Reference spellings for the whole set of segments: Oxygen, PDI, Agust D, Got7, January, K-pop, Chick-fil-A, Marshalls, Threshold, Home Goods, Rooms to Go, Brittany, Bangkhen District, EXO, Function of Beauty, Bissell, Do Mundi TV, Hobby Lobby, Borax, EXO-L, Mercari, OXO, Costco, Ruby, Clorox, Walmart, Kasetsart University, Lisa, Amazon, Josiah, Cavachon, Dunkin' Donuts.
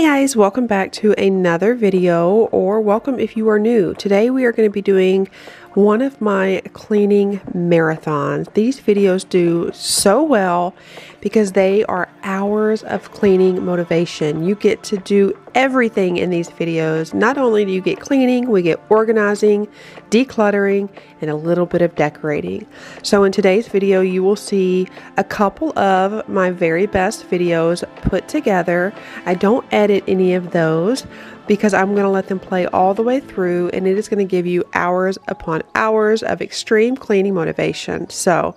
Hey guys, welcome back to another video, or welcome if you are new. Today we are going to be doing one of my cleaning marathons. These videos do so well because they are hours of cleaning motivation. You get to do everything in these videos. Not only do you get cleaning, we get organizing, decluttering, and a little bit of decorating. So in today's video, you will see a couple of my very best videos put together. I don't edit any of those, because I'm going to let them play all the way through, and it is going to give you hours upon hours of extreme cleaning motivation. So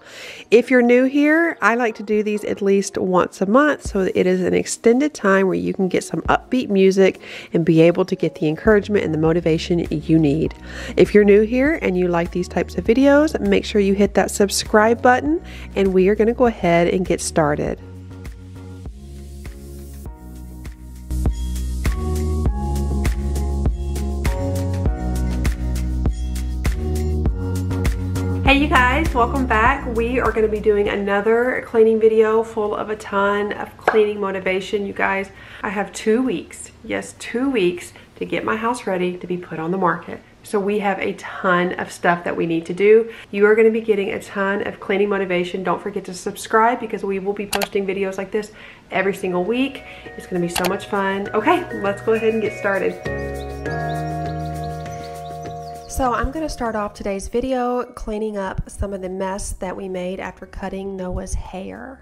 if you're new here, I like to do these at least once a month, so it is an extended time where you can get some upbeat music and be able to get the encouragement and the motivation you need. If you're new here and you like these types of videos, make sure you hit that subscribe button, and we are going to go ahead and get started. Hey you guys, welcome back. We are going to be doing another cleaning video full of a ton of cleaning motivation. You guys, I have 2 weeks, yes 2 weeks, to get my house ready to be put on the market. So we have a ton of stuff that we need to do. You are going to be getting a ton of cleaning motivation. Don't forget to subscribe, because we will be posting videos like this every single week. It's going to be so much fun. Okay, let's go ahead and get started. So I'm going to start off today's video cleaning up some of the mess that we made after cutting Noah's hair.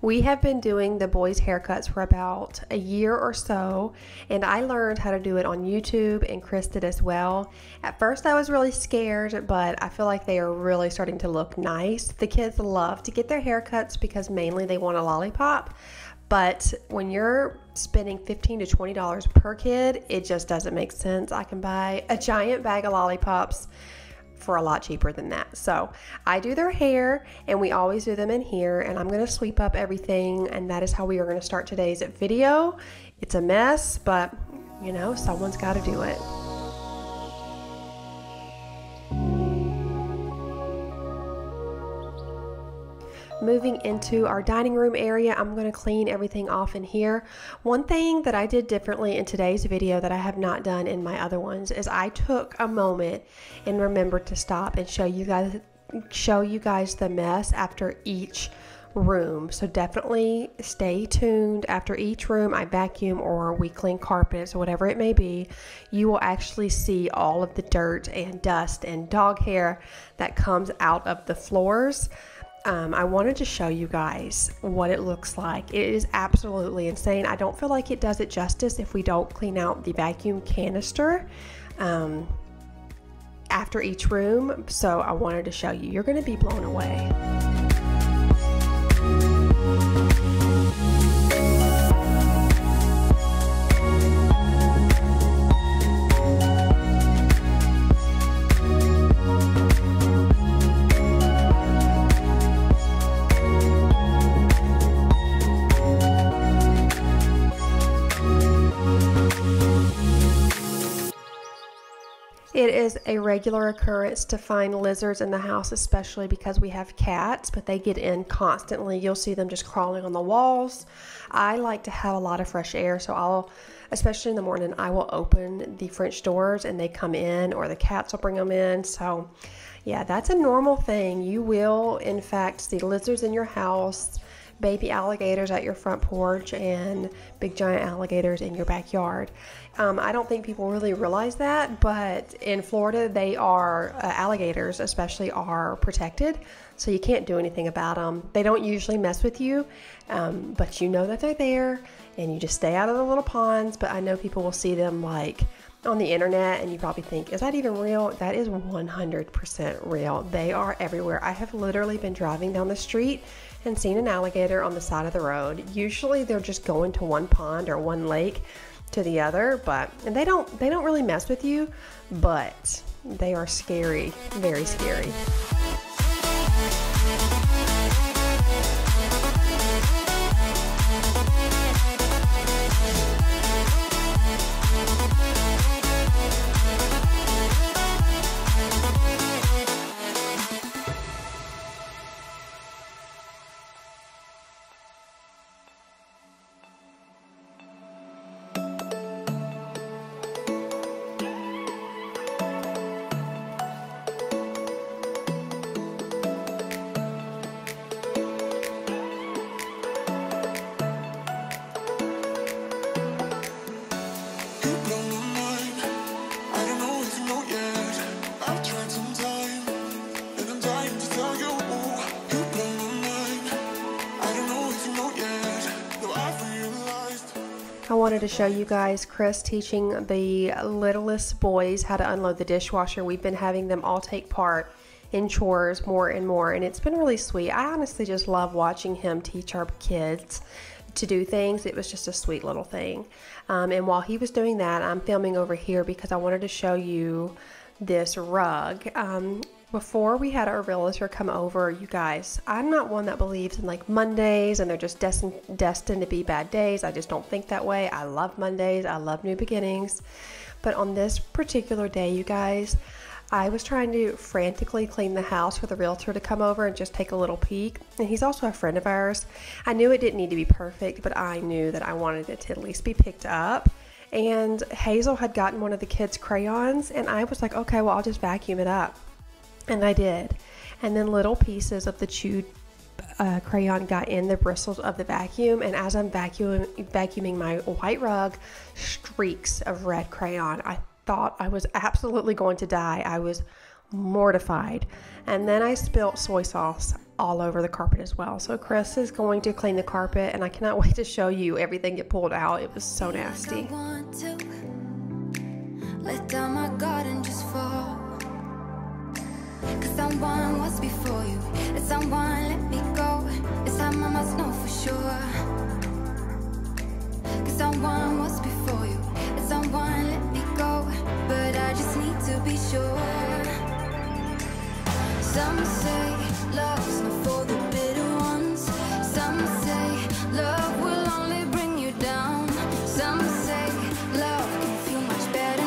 We have been doing the boys' haircuts for about a year or so, and I learned how to do it on YouTube, and Chris did as well. At first I was really scared, but I feel like they are really starting to look nice. The kids love to get their haircuts because mainly they want a lollipop. But when you're spending $15 to $20 per kid, it just doesn't make sense. I can buy a giant bag of lollipops for a lot cheaper than that. So I do their hair, and we always do them in here, and I'm gonna sweep up everything, and that is how we are gonna start today's video. It's a mess, but you know, someone's gotta do it. Moving into our dining room area, I'm going to clean everything off in here. One thing that I did differently in today's video that I have not done in my other ones is I took a moment and remembered to stop and show you guys the mess after each room. So definitely stay tuned. After each room, I vacuum or we clean carpets or whatever it may be. You will actually see all of the dirt and dust and dog hair that comes out of the floors. I wanted to show you guys what it looks like. It is absolutely insane. I don't feel like it does it justice if we don't clean out the vacuum canister after each room. So I wanted to show you. You're going to be blown away. It is a regular occurrence to find lizards in the house, especially because we have cats, but they get in constantly. You'll see them just crawling on the walls. I like to have a lot of fresh air, so I'll, especially in the morning, I will open the French doors and they come in, or the cats will bring them in. So yeah, that's a normal thing. You will, in fact, see lizards in your house, baby alligators at your front porch, and big giant alligators in your backyard. I don't think people really realize that, but in Florida, they are, alligators especially, are protected, so you can't do anything about them. They don't usually mess with you, but you know that they're there, and you just stay out of the little ponds. But I know people will see them like on the internet, and you probably think, is that even real? That is 100% real. They are everywhere. I have literally been driving down the street and seen an alligator on the side of the road. Usually they're just going to one pond or one lake to the other, but and they don't really mess with you, but they are scary, very scary. I wanted to show you guys Chris teaching the littlest boys how to unload the dishwasher. We've been having them all take part in chores more and more, and it's been really sweet. I honestly just love watching him teach our kids to do things. It was just a sweet little thing. And while he was doing that, I'm filming over here because I wanted to show you this rug. Before we had our realtor come over, you guys, I'm not one that believes in like Mondays and they're just destined to be bad days. I just don't think that way. I love Mondays. I love new beginnings. But on this particular day, you guys, I was trying to frantically clean the house for the realtor to come over and just take a little peek. And he's also a friend of ours. I knew it didn't need to be perfect, but I knew that I wanted it to at least be picked up. And Hazel had gotten one of the kids' crayons, and I was like, okay, well, I'll just vacuum it up. And I did. And then little pieces of the chewed crayon got in the bristles of the vacuum, and as I'm vacuuming my white rug, streaks of red crayon. I thought I was absolutely going to die. I was mortified. And then I spilt soy sauce all over the carpet as well. So Chris is going to clean the carpet, and I cannot wait to show you everything it pulled out. It was so nasty. Like I want to let down my guard and just fall. 'Cause someone was before you, and someone let me go. It's time I must know for sure. 'Cause someone was before you, and someone let me go. But I just need to be sure. Some say love's not for the bitter ones. Some say love will only bring you down. Some say love can feel much better.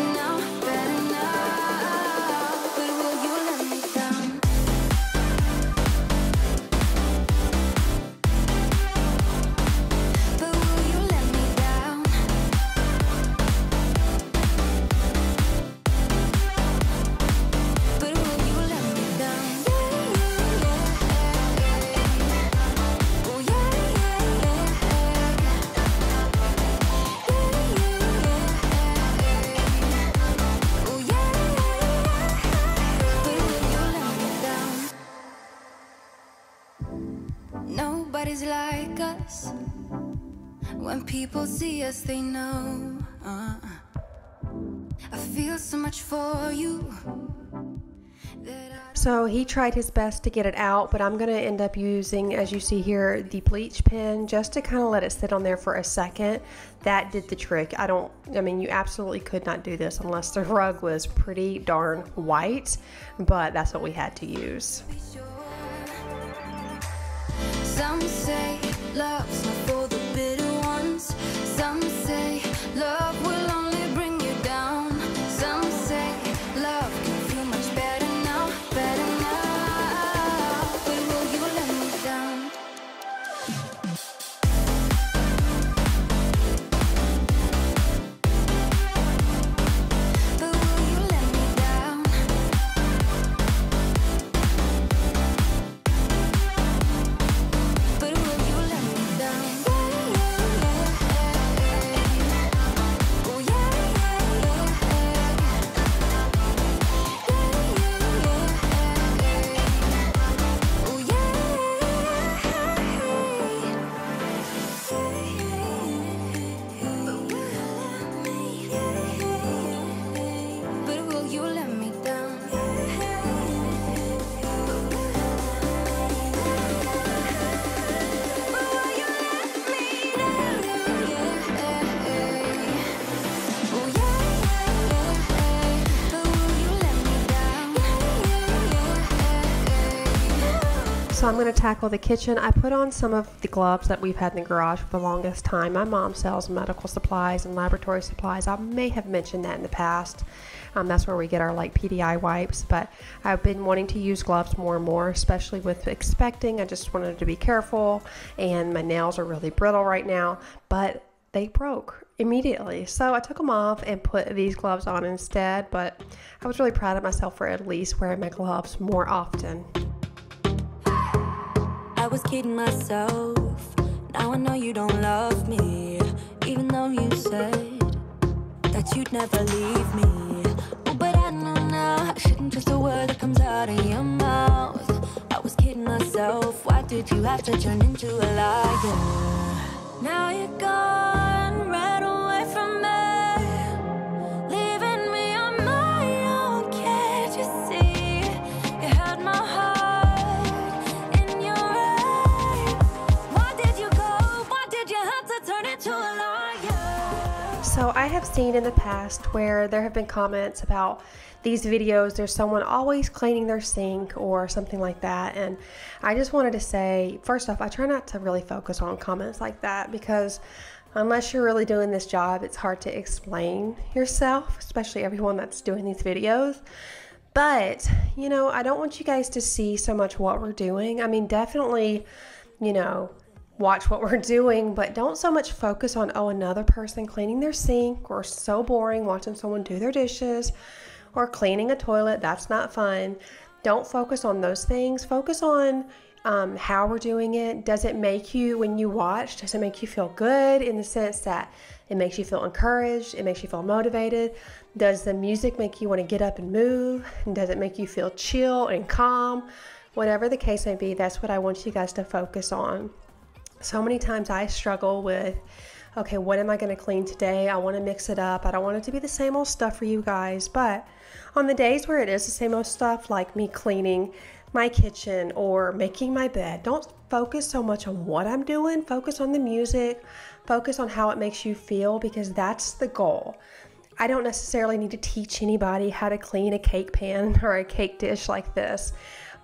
Nobody's like us. When people see us, they know. I feel so much for you. So he tried his best to get it out, but I'm going to end up using, as you see here, the bleach pen just to kind of let it sit on there for a second. That did the trick. I mean, you absolutely could not do this unless the rug was pretty darn white, but that's what we had to use. Some say love's not for the bitter ones. Some say love will only bring you down. Some say love can feel much better now, better now. But will you let me down? But will you let me down? So I'm going to tackle the kitchen. I put on some of the gloves that we've had in the garage for the longest time. My mom sells medical supplies and laboratory supplies. I may have mentioned that in the past. That's where we get our like PDI wipes, but I've been wanting to use gloves more and more, especially with expecting. I just wanted to be careful, and my nails are really brittle right now, but they broke immediately. So I took them off and put these gloves on instead, but I was really proud of myself for at least wearing my gloves more often. I was kidding myself. Now I know you don't love me, even though you said that you'd never leave me. Oh, but I know now I shouldn't trust a word that comes out of your mouth. I was kidding myself. Why did you have to turn into a liar? Now you're gone, right away. So I have seen in the past where there have been comments about these videos, there's someone always cleaning their sink or something like that, and I just wanted to say, first off, I try not to really focus on comments like that because unless you're really doing this job, it's hard to explain yourself, especially everyone that's doing these videos. But, you know, I don't want you guys to see so much what we're doing. I mean, definitely, you know, watch what we're doing, but don't so much focus on, oh, another person cleaning their sink, or so boring watching someone do their dishes or cleaning a toilet. That's not fun. Don't focus on those things. Focus on how we're doing it. Does it make you, when you watch, does it make you feel good in the sense that it makes you feel encouraged? It makes you feel motivated? Does the music make you want to get up and move? And does it make you feel chill and calm? Whatever the case may be, that's what I want you guys to focus on. So many times I struggle with, okay, what am I going to clean today? I want to mix it up. I don't want it to be the same old stuff for you guys. But on the days where it is the same old stuff, like me cleaning my kitchen or making my bed, don't focus so much on what I'm doing. Focus on the music. Focus on how it makes you feel, because that's the goal. I don't necessarily need to teach anybody how to clean a cake pan or a cake dish like this,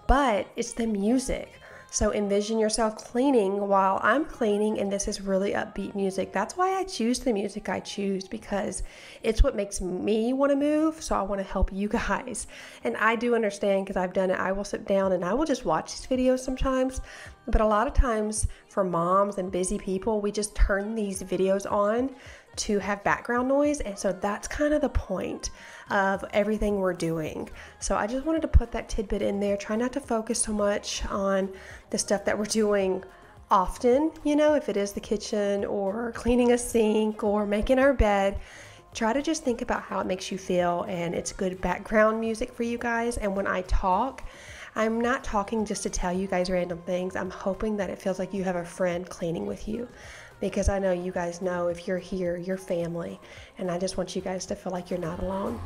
but it's the music. So envision yourself cleaning while I'm cleaning, and this is really upbeat music. That's why I choose the music I choose, because it's what makes me want to move. So I want to help you guys. And I do understand, because I've done it. I will sit down and I will just watch these videos sometimes. But a lot of times for moms and busy people, we just turn these videos on to have background noise, and so that's kind of the point of everything we're doing. So I just wanted to put that tidbit in there. Try not to focus so much on the stuff that we're doing often, you know, if it is the kitchen or cleaning a sink or making our bed. Try to just think about how it makes you feel, and it's good background music for you guys. And when I talk, I'm not talking just to tell you guys random things. I'm hoping that it feels like you have a friend cleaning with you, because I know you guys know if you're here, you're family, and I just want you guys to feel like you're not alone.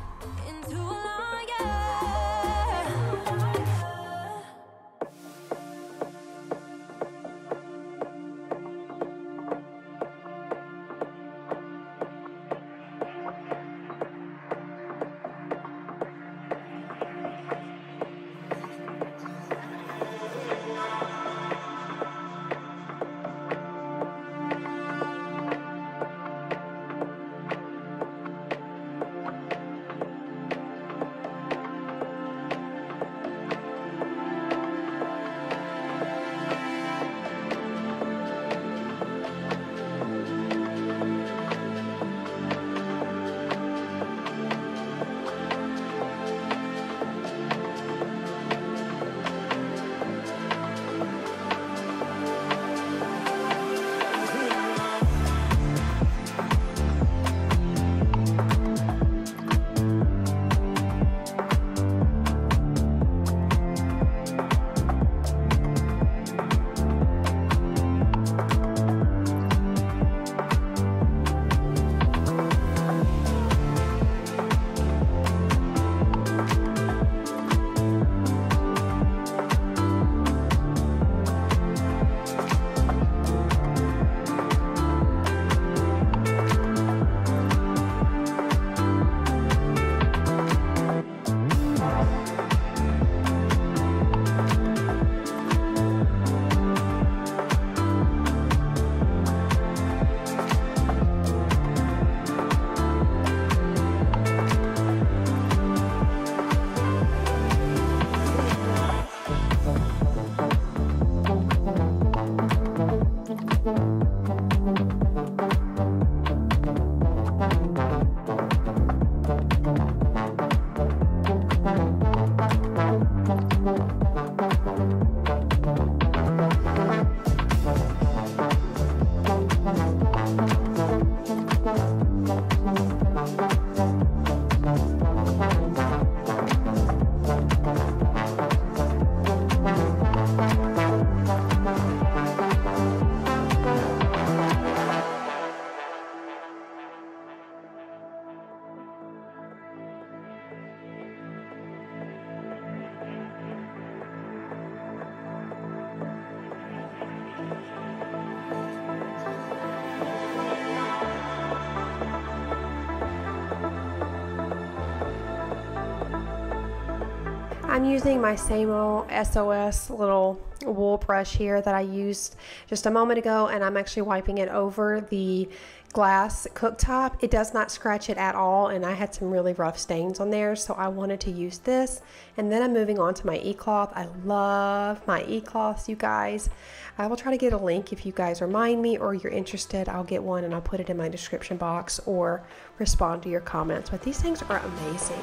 I'm using my same old SOS little wool brush here that I used just a moment ago, and I'm actually wiping it over the glass cooktop. It does not scratch it at all, and I had some really rough stains on there, so I wanted to use this. And then I'm moving on to my e-cloth. I love my e-cloths, you guys. I will try to get a link if you guys remind me or you're interested. I'll get one and I'll put it in my description box or respond to your comments, but these things are amazing.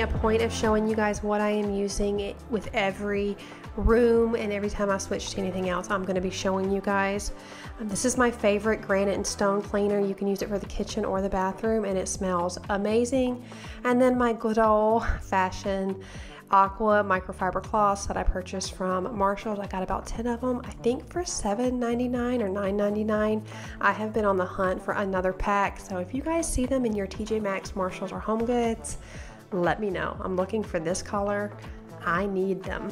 A point of showing you guys what I am using with every room, and every time I switch to anything else I'm going to be showing you guys. This is my favorite granite and stone cleaner. You can use it for the kitchen or the bathroom, and it smells amazing. And then my good old fashioned aqua microfiber cloths that I purchased from Marshalls. I got about 10 of them, I think, for $7.99 or $9.99. I have been on the hunt for another pack, so if you guys see them in your TJ Maxx, Marshalls, or Home Goods, let me know. I'm looking for this color. I need them.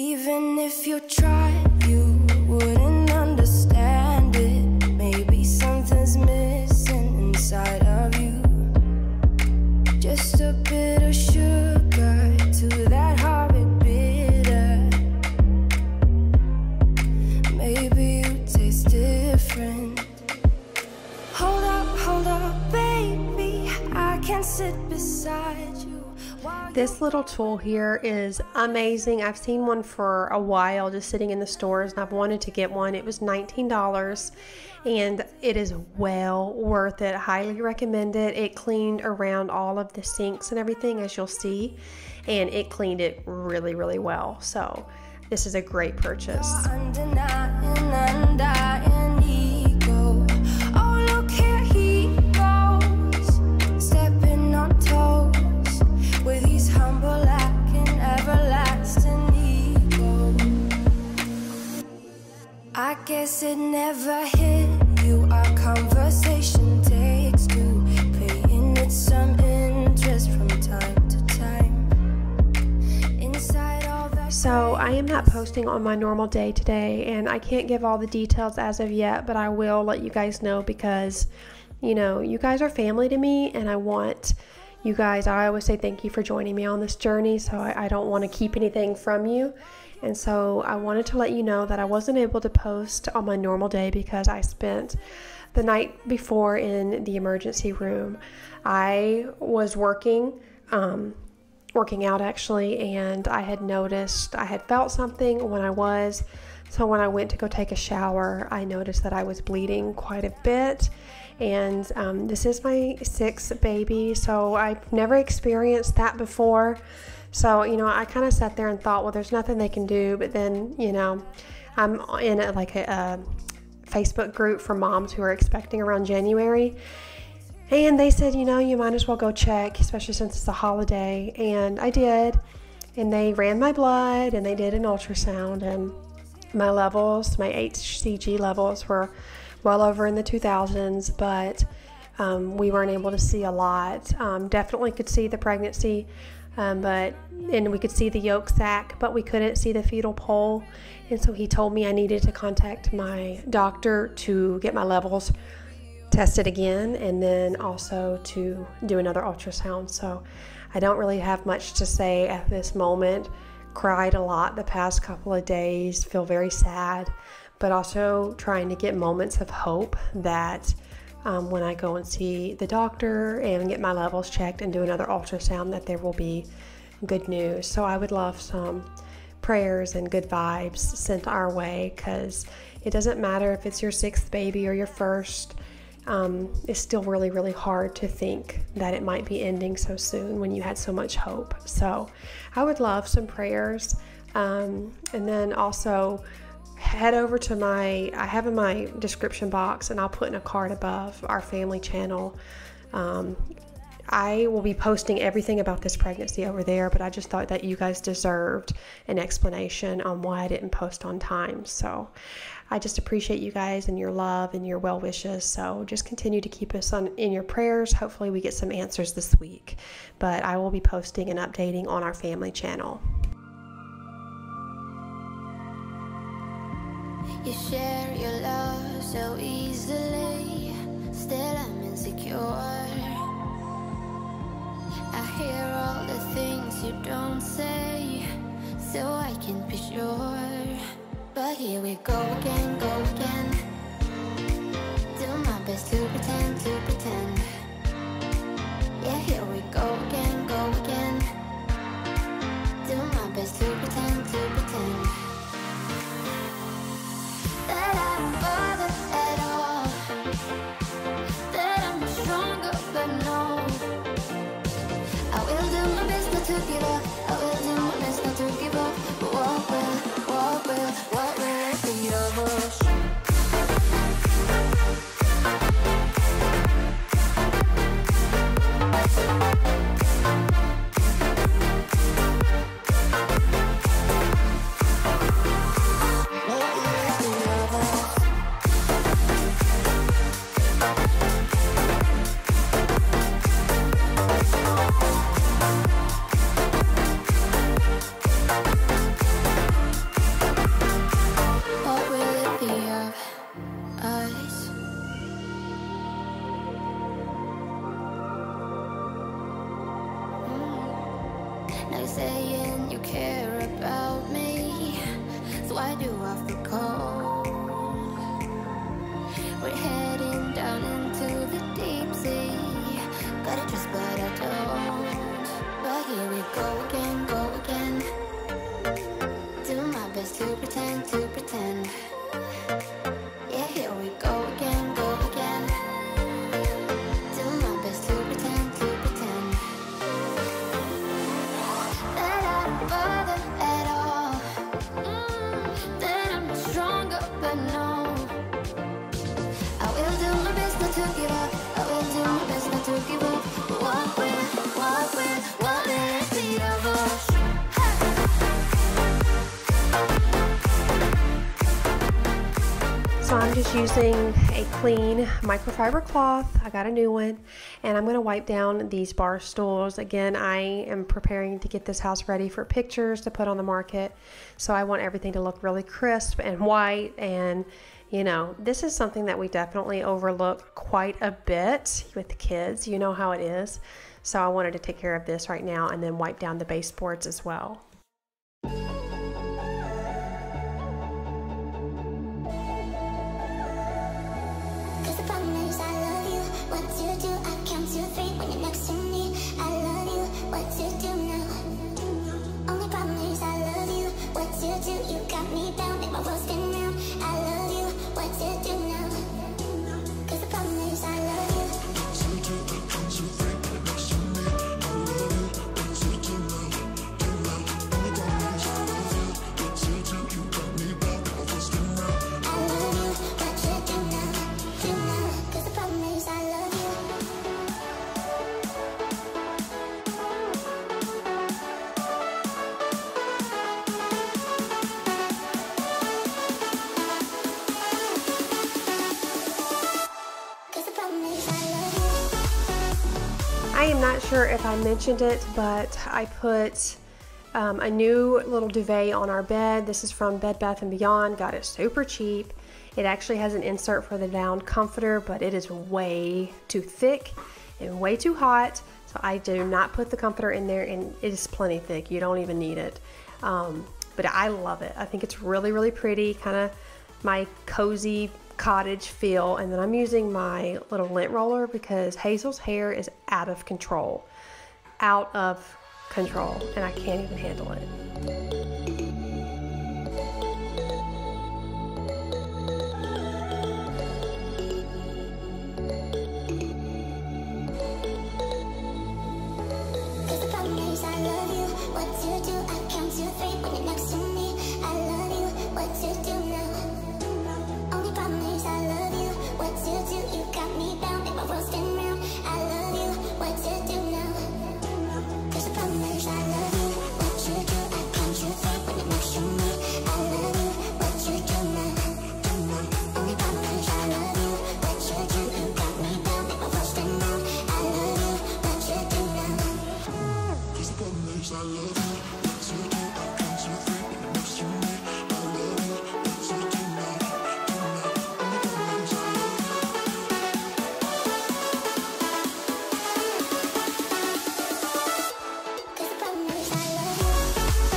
Even if you try, you wouldn't understand it. Maybe something's missing inside of you. Just a bit of sugar to that horrid bitter. Maybe you taste different. Hold up, baby. I can't sit beside you. This little tool here is amazing. I've seen one for a while just sitting in the stores, and I've wanted to get one. It was $19 and it is well worth it. Highly recommend it. It cleaned around all of the sinks and everything, as you'll see, and it cleaned it really, really well. So this is a great purchase. I guess it never hit you. Our conversation takes two, paying it some interest from time to time. Inside all that. So I am not posting on my normal day today, and I can't give all the details as of yet, but I will let you guys know because, you know, you guys are family to me, and I want you guys, I always say thank you for joining me on this journey, so I don't want to keep anything from you. And so I wanted to let you know that I wasn't able to post on my normal day because I spent the night before in the emergency room. I was working out actually, and I had noticed, I had felt something when I was. So when I went to go take a shower, I noticed that I was bleeding quite a bit. And this is my sixth baby, so I've never experienced that before. So, you know, I kind of sat there and thought, well, there's nothing they can do. But then, you know, I'm in a Facebook group for moms who are expecting around January. And they said, you know, you might as well go check, especially since it's a holiday. And I did. And they ran my blood and they did an ultrasound. And my levels, my HCG levels were well over in the 2000s. But we weren't able to see a lot. Definitely could see the pregnancy. And we could see the yolk sac, but we couldn't see the fetal pole. And so he told me I needed to contact my doctor to get my levels tested again, and then also to do another ultrasound. So I don't really have much to say at this moment. Cried a lot the past couple of days, feel very sad, but also trying to get moments of hope that when I go and see the doctor and get my levels checked and do another ultrasound, that there will be good news. So I would love some prayers and good vibes sent our way, because it doesn't matter if it's your sixth baby or your first. It's still really, really hard to think that it might be ending so soon when you had so much hope. So I would love some prayers. And then also head over to my, I have in my description box, and I'll put in a card above, our family channel. I will be posting everything about this pregnancy over there, but I just thought that you guys deserved an explanation on why I didn't post on time. So I just appreciate you guys and your love and your well wishes. So just continue to keep us in your prayers. Hopefully we get some answers this week, but I will be posting and updating on our family channel. You share your love so easily, still I'm insecure. I hear all the things you don't say, so I can be sure. But here we go again, do my best to pretend, yeah, here we go again, do my best to pretend, that I don't bother at all, that I'm stronger but no. I will do my best not to give up. I will do my best not to give up. But what will I be of us? So I'm just using a clean microfiber cloth. I got a new one, and I'm going to wipe down these bar stools. Again, I am preparing to get this house ready for pictures to put on the market. So I want everything to look really crisp and white, and you know, this is something that we definitely overlook quite a bit with kids. You know how it is. So I wanted to take care of this right now and then wipe down the baseboards as well. Sure if I mentioned it, but I put a new little duvet on our bed. This is from Bed Bath & Beyond. Got it super cheap. It actually has an insert for the down comforter, but it is way too thick and way too hot. So I do not put the comforter in there, and it is plenty thick. You don't even need it. But I love it. I think it's really, really pretty, kind of my cozy cottage feel. And then I'm using my little lint roller because Hazel's hair is out of control, and I can't even handle it. times I love you. What to do? I count to three when you're next to me. I love you. What to do now? Only problem is I love you. What to do? You got me bound, make my world spin round. I love you. What to do now? 'Cause the problem is I love you. What you do? I count to three when you're next to me. I love you. What you do now? Only problem is I love you. What you do? You got me bound, make my world spin round. I love you. What you do now? 'Cause the problem is I love you. What you do? I count to three when you're next to me. I love you. What you do now? Only problem is I love you. Cause the problem is I love you. Cause the problem is I love you. What you do? I count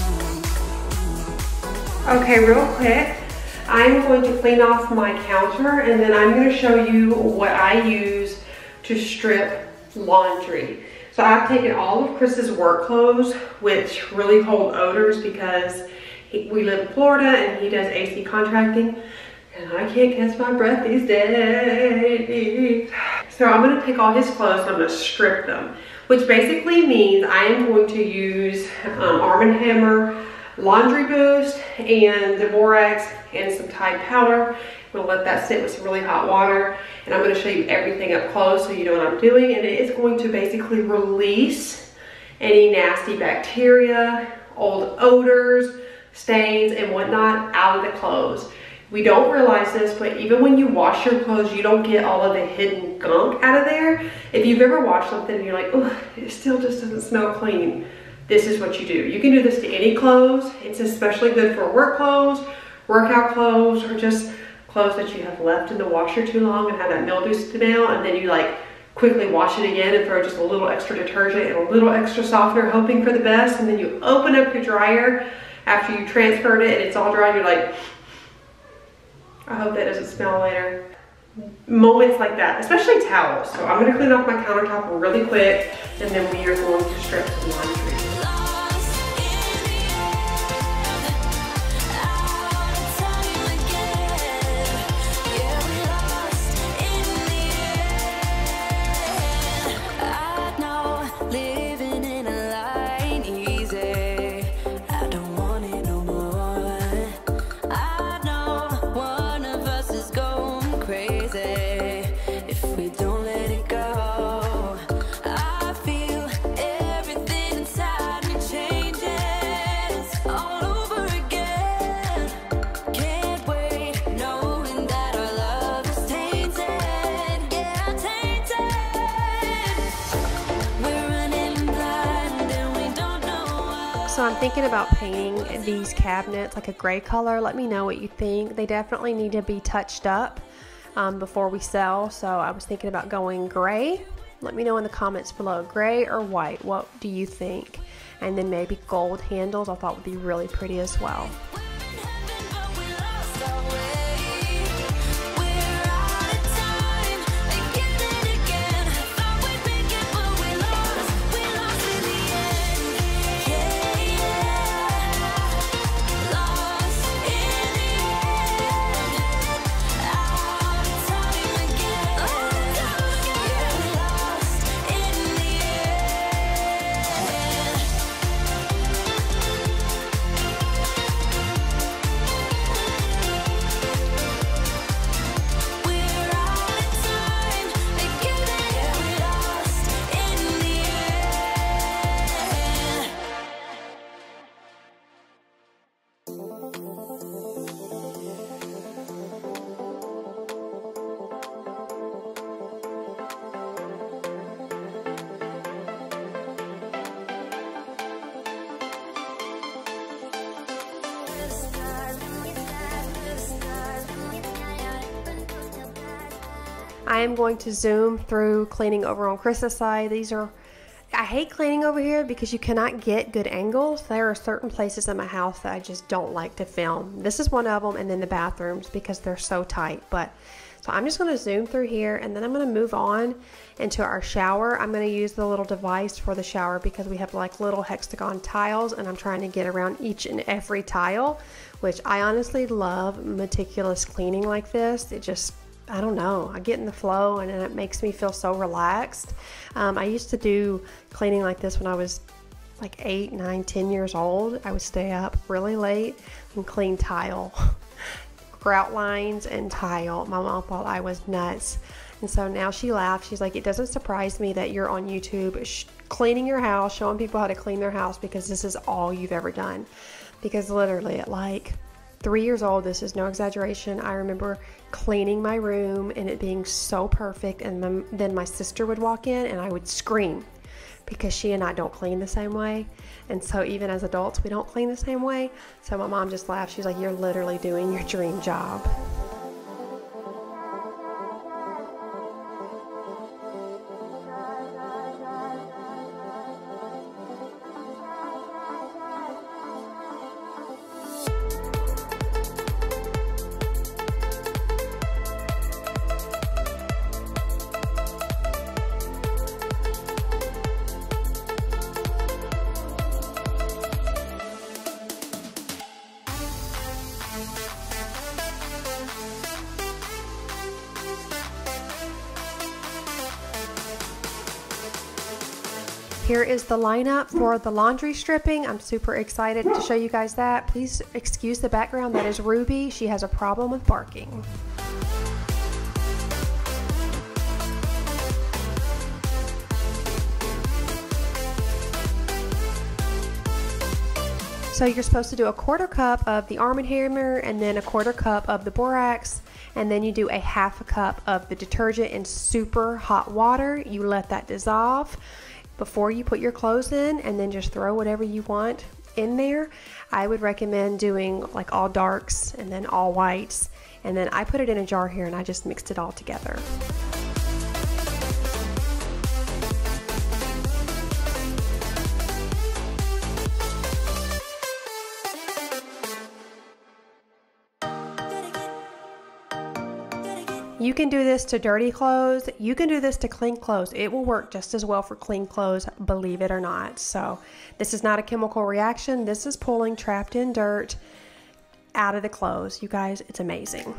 to three when you're next to me. I love you. What you do now? Okay, real quick, I'm going to clean off my counter and then I'm going to show you what I use to strip laundry. So I've taken all of Chris's work clothes, which really hold odors because we live in Florida and he does AC contracting. And I can't catch my breath these days. So I'm gonna take all his clothes and I'm gonna strip them, which basically means I am going to use Arm & Hammer Laundry Boost and the Borax and some Tide Powder. I'm gonna let that sit with some really hot water and I'm gonna show you everything up close so you know what I'm doing. And it is going to basically release any nasty bacteria, old odors, stains and whatnot out of the clothes. We don't realize this, but even when you wash your clothes, you don't get all of the hidden gunk out of there. If you've ever washed something and you're like, oh, it still just doesn't smell clean, this is what you do. You can do this to any clothes. It's especially good for work clothes, workout clothes, or just clothes that you have left in the washer too long and have that mildew smell, and then you like quickly wash it again and throw just a little extra detergent and a little extra softener, hoping for the best, and then you open up your dryer after you transferred it and it's all dry and you're like, I hope that doesn't smell later. Moments like that, especially towels. So I'm gonna clean off my countertop really quick and then we are going to strip some laundry. So I'm thinking about painting these cabinets like a gray color. Let me know what you think. They definitely need to be touched up before we sell. So I was thinking about going gray. Let me know in the comments below, gray or white, what do you think? And then maybe gold handles I thought would be really pretty as well. I am going to zoom through cleaning over on Chris's side. These are, I hate cleaning over here because you cannot get good angles. There are certain places in my house that I just don't like to film. This is one of them, and then the bathrooms because they're so tight. But so I'm just going to zoom through here, and then I'm going to move on into our shower. I'm going to use the little device for the shower because we have like little hexagon tiles, and I'm trying to get around each and every tile, which I honestly love meticulous cleaning like this. It just, I don't know, I get in the flow and it makes me feel so relaxed. I used to do cleaning like this when I was like 8, 9, 10 years old. I would stay up really late and clean tile, grout lines and tile. My mom thought I was nuts. And so now she laughs. She's like, it doesn't surprise me that you're on YouTube cleaning your house, showing people how to clean their house, because this is all you've ever done. Because literally at like 3 years old, this is no exaggeration, I remember cleaning my room and it being so perfect, and then my sister would walk in and I would scream because she and I don't clean the same way. And so even as adults, we don't clean the same way. So my mom just laughed. She's like, you're literally doing your dream job. Here is the lineup for the laundry stripping. I'm super excited to show you guys that. Please excuse the background. That is Ruby. She has a problem with barking. So you're supposed to do a 1/4 cup of the Arm & Hammer, and then a 1/4 cup of the Borax, and then you do a 1/2 cup of the detergent in super hot water. You let that dissolve before you put your clothes in, and then just throw whatever you want in there. I would recommend doing like all darks and then all whites, and then I put it in a jar here and I just mixed it all together. You can do this to dirty clothes. You can do this to clean clothes. It will work just as well for clean clothes, believe it or not. So this is not a chemical reaction. This is pulling trapped in dirt out of the clothes. You guys, it's amazing.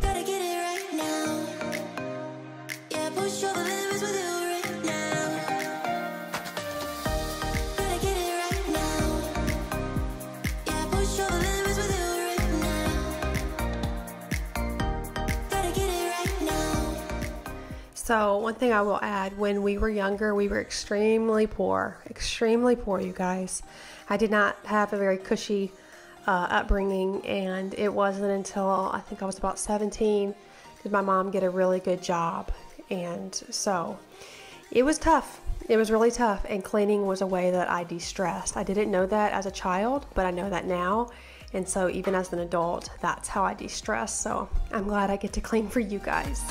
So one thing I will add, when we were younger, we were extremely poor, you guys. I did not have a very cushy upbringing, and it wasn't until I think I was about 17 did my mom get a really good job. And so it was tough. It was really tough, and cleaning was a way that I de-stressed. I didn't know that as a child, but I know that now. And so even as an adult, that's how I de-stress. So I'm glad I get to clean for you guys.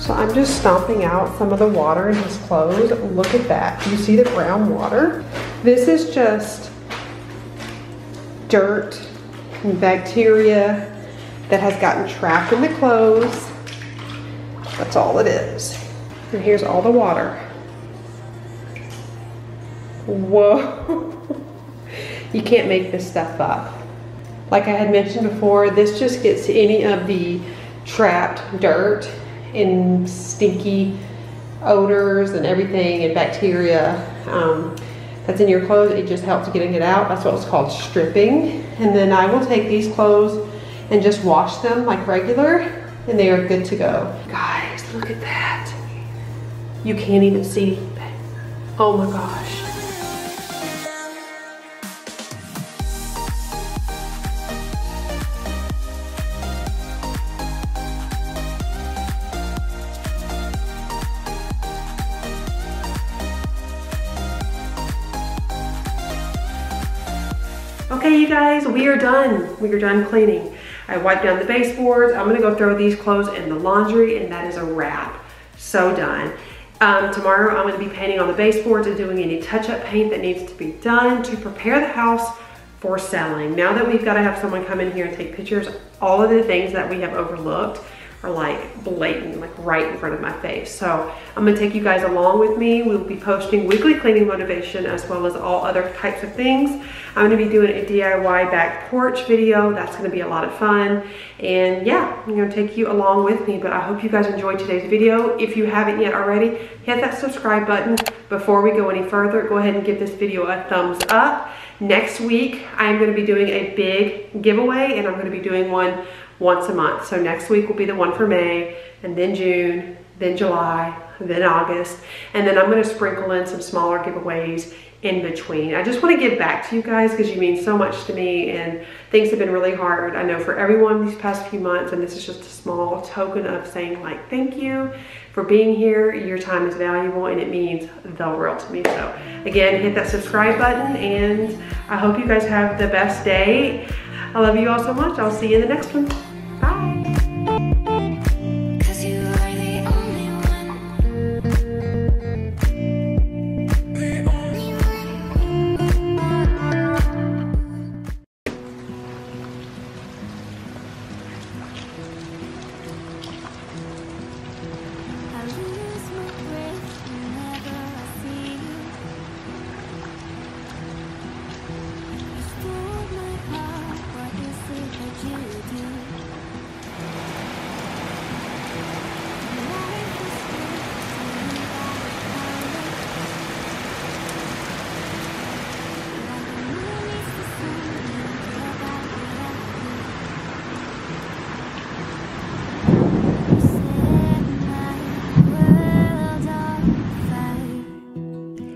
So I'm just stomping out some of the water in his clothes. Look at that. You see the brown water? This is just dirt and bacteria that has gotten trapped in the clothes. That's all it is. And here's all the water. Whoa. You can't make this stuff up. Like I had mentioned before, this just gets any of the trapped dirt and stinky odors and everything and bacteria that's in your clothes. It just helps getting it out. That's what it's called, stripping. And then I will take these clothes and just wash them like regular, and they are good to go. Guys, look at that. You can't even see. Oh my gosh. Okay, you guys, we are done. We are done cleaning. I wiped down the baseboards. I'm gonna go throw these clothes in the laundry, and that is a wrap. So done. Tomorrow I'm gonna be painting on the baseboards and doing any touch-up paint that needs to be done to prepare the house for selling. Now that we've gotta have someone come in here and take pictures, all of the things that we have overlooked are like blatant, like right in front of my face. So I'm gonna take you guys along with me. We'll be posting weekly cleaning motivation as well as all other types of things. I'm gonna be doing a DIY back porch video. That's gonna be a lot of fun. And yeah, I'm gonna take you along with me, but I hope you guys enjoyed today's video. If you haven't yet already, hit that subscribe button. Before we go any further, go ahead and give this video a thumbs up. Next week, I'm gonna be doing a big giveaway, and I'm gonna be doing one once a month. So next week will be the one for May, and then June, then July, then August, and then I'm gonna sprinkle in some smaller giveaways in between. I just wanna give back to you guys because you mean so much to me, and things have been really hard, I know, for everyone these past few months, and this is just a small token of saying like, thank you for being here. Your time is valuable and it means the world to me. So again, hit that subscribe button, and I hope you guys have the best day. I love you all so much. I'll see you in the next one. Bye.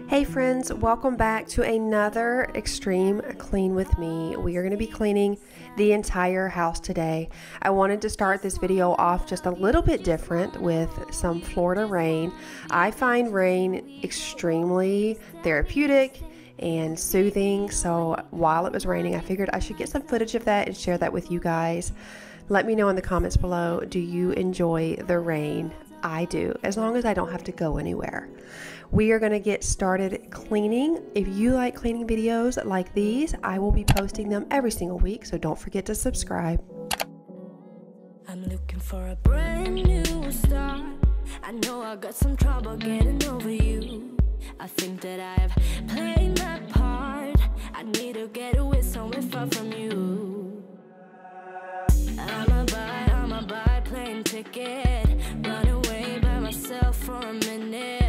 Hey friends, welcome back to another extreme clean with me. We are going to be cleaning the entire house today. I wanted to start this video off just a little bit different with some Florida rain. I find rain extremely therapeutic and soothing, so while it was raining, I figured I should get some footage of that and share that with you guys. Let me know in the comments below, do you enjoy the rain? I do, as long as I don't have to go anywhere. We are going to get started cleaning. If you like cleaning videos like these, I will be posting them every single week, so don't forget to subscribe. I'm looking for a brand new start. I know I got some trouble getting over you. I think that I've played my part. I need to get away somewhere far from you. I'm a buy plane ticket. Run away by myself for a minute.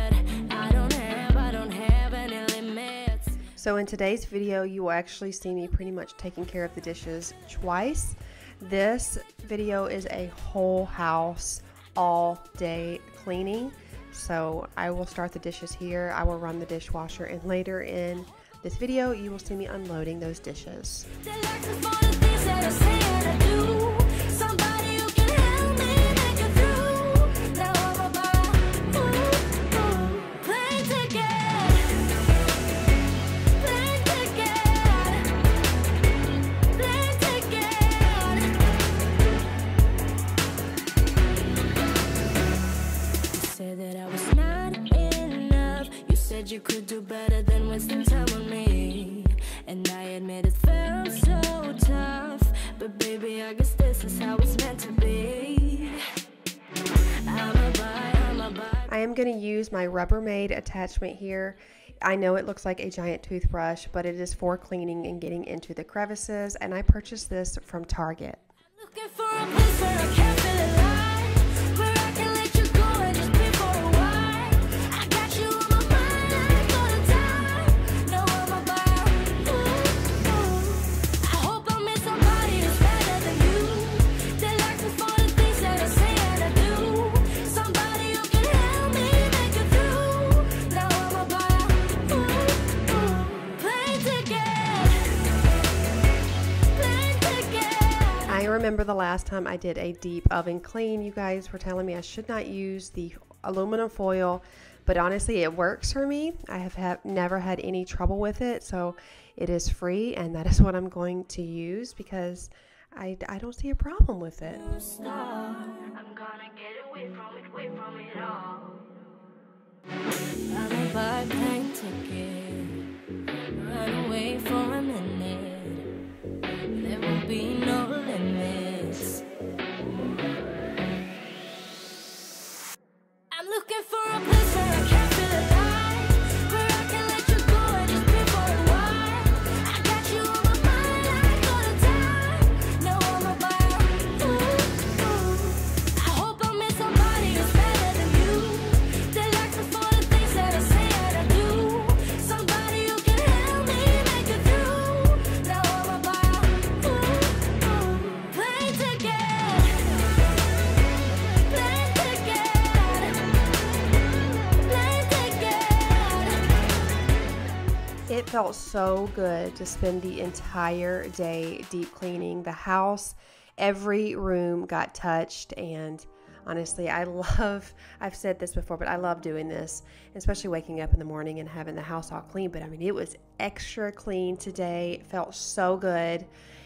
So in today's video, you will actually see me pretty much taking care of the dishes twice. This video is a whole house, all day cleaning. So I will start the dishes here. I will run the dishwasher, and later in this video, you will see me unloading those dishes. You could do better than wasting time on me, and I admit it felt so tough, but baby, I guess this is how it's meant to be. I am going to use my Rubbermaid attachment here. I know it looks like a giant toothbrush, but it is for cleaning and getting into the crevices, and I purchased this from Target. Looking for a place where I can feel alive. remember the last time I did a deep oven clean, you guys were telling me I should not use the aluminum foil, but honestly it works for me. I have never had any trouble with it, so it is free, and that is what I'm going to use because I don't see a problem with it. I'm gonna get away from it all. I'm a bug tank ticket, run away for a minute, there will be no limits. I'm looking for a place where I can feel alive, where I can let you go and just be for a while. I got you on my mind, I ain't gonna die, no I'm about. Ooh, ooh. I hope I meet somebody who's better than you, that likes me for the things that I say and I do. Somebody who can help me make it through, now I'm about. Ooh, ooh. Play together, play together. It felt so good to spend the entire day deep cleaning the house. Every room got touched, and honestly, I've said this before, but I love doing this, especially waking up in the morning and having the house all clean. But I mean, it was extra clean today. It felt so good,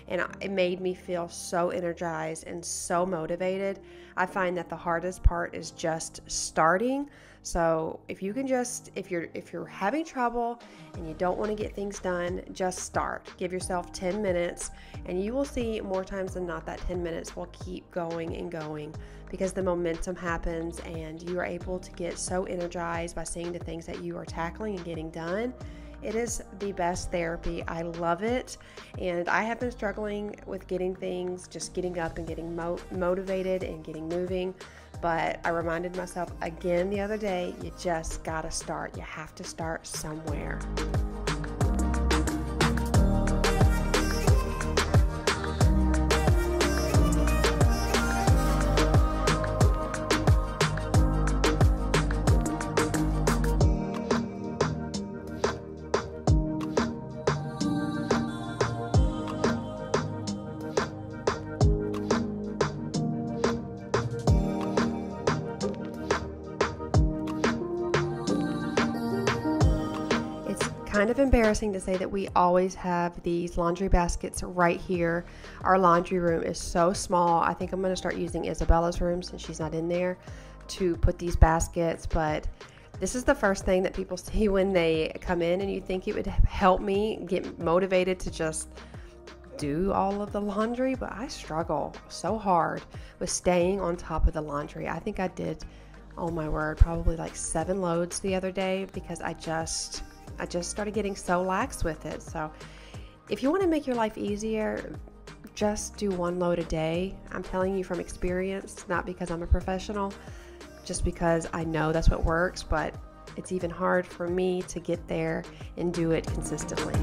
and it made me feel so energized and so motivated. I find that the hardest part is just starting. So if you can just, if you're having trouble and you don't want to get things done, just start. Give yourself 10 minutes and you will see more times than not that 10 minutes will keep going and going because the momentum happens and you are able to get so energized by seeing the things that you are tackling and getting done. It is the best therapy. I love it. And I have been struggling with getting things, just getting up and getting motivated and getting moving. But I reminded myself again the other day, you just gotta start. You have to start somewhere. Kind of embarrassing to say that we always have these laundry baskets right here. Our laundry room is so small. I think I'm going to start using Isabella's room since she's not in there to put these baskets, but this is the first thing that people see when they come in, and you think it would help me get motivated to just do all of the laundry, but I struggle so hard with staying on top of the laundry. I think I did, oh my word, probably like 7 loads the other day because I just started getting so lax with it. So if you want to make your life easier, just do 1 load a day. I'm telling you from experience, not because I'm a professional, just because I know that's what works, but it's even hard for me to get there and do it consistently.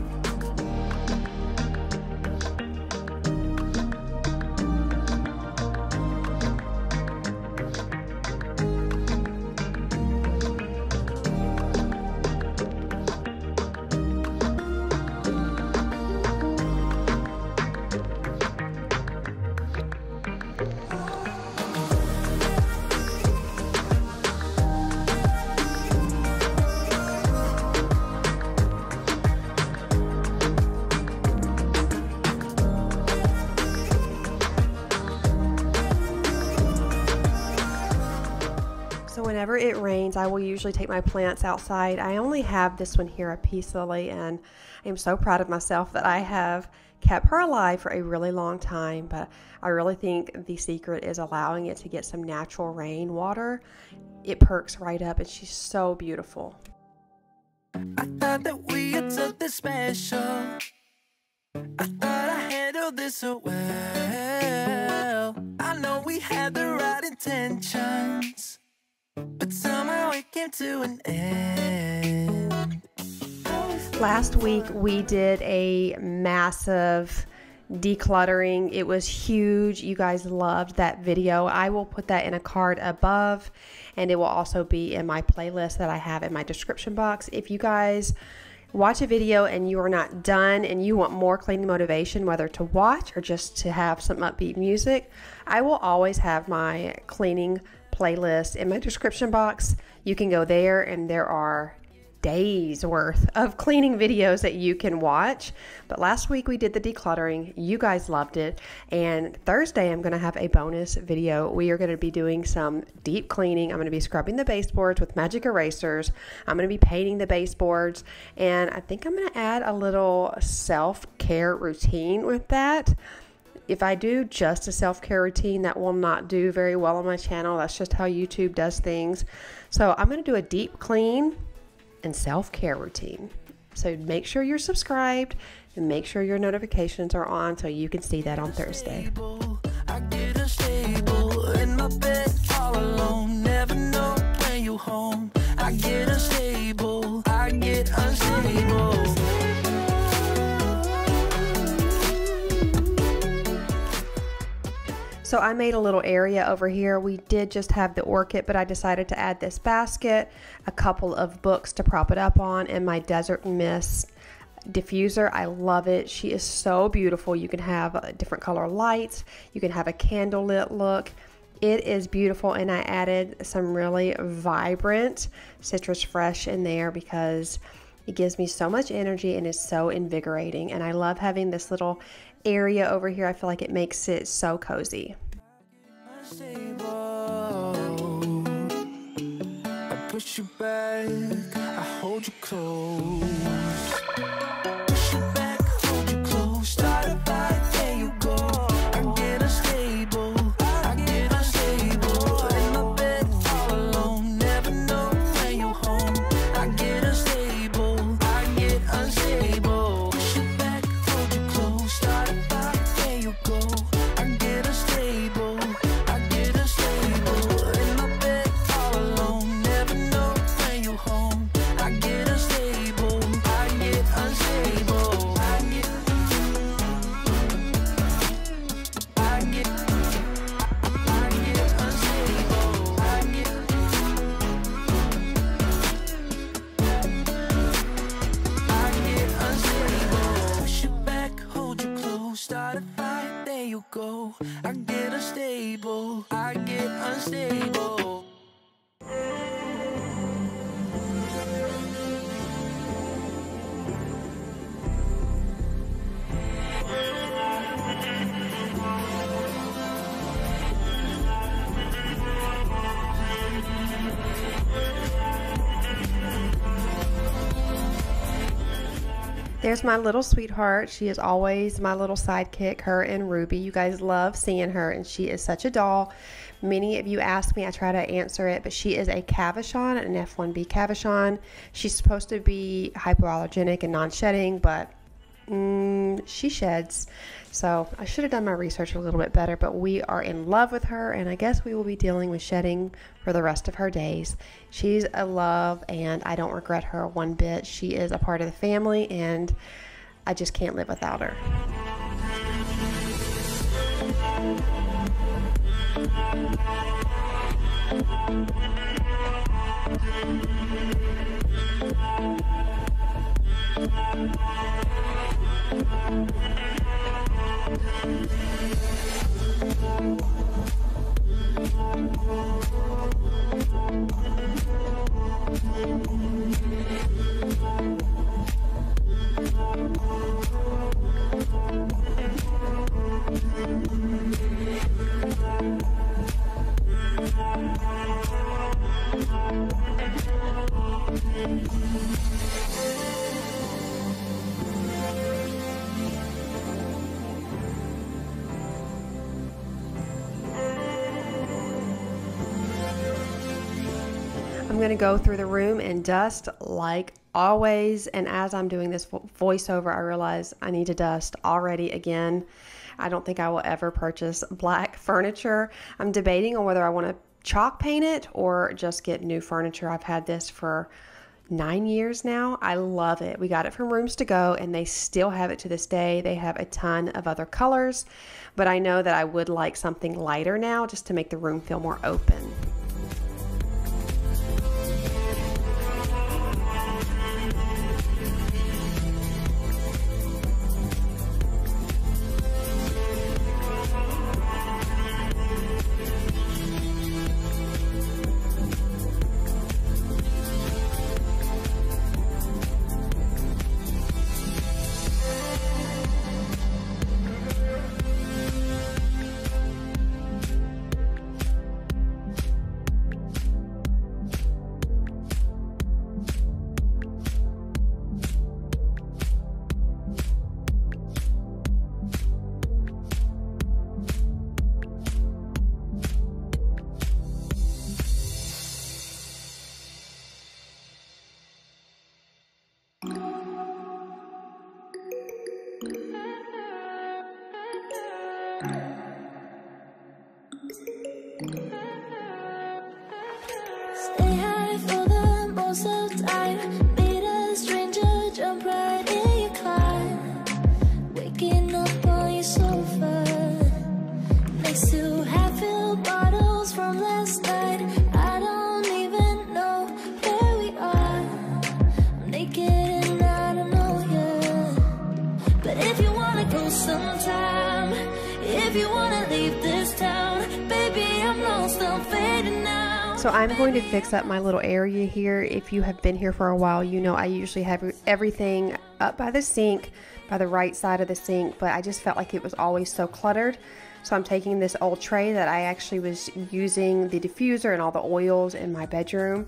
Whenever it rains, I will usually take my plants outside. I only have this one here, a peace lily, and I'm so proud of myself that I have kept her alive for a really long time, but I really think the secret is allowing it to get some natural rain water. It perks right up, and she's so beautiful. I thought that we had something special. I thought I handled this so well. I know we had the right intentions, but somehow it came to an end. Last week we did a massive decluttering. It was huge. You guys loved that video. I will put that in a card above, and it will also be in my playlist that I have in my description box. If you guys watch a video and you are not done and you want more cleaning motivation, whether to watch or just to have some upbeat music, I will always have my cleaning playlist in my description box. You can go there and there are days worth of cleaning videos that you can watch. But last week we did the decluttering. You guys loved it. And Thursday I'm going to have a bonus video. We are going to be doing some deep cleaning. I'm going to be scrubbing the baseboards with magic erasers. I'm going to be painting the baseboards. And I think I'm going to add a little self-care routine with that. If I do just a self-care routine, that will not do very well on my channel. That's just how YouTube does things. So I'm going to do a deep clean and self-care routine. So make sure you're subscribed and make sure your notifications are on so you can see that on Thursday. I get unstable in my bed, all alone, never know when you home. I get unstable, I get unstable. So I made a little area over here. We did just have the orchid, but I decided to add this basket, a couple of books to prop it up on, and my desert mist diffuser. I love it. She is so beautiful. You can have different color lights. You can have a candle lit look. It is beautiful, and I added some really vibrant citrus fresh in there because it gives me so much energy and is so invigorating. And I love having this little area over here. I feel like it makes it so cozy. I push you back, I hold you close. Push you back, hold you close. Start a fight, there you go. I get unstable, I get unstable. In my bed, all alone, never know when you're home. I get unstable, I get unstable. Push you back, hold you close. Start a fight, there you go. I get unstable. I get unstable, I get unstable. There's my little sweetheart. She is always my little sidekick, her and Ruby. You guys love seeing her, and she is such a doll. Many of you ask me, I try to answer it, but she is a Cavachon, an F1B Cavachon. She's supposed to be hypoallergenic and non-shedding, but she sheds. So I should have done my research a little bit better, but we are in love with her, and I guess we will be dealing with shedding for the rest of her days. She's a love, and I don't regret her one bit. She is a part of the family, and I just can't live without her. I'm going to go through the room and dust like always, and as I'm doing this voiceover I realize I need to dust already again. I don't think I will ever purchase black furniture. I'm debating on whether I want to chalk paint it or just get new furniture. I've had this for 9 years now. I love it. We got it from Rooms to Go, and they still have it to this day. They have a ton of other colors, but I know that I would like something lighter now just to make the room feel more open. So I'm going to fix up my little area here. If you have been here for a while, you know I usually have everything up by the sink, by the right side of the sink, but I just felt like it was always so cluttered. So I'm taking this old tray that I actually was using the diffuser and all the oils in my bedroom.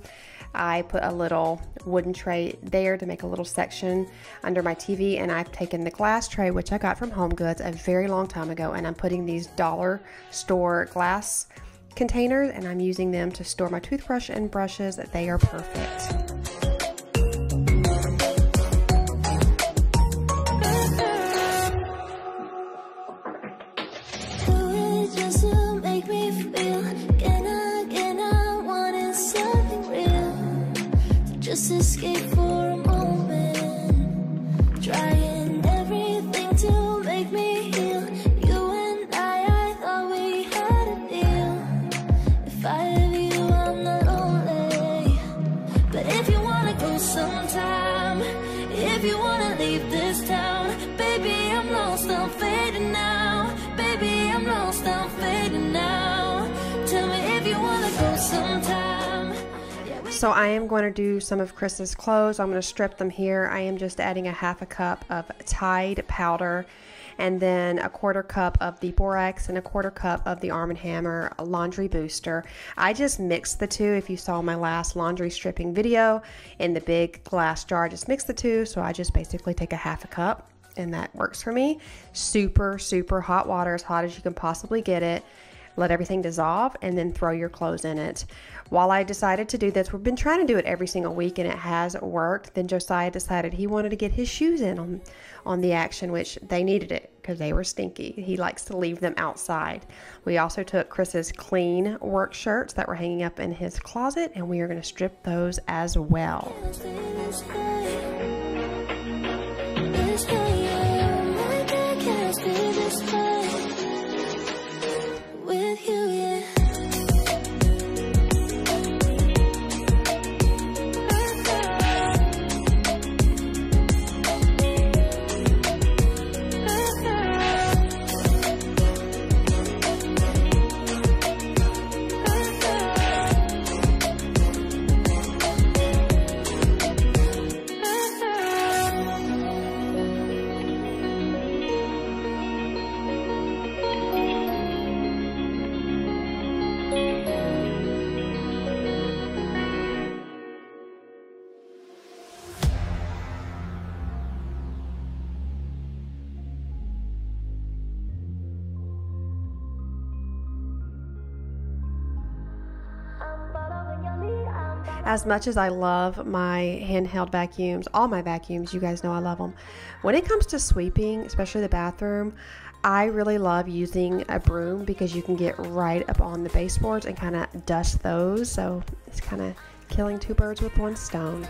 I put a little wooden tray there to make a little section under my TV, and I've taken the glass tray, which I got from Home Goods a very long time ago, and I'm putting these dollar store glass containers, and I'm using them to store my toothbrush and brushes. They are perfect. So I am going to do some of Chris's clothes. I'm going to strip them here. I am just adding a half a cup of Tide powder, and then a quarter cup of the Borax and a quarter cup of the Arm & Hammer Laundry Booster. I just mixed the two. If you saw my last laundry stripping video in the big glass jar, I just mixed the two. So I just basically take a half a cup, and that works for me. Super, super hot water, as hot as you can possibly get it. Let everything dissolve and then throw your clothes in it. While I decided to do this, we've been trying to do it every single week and it has worked. Then Josiah decided he wanted to get his shoes in on the action, which they needed it because they were stinky. He likes to leave them outside. We also took Chris's clean work shirts that were hanging up in his closet, and we are going to strip those as well. As much as I love my handheld vacuums, all my vacuums, you guys know I love them. When it comes to sweeping, especially the bathroom, I really love using a broom because you can get right up on the baseboards and kind of dust those. So it's kind of killing two birds with one stone.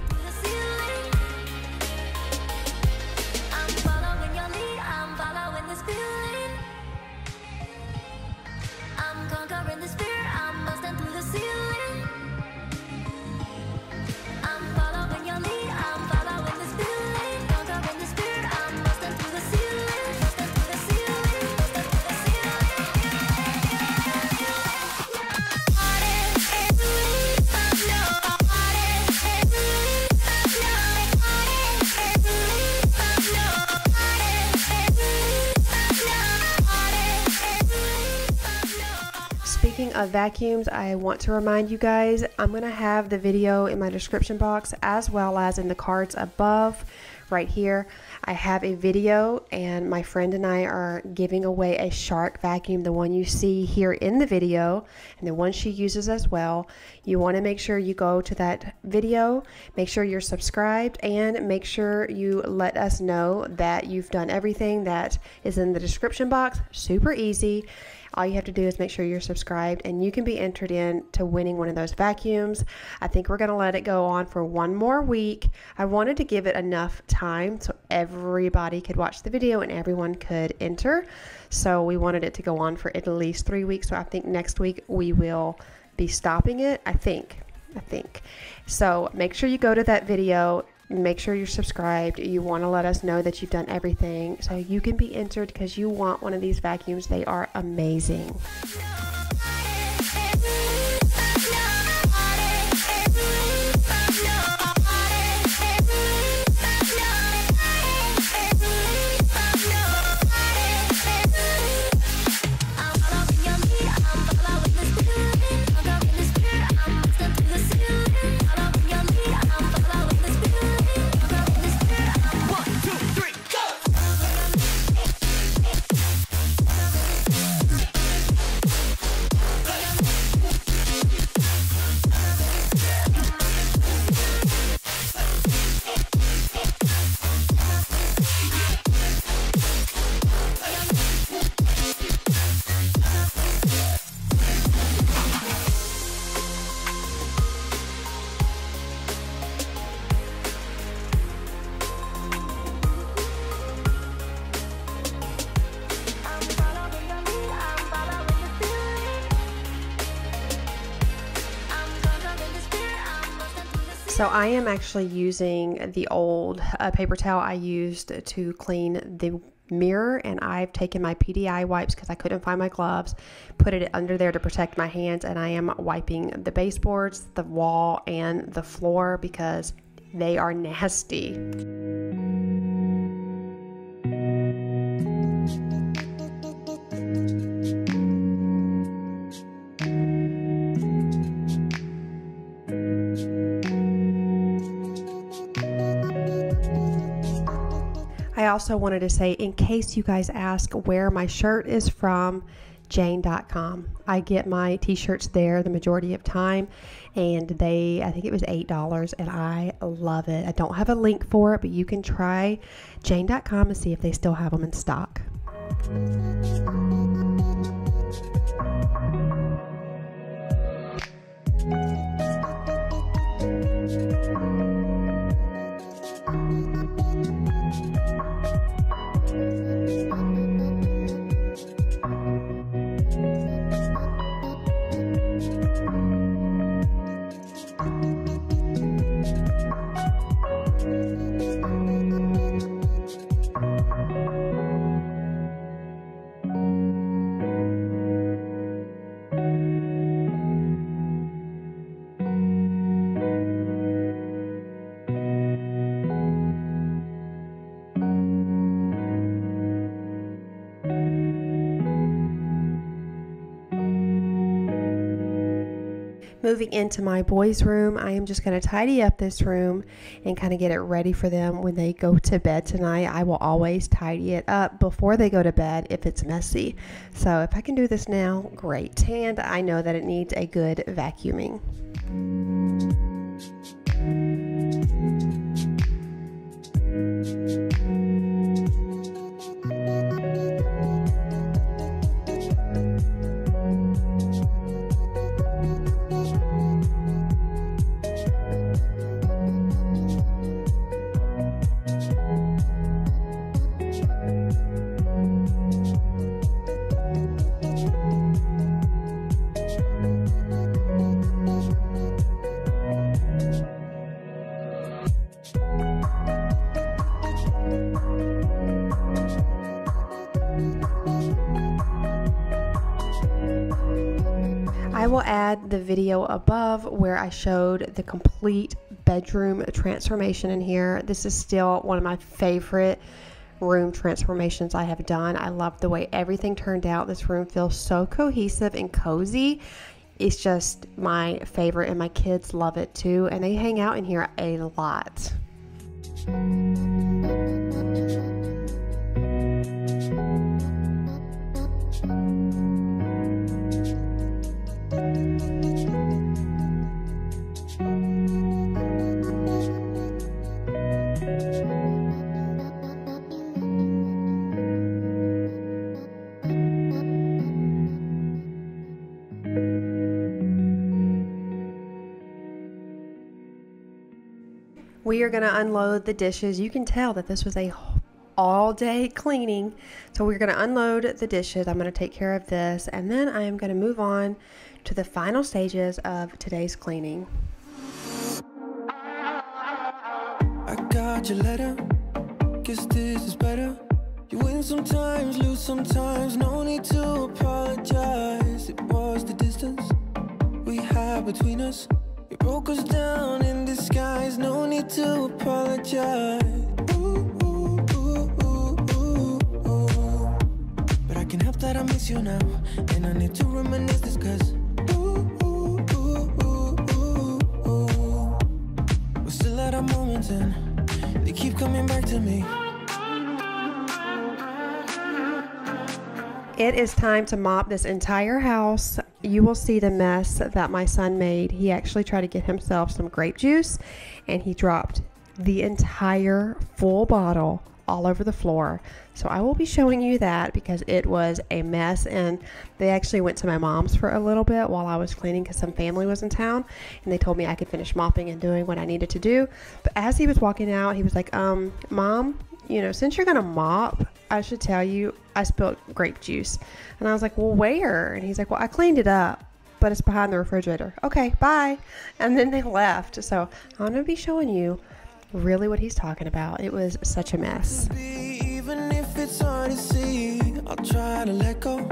Of vacuums, I want to remind you guys, I'm going to have the video in my description box as well as in the cards above right here. I have a video, and my friend and I are giving away a Shark vacuum, the one you see here in the video and the one she uses as well. You want to make sure you go to that video, make sure you're subscribed, and make sure you let us know that you've done everything that is in the description box. Super easy. All you have to do is make sure you're subscribed, and you can be entered in to winning one of those vacuums. I think we're going to let it go on for one more week. I wanted to give it enough time so everybody could watch the video and everyone could enter. So we wanted it to go on for at least 3 weeks. So I think next week we will be stopping it. I think. So make sure you go to that video. Make sure you're subscribed. You want to let us know that you've done everything so you can be entered because you want one of these vacuums. They are amazing. So I am actually using the old paper towel I used to clean the mirror, and I've taken my PDI wipes because I couldn't find my gloves, put it under there to protect my hands, and I am wiping the baseboards, the wall, and the floor because they are nasty. I also wanted to say, in case you guys ask where my shirt is from, Jane.com. I get my t-shirts there the majority of time, and they, I think it was $8, and I love it. I don't have a link for it, but you can try Jane.com and see if they still have them in stock. Moving into my boys' room, I am just going to tidy up this room and kind of get it ready for them when they go to bed tonight. I will always tidy it up before they go to bed if it's messy. So if I can do this now, great. And I know that it needs a good vacuuming. I will add the video above where I showed the complete bedroom transformation in here. This is still one of my favorite room transformations I have done. I love the way everything turned out. This room feels so cohesive and cozy. It's just my favorite, and my kids love it too, and they hang out in here a lot. We are going to unload the dishes. You can tell that this was a all-day cleaning, so we're going to unload the dishes. I'm going to take care of this, and then I am going to move on to the final stages of today's cleaning. I got your letter. Guess this is better. You win sometimes, lose sometimes. No need to apologize. It was the distance we had between us. You broke us down in disguise, no need to apologize. Ooh, ooh, ooh, ooh, ooh, ooh. But I can help that I miss you now, and I need to reminisce this cause ooh, ooh, ooh, ooh, ooh, ooh. We're still at our moments and they keep coming back to me. It is time to mop this entire house. You will see the mess that my son made. He actually tried to get himself some grape juice, and he dropped the entire full bottle all over the floor. So I will be showing you that because it was a mess, and they actually went to my mom's for a little bit while I was cleaning because some family was in town, and they told me I could finish mopping and doing what I needed to do. But as he was walking out, he was like, Mom, you know, since you're gonna mop, I should tell you I spilled grape juice. And I was like, well, where? And he's like, well, I cleaned it up. but it's behind the refrigerator. Okay, bye. And then they left. So I'm gonna be showing you really what he's talking about. It was such a mess. Even if it's hard to see, I'll try to let go.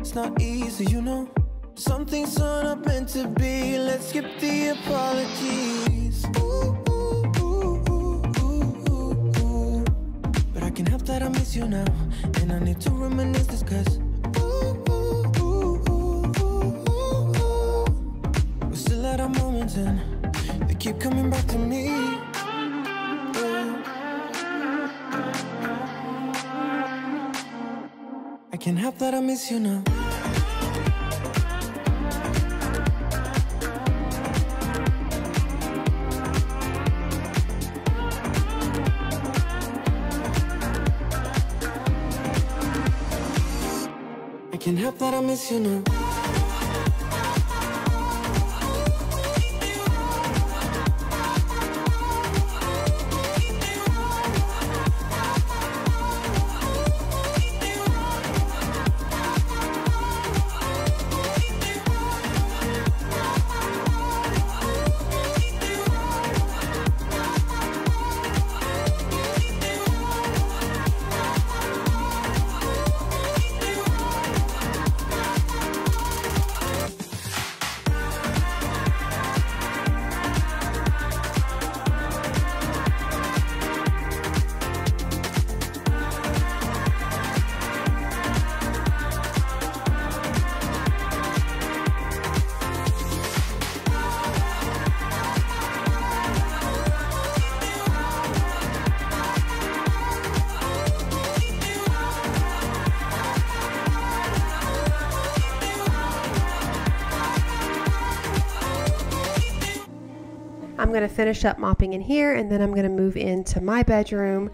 It's not easy, you know. Something's not meant to be. Let's skip the apologies. Ooh. But I can help that I miss you now, and I need to reminisce this cause. We're still at our moments and they keep coming back to me. I can't help that I miss you now. Can't help that I miss you now. I'm going to finish up mopping in here, and then I'm going to move into my bedroom.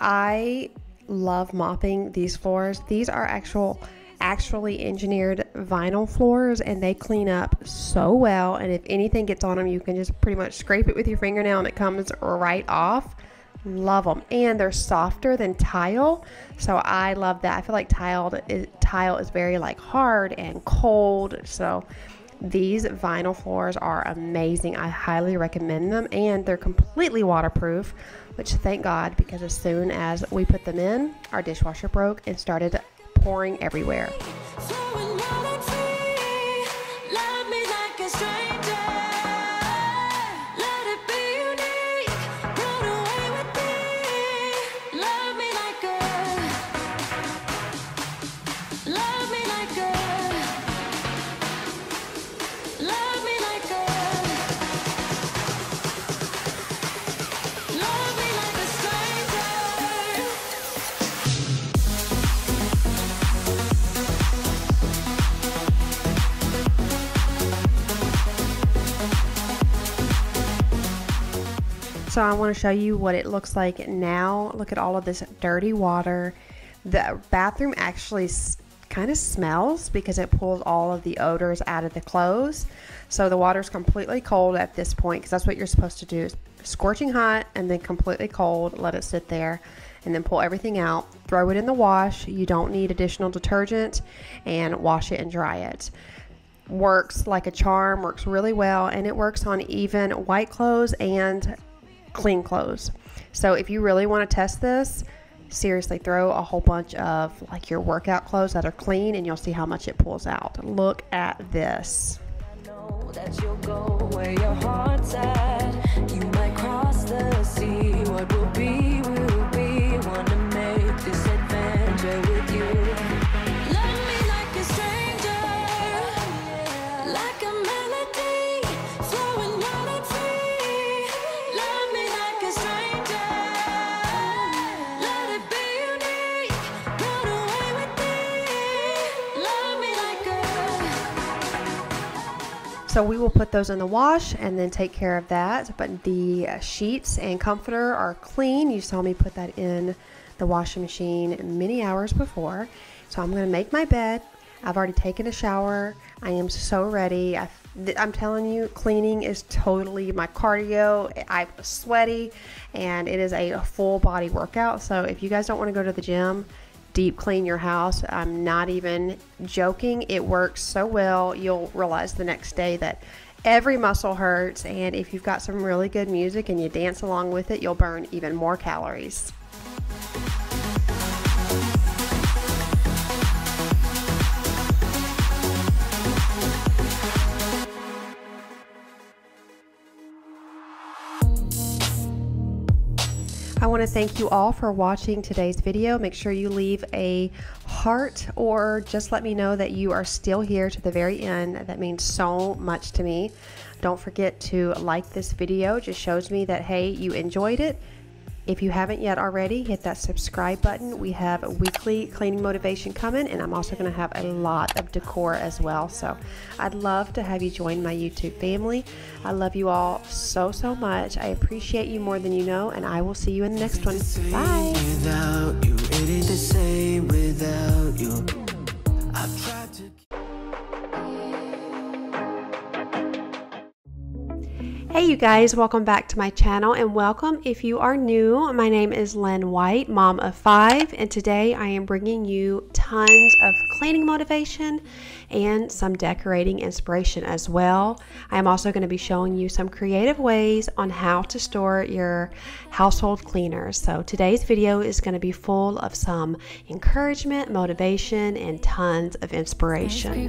I love mopping these floors. These are actually engineered vinyl floors, and they clean up so well, and if anything gets on them, you can just pretty much scrape it with your fingernail and it comes right off. Love them, and they're softer than tile, so I love that. I feel like tile is very like hard and cold, so these vinyl floors are amazing. I highly recommend them, and they're completely waterproof, which thank God, because as soon as we put them in, our dishwasher broke and started pouring everywhere. So I want to show you what it looks like now. Look at all of this dirty water. The bathroom actually kind of smells because it pulls all of the odors out of the clothes. So the water's completely cold at this point, because that's what you're supposed to do, is scorching hot and then completely cold, let it sit there, and then pull everything out, throw it in the wash. You don't need additional detergent, and wash it and dry it. Works like a charm, works really well, and it works on even white clothes and clean clothes. So if you really want to test this, seriously, throw a whole bunch of like your workout clothes that are clean, and you'll see how much it pulls out. Look at this. I know that you'll go where your heart's at. You might cross the sea. What will be, wanna make this adventure with you. Love me like a stranger, like a melody, flowing out of me. So we will put those in the wash and then take care of that. But the sheets and comforter are clean. You saw me put that in the washing machine many hours before. So I'm going to make my bed. I've already taken a shower. I am so ready. I'm telling you, cleaning is totally my cardio. I'm sweaty, and it is a full body workout. So if you guys don't want to go to the gym, deep clean your house. I'm not even joking. It works so well, you'll realize the next day that every muscle hurts, and if you've got some really good music and you dance along with it, you'll burn even more calories. I want to thank you all for watching today's video. Make sure you leave a heart or just let me know that you are still here to the very end. That means so much to me. Don't forget to like this video. It just shows me that, hey, you enjoyed it. If you haven't yet already, hit that subscribe button. We have a weekly cleaning motivation coming, and I'm also going to have a lot of decor as well. So I'd love to have you join my YouTube family. I love you all so, so much. I appreciate you more than you know, and I will see you in the next one. Bye. Hey you guys, welcome back to my channel, and welcome if you are new. My name is Lynn White, mom of 5, and today I am bringing you tons of cleaning motivation and some decorating inspiration as well. I am also going to be showing you some creative ways on how to store your household cleaners. So today's video is going to be full of some encouragement, motivation, and tons of inspiration.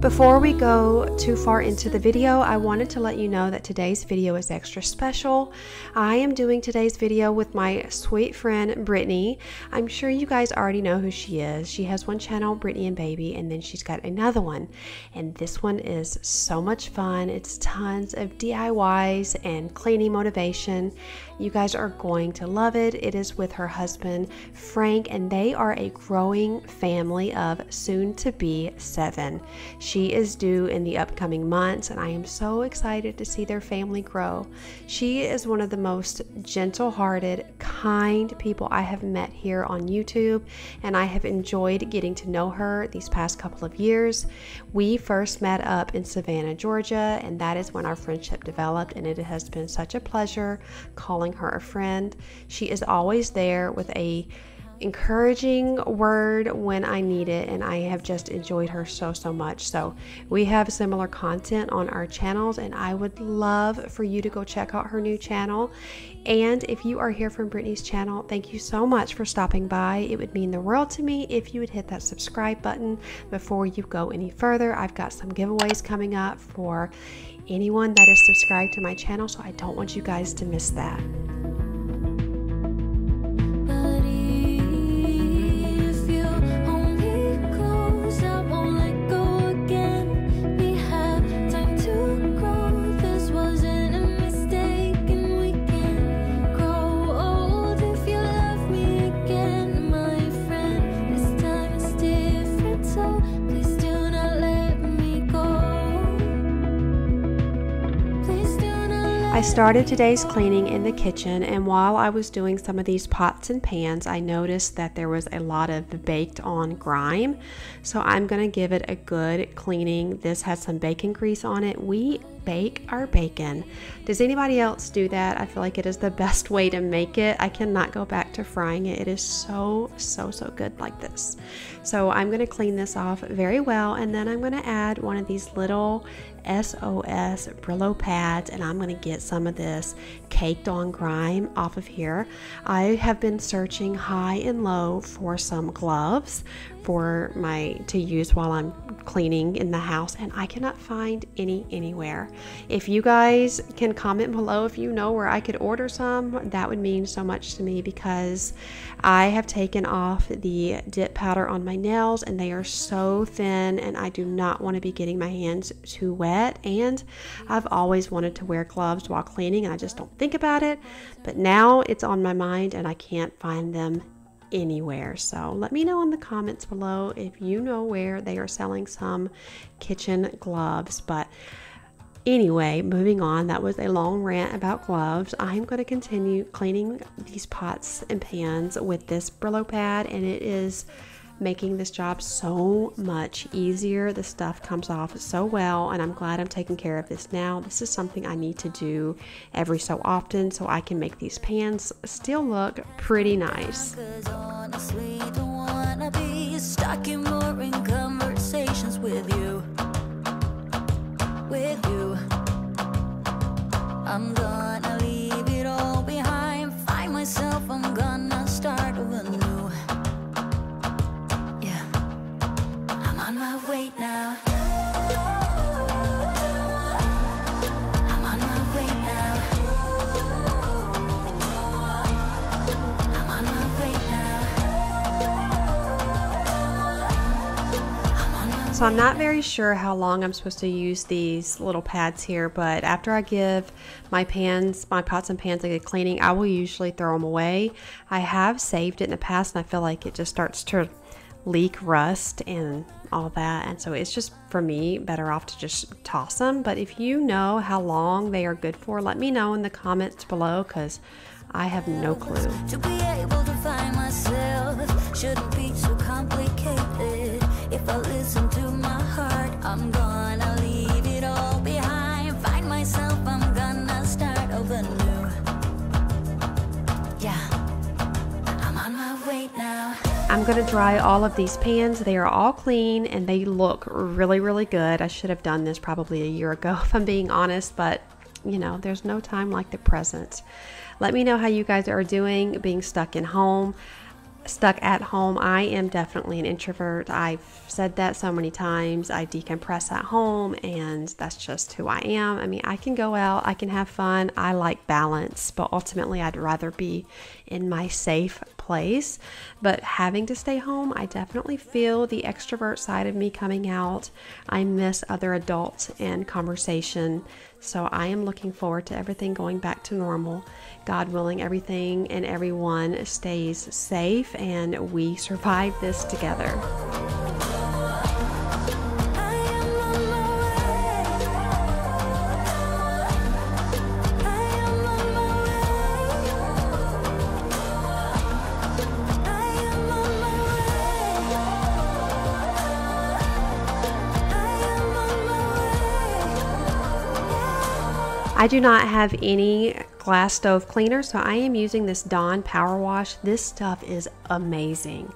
Before we go too far into the video, I wanted to let you know that today's video is extra special. I am doing today's video with my sweet friend, Brittany. I'm sure you guys already know who she is. She has one channel, Brittany and Baby, and then she's got another one. And this one is so much fun. It's tons of DIYs and cleaning motivation. You guys are going to love it. It is with her husband, Frank, and they are a growing family of soon-to-be 7. She is due in the upcoming months, and I am so excited to see their family grow. She is one of the most gentle-hearted, kind people I have met here on YouTube, and I have enjoyed getting to know her these past couple of years. We first met up in Savannah, Georgia, and that is when our friendship developed, and it has been such a pleasure calling her a friend. She is always there with a encouraging word when I need it, and I have just enjoyed her so, so much. So we have similar content on our channels, and I would love for you to go check out her new channel. And if you are here from Brittany's channel, thank you so much for stopping by. It would mean the world to me if you would hit that subscribe button before you go any further. I've got some giveaways coming up for anyone that is subscribed to my channel, so I don't want you guys to miss that. I started today's cleaning in the kitchen, and while I was doing some of these pots and pans, I noticed that there was a lot of baked on grime, so I'm going to give it a good cleaning. This has some bacon grease on it. We bake our bacon. Does anybody else do that? I feel like it is the best way to make it. I cannot go back to frying it. It is so, so, so good like this. So I'm going to clean this off very well, and then I'm going to add one of these little SOS Brillo pads, and I'm gonna get some of this caked on grime off of here. I have been searching high and low for some gloves for my to use while I'm cleaning in the house, and I cannot find any anywhere. If you guys can comment below if you know where I could order some, that would mean so much to me, because I have taken off the dip powder on my nails and they are so thin, and I do not want to be getting my hands too wet, and I've always wanted to wear gloves while cleaning and I just don't think about it, but now it's on my mind and I can't find them anywhere. So let me know in the comments below if you know where they are selling some kitchen gloves. But anyway, moving on, that was a long rant about gloves. I'm going to continue cleaning these pots and pans with this Brillo pad, and it is making this job so much easier. The stuff comes off so well, and I'm glad I'm taking care of this now. This is something I need to do every so often so I can make these pans still look pretty nice. I'm gonna leave it all behind, find myself, I'm gonna start anew. Yeah, I'm on my way now. I'm on my way now. I'm on my way now. So I'm not very sure how long I'm supposed to use these little pads here, but after I give my pans, my pots and pans, like a cleaning, I will usually throw them away. I have saved it in the past, and I feel like it just starts to leak rust and all that, and so it's just, for me, better off to just toss them. But if you know how long they are good for, let me know in the comments below, because I have no clue. To be able to find myself shouldn't be so complicated. If I listen to my heart, I'm gonna leave it all behind, find myself, I'm gonna start over new. Yeah, I'm on my way now. I'm gonna dry all of these pans. They are all clean and they look really, really good. I should have done this probably a year ago, if I'm being honest, but you know, there's no time like the present. Let me know how you guys are doing, being stuck at home. I am definitely an introvert. I've said that so many times. I decompress at home, and that's just who I am. I mean, I can go out, I can have fun, I like balance, but ultimately I'd rather be in my safe place. But having to stay home, I definitely feel the extrovert side of me coming out. I miss other adults and conversation. So I am looking forward to everything going back to normal. God willing, everything and everyone stays safe and we survive this together. I do not have any glass stove cleaner, so I am using this Dawn Power Wash. This stuff is amazing.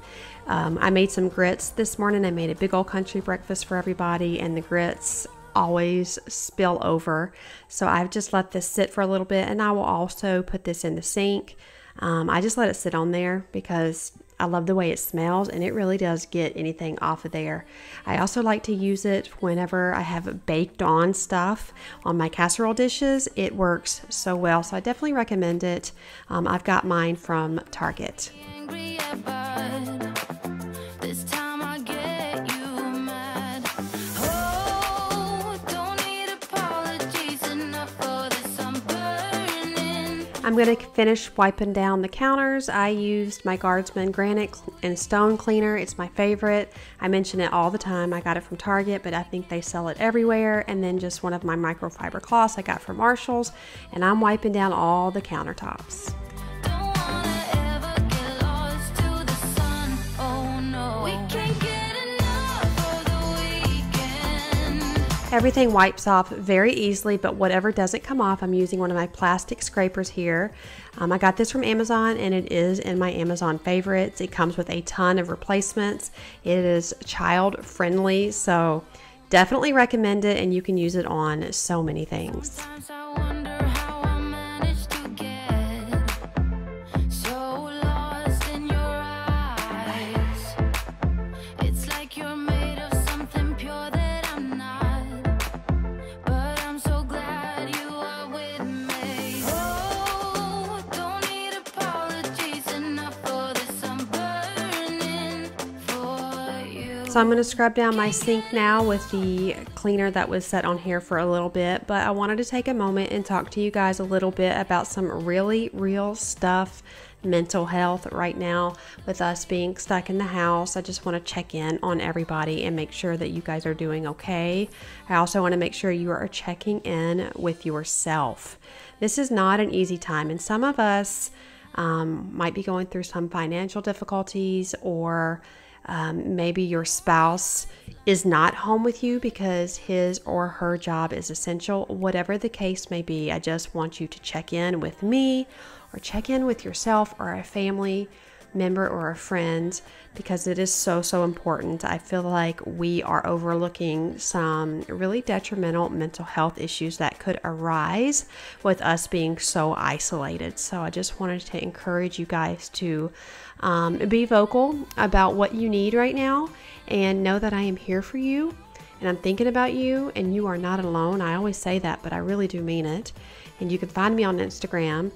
I made some grits this morning. I made a big old country breakfast for everybody, and the grits always spill over. So I've just let this sit for a little bit, and I will also put this in the sink. I just let it sit on there because I love the way it smells, and it really does get anything off of there. I also like to use it whenever I have baked on stuff on my casserole dishes. It works so well, so I definitely recommend it. I've got mine from Target. I'm going to finish wiping down the counters. I used my Guardsman Granite and Stone Cleaner. It's my favorite. I mention it all the time. I got it from Target, but I think they sell it everywhere. And then just one of my microfiber cloths I got from Marshalls. And I'm wiping down all the countertops. Everything wipes off very easily, but whatever doesn't come off, I'm using one of my plastic scrapers here. I got this from Amazon, and it is in my Amazon favorites. It comes with a ton of replacements. It is child friendly, so definitely recommend it, and you can use it on so many things. So I'm going to scrub down my sink now with the cleaner that was set on here for a little bit, but I wanted to take a moment and talk to you guys a little bit about some really real stuff, mental health right now with us being stuck in the house. I just want to check in on everybody and make sure that you guys are doing okay. I also want to make sure you are checking in with yourself. This is not an easy time, and some of us might be going through some financial difficulties or Maybe your spouse is not home with you because his or her job is essential. Whatever the case may be, I just want you to check in with me or check in with yourself or a family member or a friend, because it is so important. I feel like we are overlooking some really detrimental mental health issues that could arise with us being so isolated. So I just wanted to encourage you guys to be vocal about what you need right now, and know that I am here for you and I'm thinking about you and you are not alone. I always say that, but I really do mean it. And you can find me on Instagram.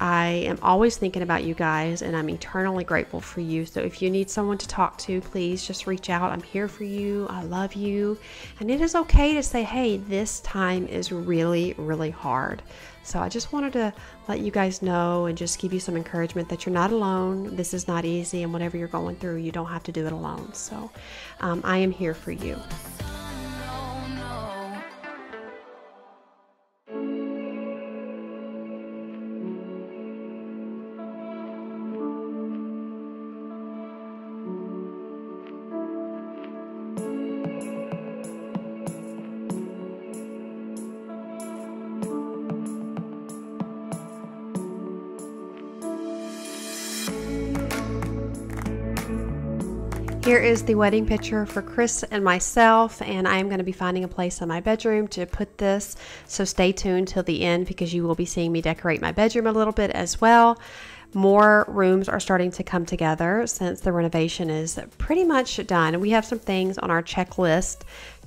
I am always thinking about you guys, and I'm eternally grateful for you. So if you need someone to talk to, please just reach out. I'm here for you. I love you. And it is okay to say, hey, this time is really hard. So I just wanted to let you guys know and just give you some encouragement that you're not alone. This is not easy, and whatever you're going through, you don't have to do it alone. So I am here for you. Here is the wedding picture for Chris and myself, and I am going to be finding a place in my bedroom to put this, so stay tuned till the end because you will be seeing me decorate my bedroom a little bit as well. More rooms are starting to come together since the renovation is pretty much done. We have some things on our checklist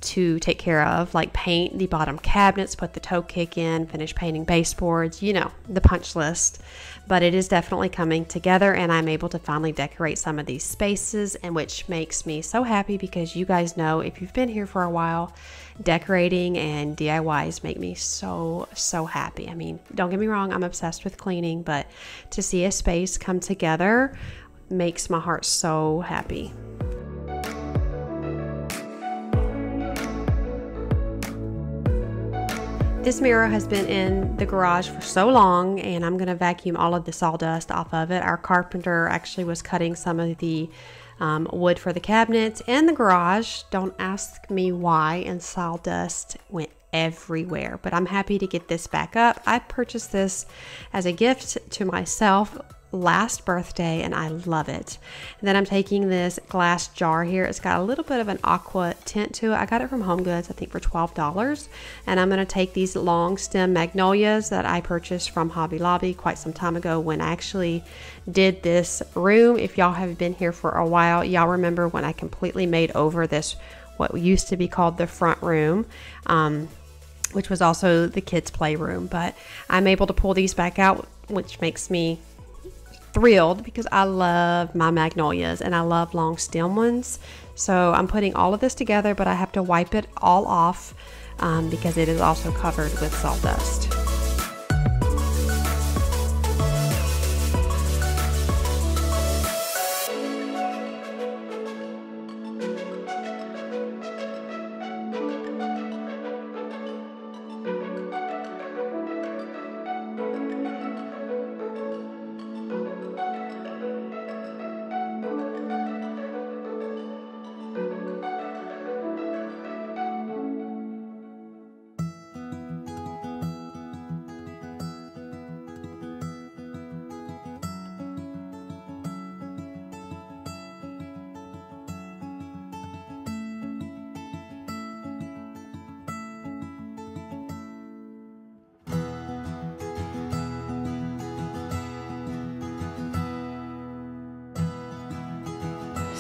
to take care of, like paint the bottom cabinets, put the toe kick in, finish painting baseboards, you know, the punch list. But it is definitely coming together, and I'm able to finally decorate some of these spaces, and which makes me so happy because you guys know, if you've been here for a while, decorating and DIYs make me so happy. I mean, don't get me wrong, I'm obsessed with cleaning, but to see a space come together makes my heart so happy. This mirror has been in the garage for so long, and I'm gonna vacuum all of the sawdust off of it. Our carpenter actually was cutting some of the wood for the cabinets and the garage. Don't ask me why, and sawdust went everywhere, but I'm happy to get this back up. I purchased this as a gift to myself last birthday, and I love it. And then I'm taking this glass jar here. It's got a little bit of an aqua tint to it. I got it from Home Goods, I think for $12. And I'm gonna take these long stem magnolias that I purchased from Hobby Lobby quite some time ago when I actually did this room. If y'all have been here for a while, y'all remember when I completely made over this, what used to be called the front room, which was also the kids' playroom. But I'm able to pull these back out, which makes me thrilled because I love my magnolias and I love long stem ones. So I'm putting all of this together, but I have to wipe it all off because it is also covered with sawdust.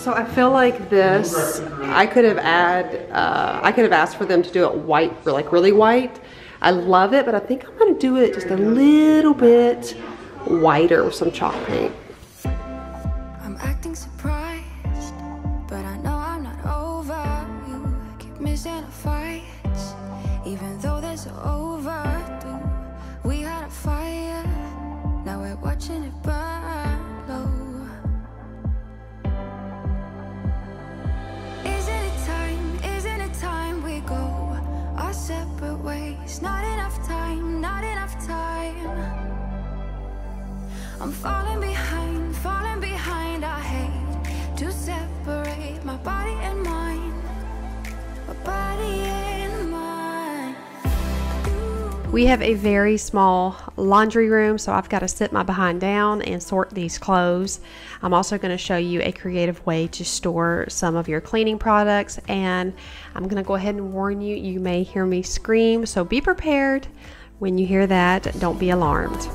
So I feel like this, I could have asked for them to do it white, like really white. I love it, but I think I'm gonna do it just a little bit whiter with some chalk paint. I'm acting surprised, but I know I'm not over you. I keep missing fights, even though there's overdue. We had a fire, now we're watching it burn low. Separate ways, not enough time, not enough time. I'm falling behind, I hate to separate my body and mind. My body and mind. We have a very small laundry room, so I've got to sit my behind down and sort these clothes. I'm also going to show you a creative way to store some of your cleaning products, and I'm going to go ahead and warn you, you may hear me scream, so be prepared. When you hear that, don't be alarmed.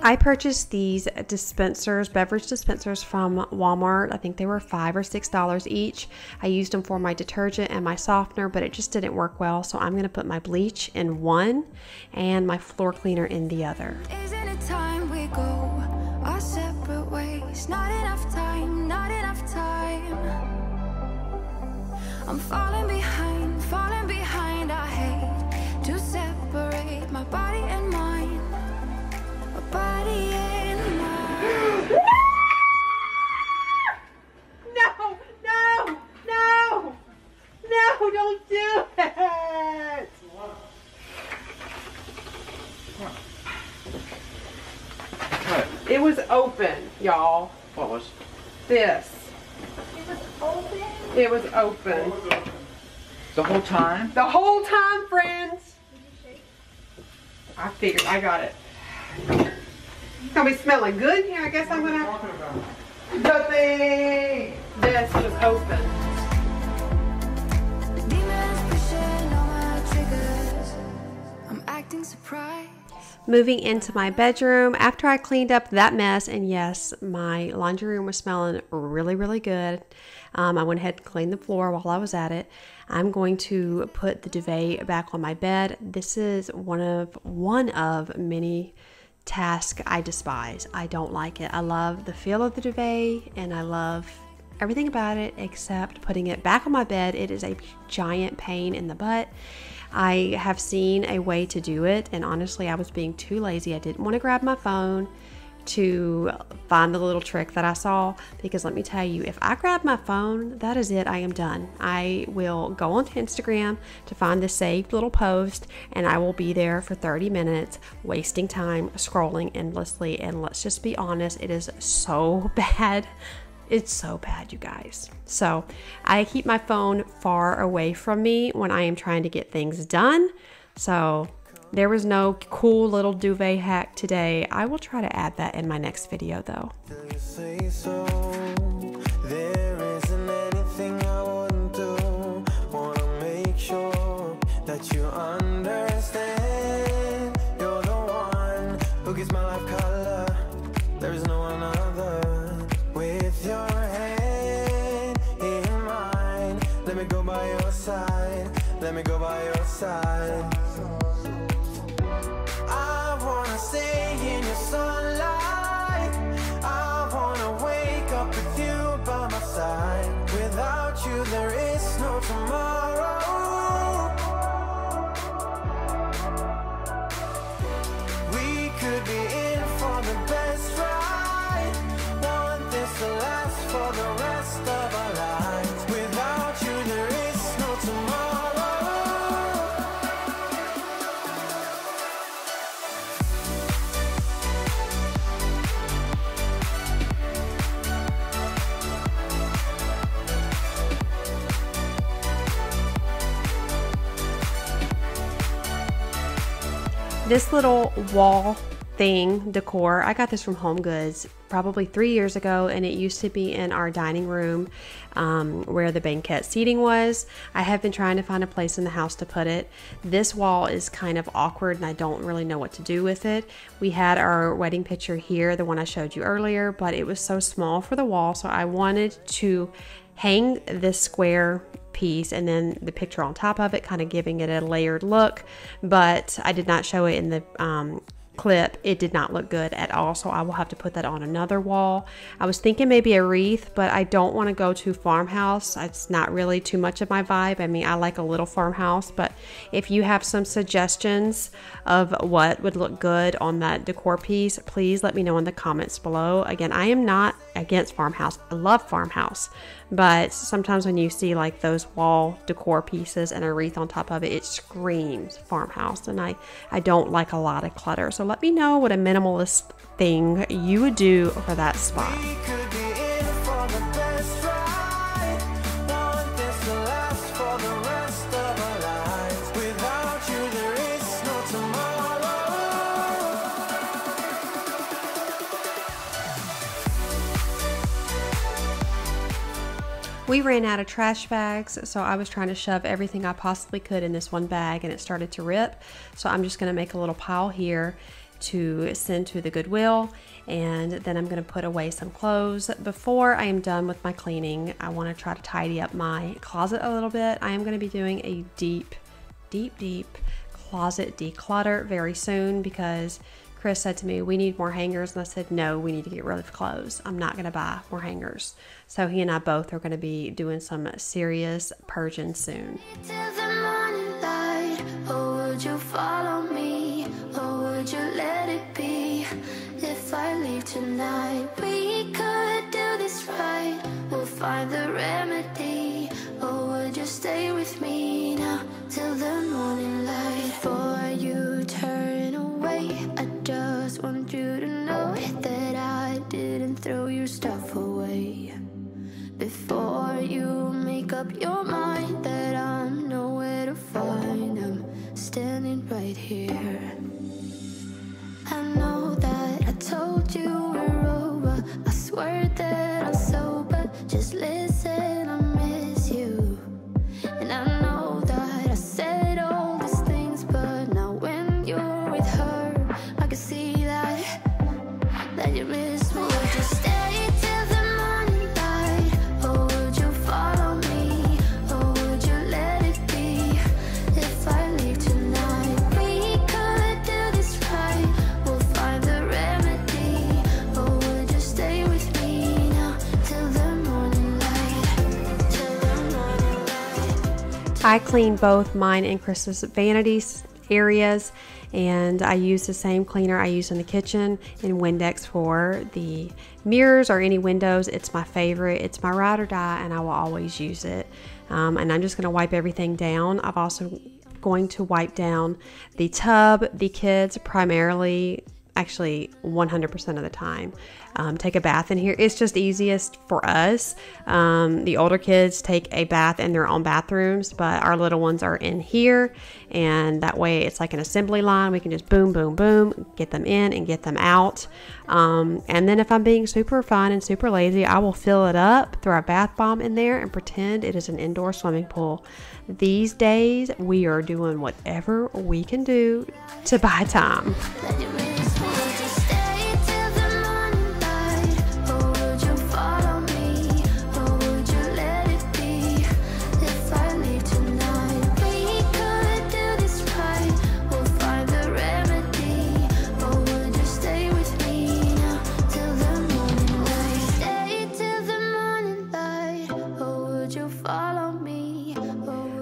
I purchased these dispensers, beverage dispensers, from Walmart. I think they were $5 or $6 each. I used them for my detergent and my softener, but it just didn't work well, so I'm going to put my bleach in one and my floor cleaner in the other. Isn't it time we go our separate ways? Not enough time, not enough time. I'm falling behind, I hate to separate my body and mind. Body and mind. No, no, no, no, don't do it. What? It was open, y'all. What was this? It was open? It was open. The whole time? The whole time, friends. Did you shake? I figured I got it. It's gonna be smelling good here. I guess I'm gonna. Nothing. This was open. I'm acting surprised. Moving into my bedroom, after I cleaned up that mess, and yes, my laundry room was smelling really, really good. I went ahead and cleaned the floor while I was at it. I'm going to put the duvet back on my bed. This is one of many task I despise. I don't like it. I love the feel of the duvet and I love everything about it except putting it back on my bed. It is a giant pain in the butt. I have seen a way to do it, and honestly I was being too lazy. I didn't want to grab my phone to find the little trick that I saw, because let me tell you, if I grab my phone, that is it. I am done. I will go onto Instagram to find the saved little post, and I will be there for 30 minutes wasting time scrolling endlessly. And let's just be honest, it is so bad. It's so bad, you guys. So I keep my phone far away from me when I am trying to get things done. So there was no cool little duvet hack today. I will try to add that in my next video though. This little wall thing, decor, I got this from Home Goods probably 3 years ago, and it used to be in our dining room where the banquette seating was. I have been trying to find a place in the house to put it. This wall is kind of awkward and I don't really know what to do with it. We had our wedding picture here, the one I showed you earlier, but it was so small for the wall, so I wanted to hang this square piece and then the picture on top of it, kind of giving it a layered look, but I did not show it in the clip, it did not look good at all, so I will have to put that on another wall. I was thinking maybe a wreath, but I don't want to go to farmhouse. It's not really too much of my vibe. I mean, I like a little farmhouse, but if you have some suggestions of what would look good on that decor piece, please let me know in the comments below. Again, I am not against farmhouse. I love farmhouse, but sometimes when you see like those wall decor pieces and a wreath on top of it, it screams farmhouse, and I don't like a lot of clutter. So let me know what a minimalist thing you would do for that spot. We ran out of trash bags, so I was trying to shove everything I possibly could in this one bag, and it started to rip. So I'm just gonna make a little pile here to send to the Goodwill, and then I'm gonna put away some clothes. Before I am done with my cleaning, I wanna try to tidy up my closet a little bit. I am gonna be doing a deep closet declutter very soon, because Chris said to me, we need more hangers, and I said, no, we need to get rid of clothes. I'm not gonna buy more hangers. So he and I both are gonna be doing some serious purging soon. I cleaned both mine and Chris's vanity areas, and I used the same cleaner I use in the kitchen and Windex for the mirrors or any windows. It's my favorite. It's my ride or die, and I will always use it. And I'm just going to wipe everything down. I've also going to wipe down the tub, the kids primarily. Actually 100% of the time. Take a bath in here. It's just easiest for us. The older kids take a bath in their own bathrooms, but our little ones are in here, and that way it's like an assembly line. We can just boom, boom, boom, get them in and get them out. And then if I'm being super fun and super lazy, I will fill it up, throw a bath bomb in there, and pretend it is an indoor swimming pool. These days, we are doing whatever we can do to buy time.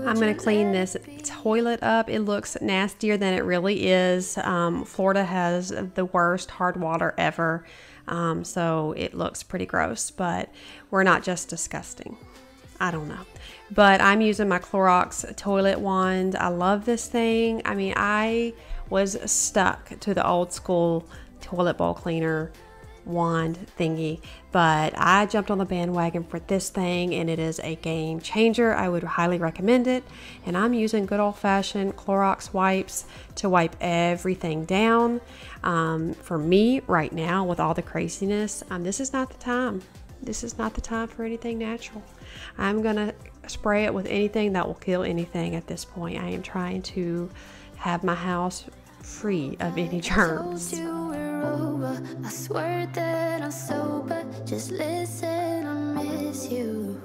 I'm gonna clean this toilet up. It looks nastier than it really is. Florida has the worst hard water ever, so it looks pretty gross, but we're not just disgusting. I don't know. But I'm using my Clorox toilet wand. I love this thing. I mean, I was stuck to the old school toilet bowl cleaner wand thingy, but I jumped on the bandwagon for this thing, and it is a game changer. I would highly recommend it, and I'm using good old-fashioned Clorox wipes to wipe everything down. For me right now, with all the craziness, this is not the time. This is not the time for anything natural. I'm gonna spray it with anything that will kill anything at this point. I am trying to have my house free of any germs. I swear that I'm sober, just listen, I miss you.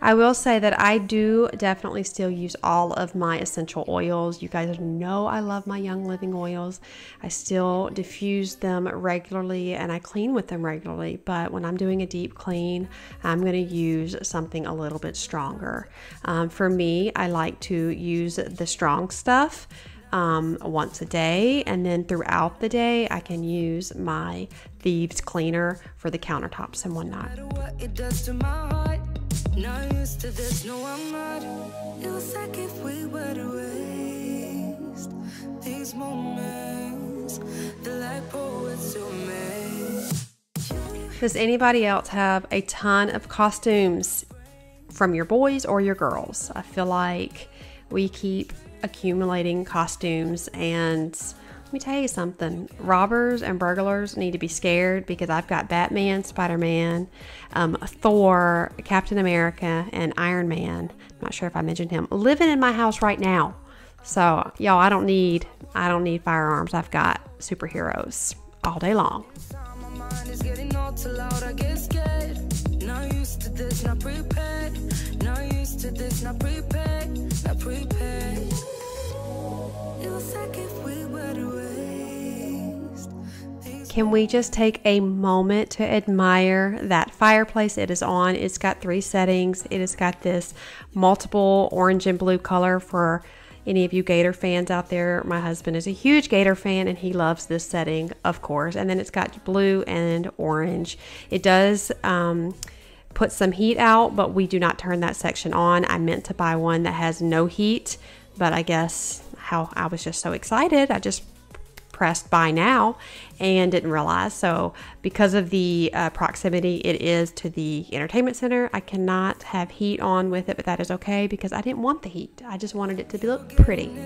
I will say that I do definitely still use all of my essential oils. You guys know I love my Young Living oils. I still diffuse them regularly and I clean with them regularly, but when I'm doing a deep clean, I'm going to use something a little bit stronger. For me, I like to use the strong stuff once a day, and then throughout the day I can use my Thieves cleaner for the countertops and whatnot. Not used to this, no I'm not. It was like if we were to waste these moments, the light poets you made. Does anybody else have a ton of costumes from your boys or your girls? I feel like we keep accumulating costumes, and let me tell you something, robbers and burglars need to be scared, because I've got Batman, Spider-Man, Thor, Captain America, and Iron Man. I'm not sure if I mentioned him, living in my house right now. So y'all, I don't need firearms. I've got superheroes all day long. Can we just take a moment to admire that fireplace? It is on. It's got 3 settings. It has got this multiple orange and blue color for any of you Gator fans out there. My husband is a huge Gator fan and he loves this setting, of course. And then it's got blue and orange. It does put some heat out, but we do not turn that section on. I meant to buy one that has no heat, but I guess how I was just so excited, I just pressed buy now and didn't realize. So because of the proximity it is to the entertainment center, I cannot have heat on with it, but that is okay because I didn't want the heat. I just wanted it to look pretty.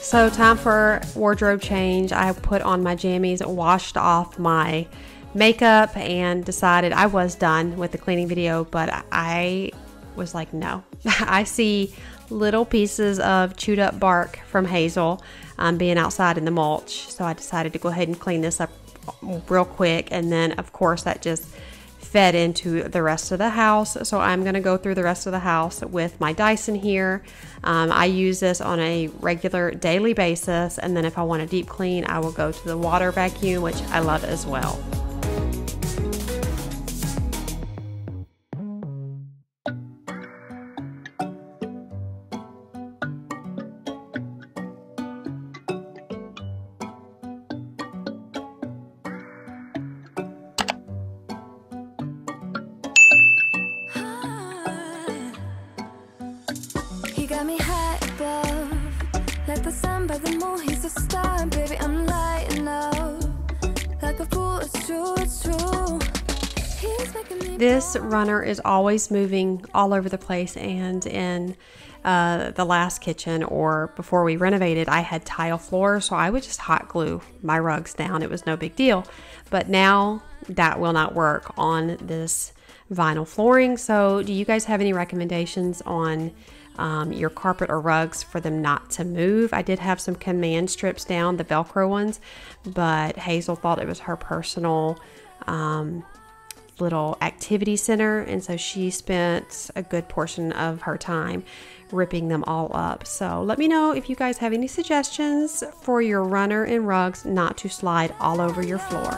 So time for wardrobe change. I put on my jammies, washed off my makeup, and decided I was done with the cleaning video, but I was like, no. I see little pieces of chewed up bark from Hazel being outside in the mulch. So I decided to go ahead and clean this up real quick. And then of course that just fed into the rest of the house. So I'm gonna go through the rest of the house with my Dyson here. I use this on a regular daily basis, and then if I want a deep clean, I will go to the water vacuum, which I love as well. This runner is always moving all over the place, and in the last kitchen, or before we renovated, I had tile floors, so I would just hot glue my rugs down. It was no big deal, but now that will not work on this vinyl flooring. So do you guys have any recommendations on your carpet or rugs for them not to move? I did have some command strips down, the Velcro ones, but Hazel thought it was her personal little activity center, and so she spent a good portion of her time ripping them all up. So let me know if you guys have any suggestions for your runner and rugs not to slide all over your floor.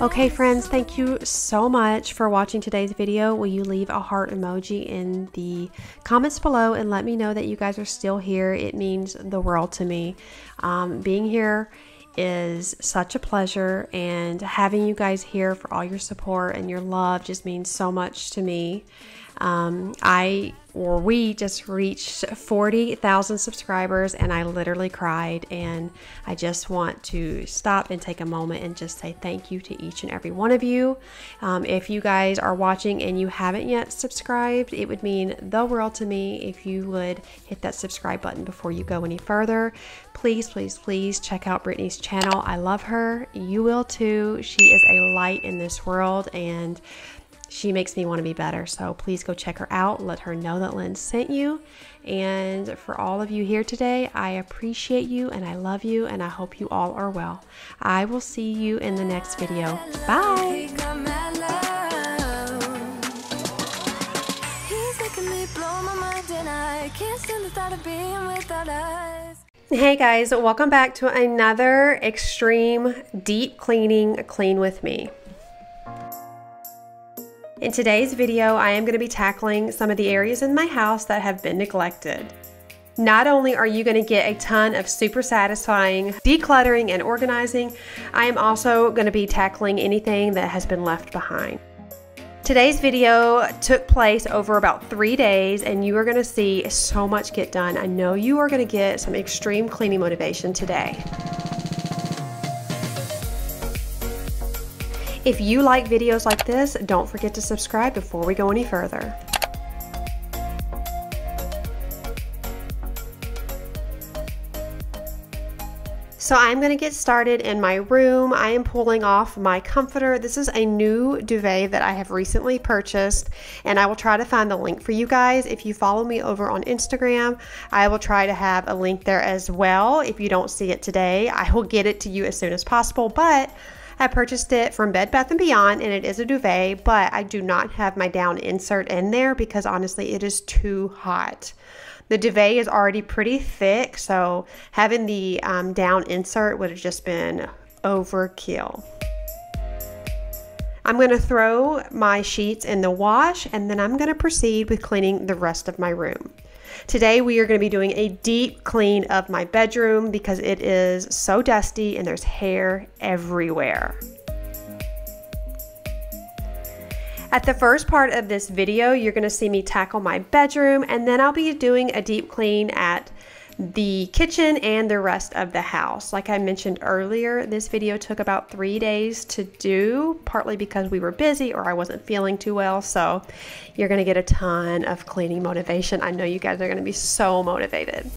Okay friends, thank you so much for watching today's video. Will you leave a heart emoji in the comments below and let me know that you guys are still here? It means the world to me. Being here is such a pleasure, and having you guys here for all your support and your love just means so much to me. We just reached 40,000 subscribers, and I literally cried, and I just want to stop and take a moment and just say thank you to each and every one of you. If you guys are watching and you haven't yet subscribed, it would mean the world to me if you would hit that subscribe button before you go any further. Please, please, please check out Brittany's channel. I love her. You will too. She is a light in this world, and she makes me want to be better, so please go check her out. Let her know that Lynn sent you. And for all of you here today, I appreciate you and I love you, and I hope you all are well. I will see you in the next video. Bye. Hey guys, welcome back to another extreme deep cleaning clean with me. In today's video, I am going to be tackling some of the areas in my house that have been neglected. Not only are you going to get a ton of super satisfying decluttering and organizing, I am also going to be tackling anything that has been left behind. Today's video took place over about 3 days, and you are going to see so much get done. I know you are going to get some extreme cleaning motivation today. If you like videos like this, don't forget to subscribe before we go any further. So I'm going to get started in my room. I am pulling off my comforter. This is a new duvet that I have recently purchased, and I will try to find the link for you guys. If you follow me over on Instagram, I will try to have a link there as well. If you don't see it today, I will get it to you as soon as possible, but I purchased it from Bed Bath & Beyond, and it is a duvet, but I do not have my down insert in there because honestly, it is too hot. The duvet is already pretty thick, so having the down insert would have just been overkill. I'm going to throw my sheets in the wash, and then I'm going to proceed with cleaning the rest of my room. Today we are going to be doing a deep clean of my bedroom because it is so dusty and there's hair everywhere. At the first part of this video, you're going to see me tackle my bedroom, and then I'll be doing a deep clean at the kitchen and the rest of the house. Like I mentioned earlier, this video took about 3 days to do, partly because we were busy or I wasn't feeling too well. So you're going to get a ton of cleaning motivation. I know you guys are going to be so motivated.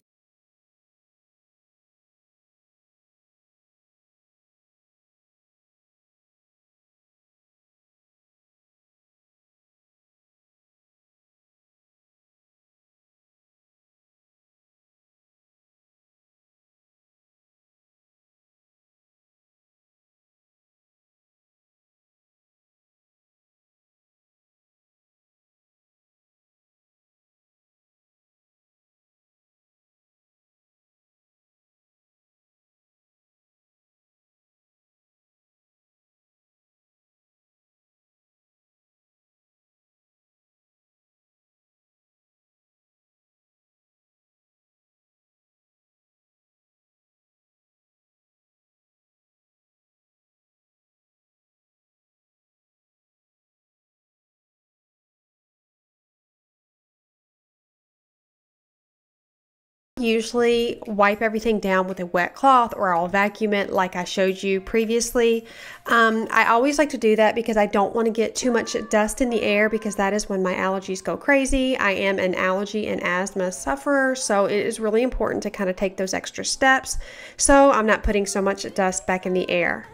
Usually wipe everything down with a wet cloth, or I'll vacuum it like I showed you previously. I always like to do that because I don't want to get too much dust in the air, because that is when my allergies go crazy. I am an allergy and asthma sufferer, so it is really important to kind of take those extra steps so I'm not putting so much dust back in the air.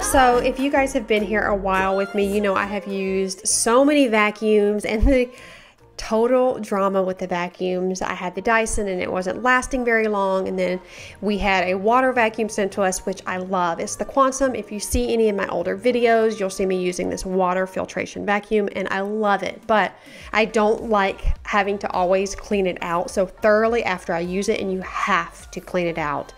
So if you guys have been here a while with me, you know I have used so many vacuums, and the total drama with the vacuums. I had the Dyson and it wasn't lasting very long, and then we had a water vacuum sent to us, which I love. It's the Quantum. If you see any of my older videos, you'll see me using this water filtration vacuum, and I love it, but I don't like having to always clean it out so thoroughly after I use it, and you have to clean it out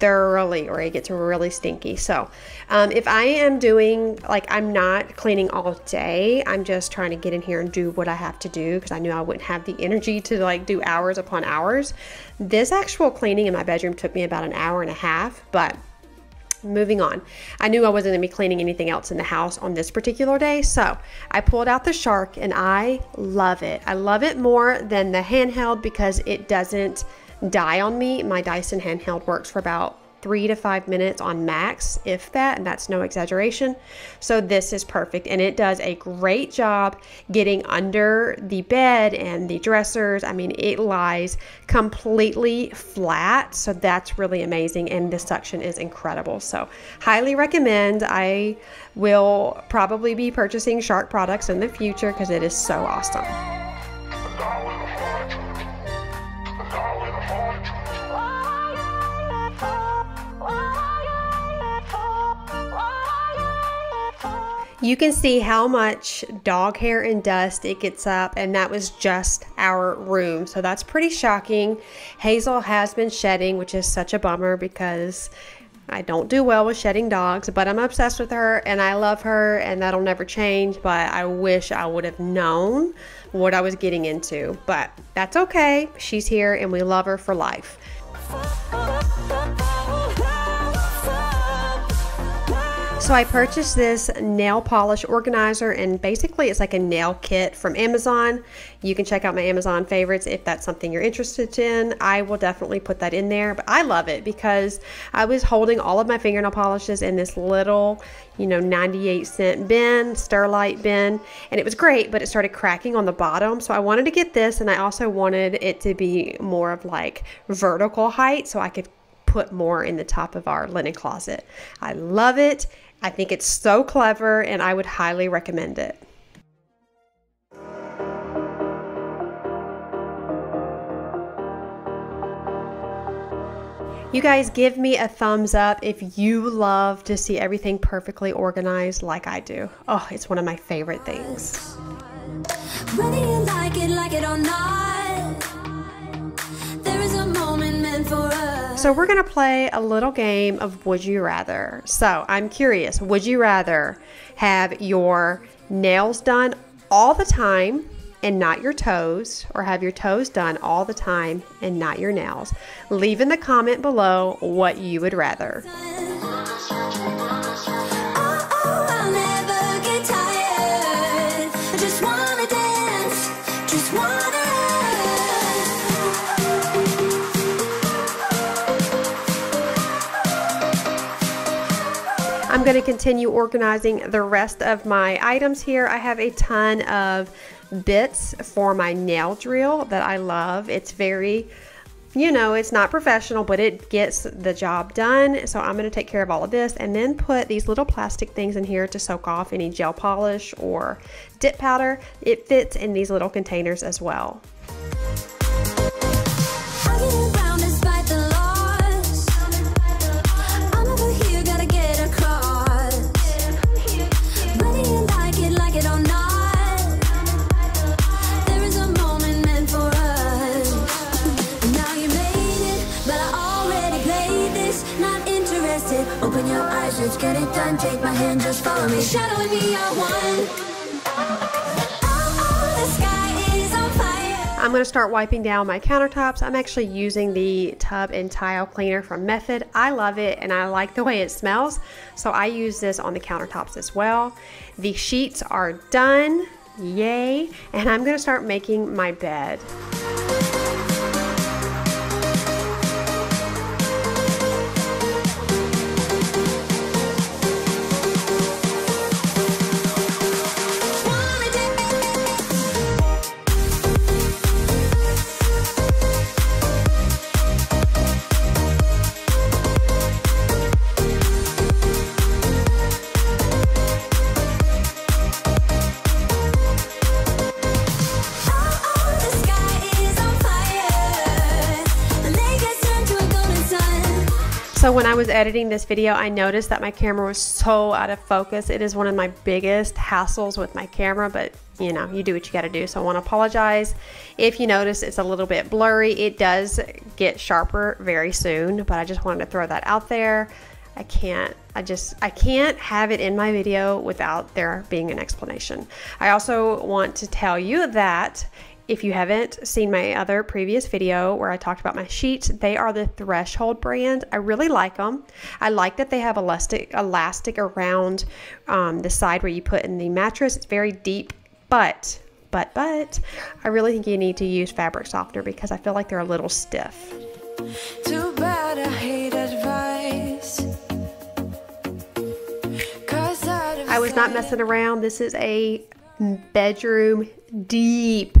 thoroughly or it gets really stinky. So if I am doing, like, I'm not cleaning all day, I'm just trying to get in here and do what I have to do because I knew I wouldn't have the energy to like do hours upon hours. This actual cleaning in my bedroom took me about an hour and a half, but Moving on. I knew I wasn't going to be cleaning anything else in the house on this particular day, so I pulled out the Shark, and I love it. I love it more than the handheld because it doesn't die on me. My Dyson handheld works for about 3 to 5 minutes on max, if that, and that's no exaggeration. So this is perfect, and it does a great job getting under the bed and the dressers. I mean, it lies completely flat, so that's really amazing, and the suction is incredible. So highly recommend. I will probably be purchasing Shark products in the future because it is so awesome. You can see how much dog hair and dust it gets up, and that was just our room. So that's pretty shocking. Hazel has been shedding, which is such a bummer because I don't do well with shedding dogs, but I'm obsessed with her and I love her and that'll never change, but I wish I would have known what I was getting into. But that's okay. She's here and we love her for life. So I purchased this nail polish organizer, and basically it's like a nail kit from Amazon. You can check out my Amazon favorites if that's something you're interested in. I will definitely put that in there, but I love it because I was holding all of my fingernail polishes in this little, you know, 98-cent bin, Sterlite bin, and it was great, but it started cracking on the bottom. So I wanted to get this, and I also wanted it to be more of like vertical height so I could put more in the top of our linen closet. I love it. I think it's so clever, and I would highly recommend it. You guys, give me a thumbs up if you love to see everything perfectly organized like I do. Oh, it's one of my favorite things. Whether you like it or not, there is a moment meant for us. So we're gonna play a little game of Would You Rather. So I'm curious, would you rather have your nails done all the time and not your toes, or have your toes done all the time and not your nails? Leave in the comment below what you would rather. I'm going to continue organizing the rest of my items here. I have a ton of bits for my nail drill that I love. It's very, you know, it's not professional, but it gets the job done. So I'm going to take care of all of this and then put these little plastic things in here to soak off any gel polish or dip powder. It fits in these little containers as well. Get it done, take my hand, just follow me. Shadow and me are one. Oh, the sky is on fire. I'm going to start wiping down my countertops. I'm actually using the tub and tile cleaner from Method. I love it and I like the way it smells, so I use this on the countertops as well. The sheets are done. Yay. And I'm going to start making my bed. So when I was editing this video, I noticed that my camera was so out of focus. It is one of my biggest hassles with my camera, but you know, you do what you gotta do. So I wanna apologize. If you notice it's a little bit blurry, it does get sharper very soon, but I just wanted to throw that out there. I can't have it in my video without there being an explanation. I also want to tell you that If you haven't seen my other previous video where I talked about my sheets, they are the Threshold brand. I really like them. I like that they have elastic around the side where you put in the mattress. It's very deep, but I really think you need to use fabric softener because I feel like they're a little stiff. Too bad I hate advice. I was not messing around. This is a bedroom deep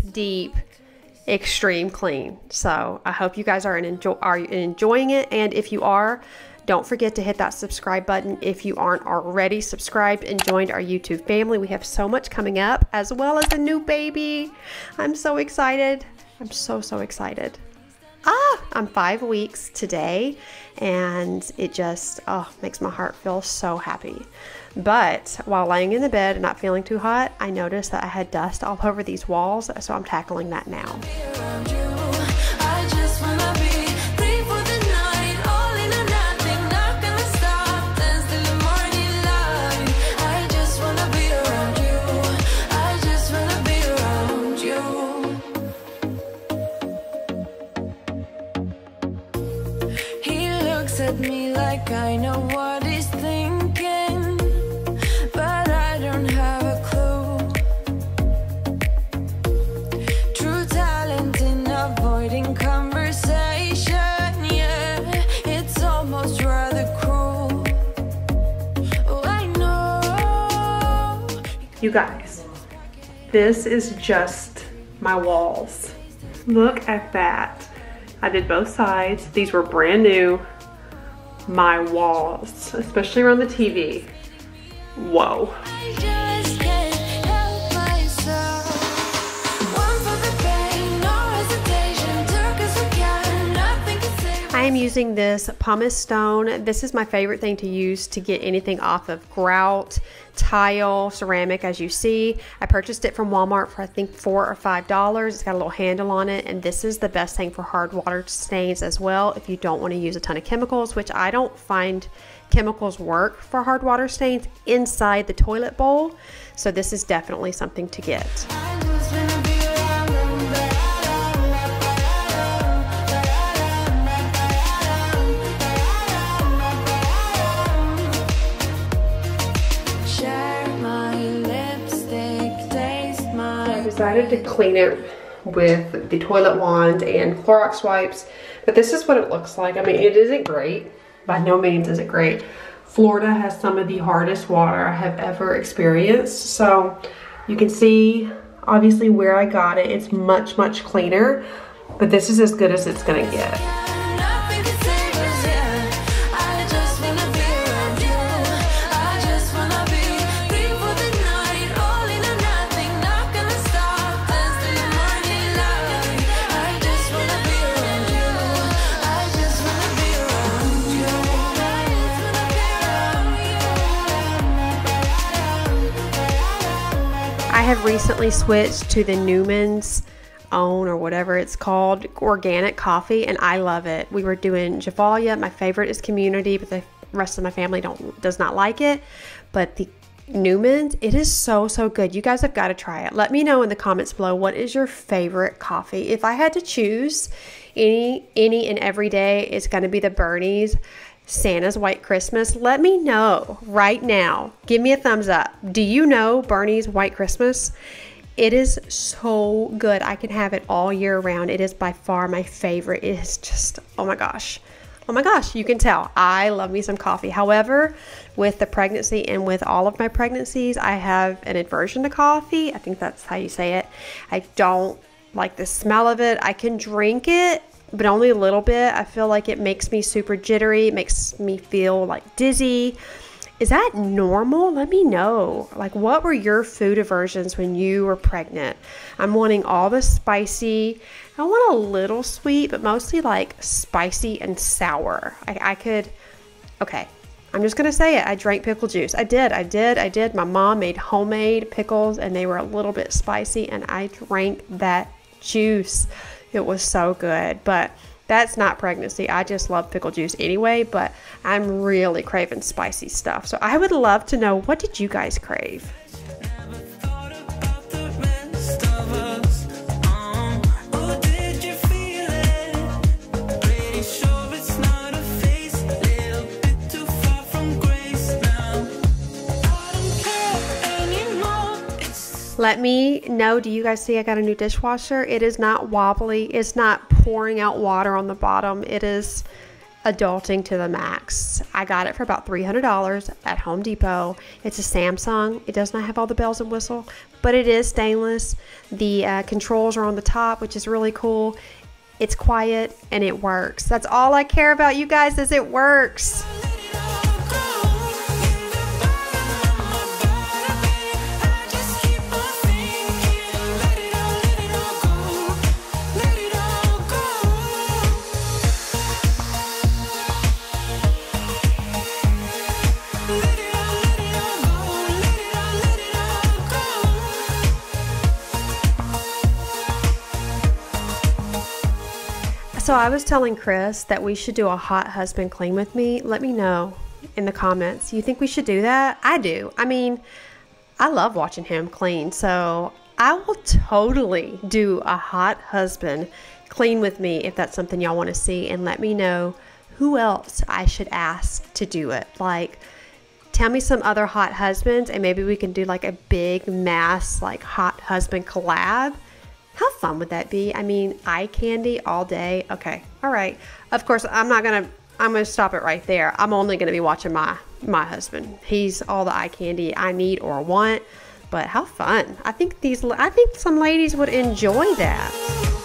extreme clean, so I hope you guys are enjoying it, and if you are, don't forget to hit that subscribe button if you aren't already subscribed and joined our YouTube family. We have so much coming up, as well as a new baby. I'm so excited. I'm so excited. I'm 5 weeks today, and it just makes my heart feel so happy. But while laying in the bed and not feeling too hot, I noticed that I had dust all over these walls, so I'm tackling that now. I know what he's thinking, but I don't have a clue. True talent in avoiding conversation, yeah, it's almost rather cruel. Oh, I know. You guys, this is just my walls. Look at that. I did both sides. These were brand new. My walls, especially around the TV. Whoa. I am using this pumice stone. This is my favorite thing to use to get anything off of grout, tile, ceramic, as you see. I purchased it from Walmart for I think $4 or $5. It's got a little handle on it, and this is the best thing for hard water stains as well, if you don't want to use a ton of chemicals, which I don't find chemicals work for hard water stains inside the toilet bowl. So this is definitely something to get. I decided to clean it with the toilet wand and Clorox wipes, but this is what it looks like. I mean, it isn't great. By no means is it great. Florida has some of the hardest water I have ever experienced. So you can see obviously where I got it. It's much cleaner, but this is as good as it's gonna get. I have recently switched to the Newman's Own, or whatever it's called, organic coffee, and I love it. We were doing Javalia. My favorite is Community, but the rest of my family does not like it. But the Newman's, it is so good. You guys have got to try it. Let me know in the comments below, what is your favorite coffee? If I had to choose any and every day, it's going to be the Bernie's Santa's White Christmas. Let me know right now. Give me a thumbs up. Do you know Bernie's White Christmas? It is so good. I can have it all year round. It is by far my favorite. It is just, oh my gosh. Oh my gosh, you can tell I love me some coffee. However, with the pregnancy and with all of my pregnancies, I have an aversion to coffee. I think that's how you say it. I don't like the smell of it. I can drink it, but only a little bit. I feel like it makes me super jittery. It makes me feel like dizzy. Is that normal? Let me know. Like, what were your food aversions when you were pregnant? I'm wanting all the spicy. I want a little sweet, but mostly like spicy and sour. Okay. I'm just gonna say it. I drank pickle juice. I did. My mom made homemade pickles and they were a little bit spicy, and I drank that juice. It was so good, but that's not pregnancy. I just love pickle juice anyway, but I'm really craving spicy stuff. So I would love to know, what did you guys crave? Never thought about the rest of us. Let me know, do you guys see I got a new dishwasher? It is not wobbly. It's not pouring out water on the bottom. It is adulting to the max. I got it for about $300 at Home Depot. It's a Samsung. It does not have all the bells and whistle, but it is stainless. The controls are on the top, which is really cool. It's quiet and it works. That's all I care about, you guys, is it works. So I was telling Chris that we should do a hot husband clean with me. Let me know in the comments. You think we should do that? I do. I mean, I love watching him clean. So I will totally do a hot husband clean with me if that's something y'all want to see. And let me know who else I should ask to do it. Like, tell me some other hot husbands and maybe we can do like a big mass like hot husband collab. How fun would that be? I mean, eye candy all day. Okay. All right. Of course, I'm going to stop it right there. I'm only going to be watching my husband. He's all the eye candy I need or want, but how fun. I think some ladies would enjoy that.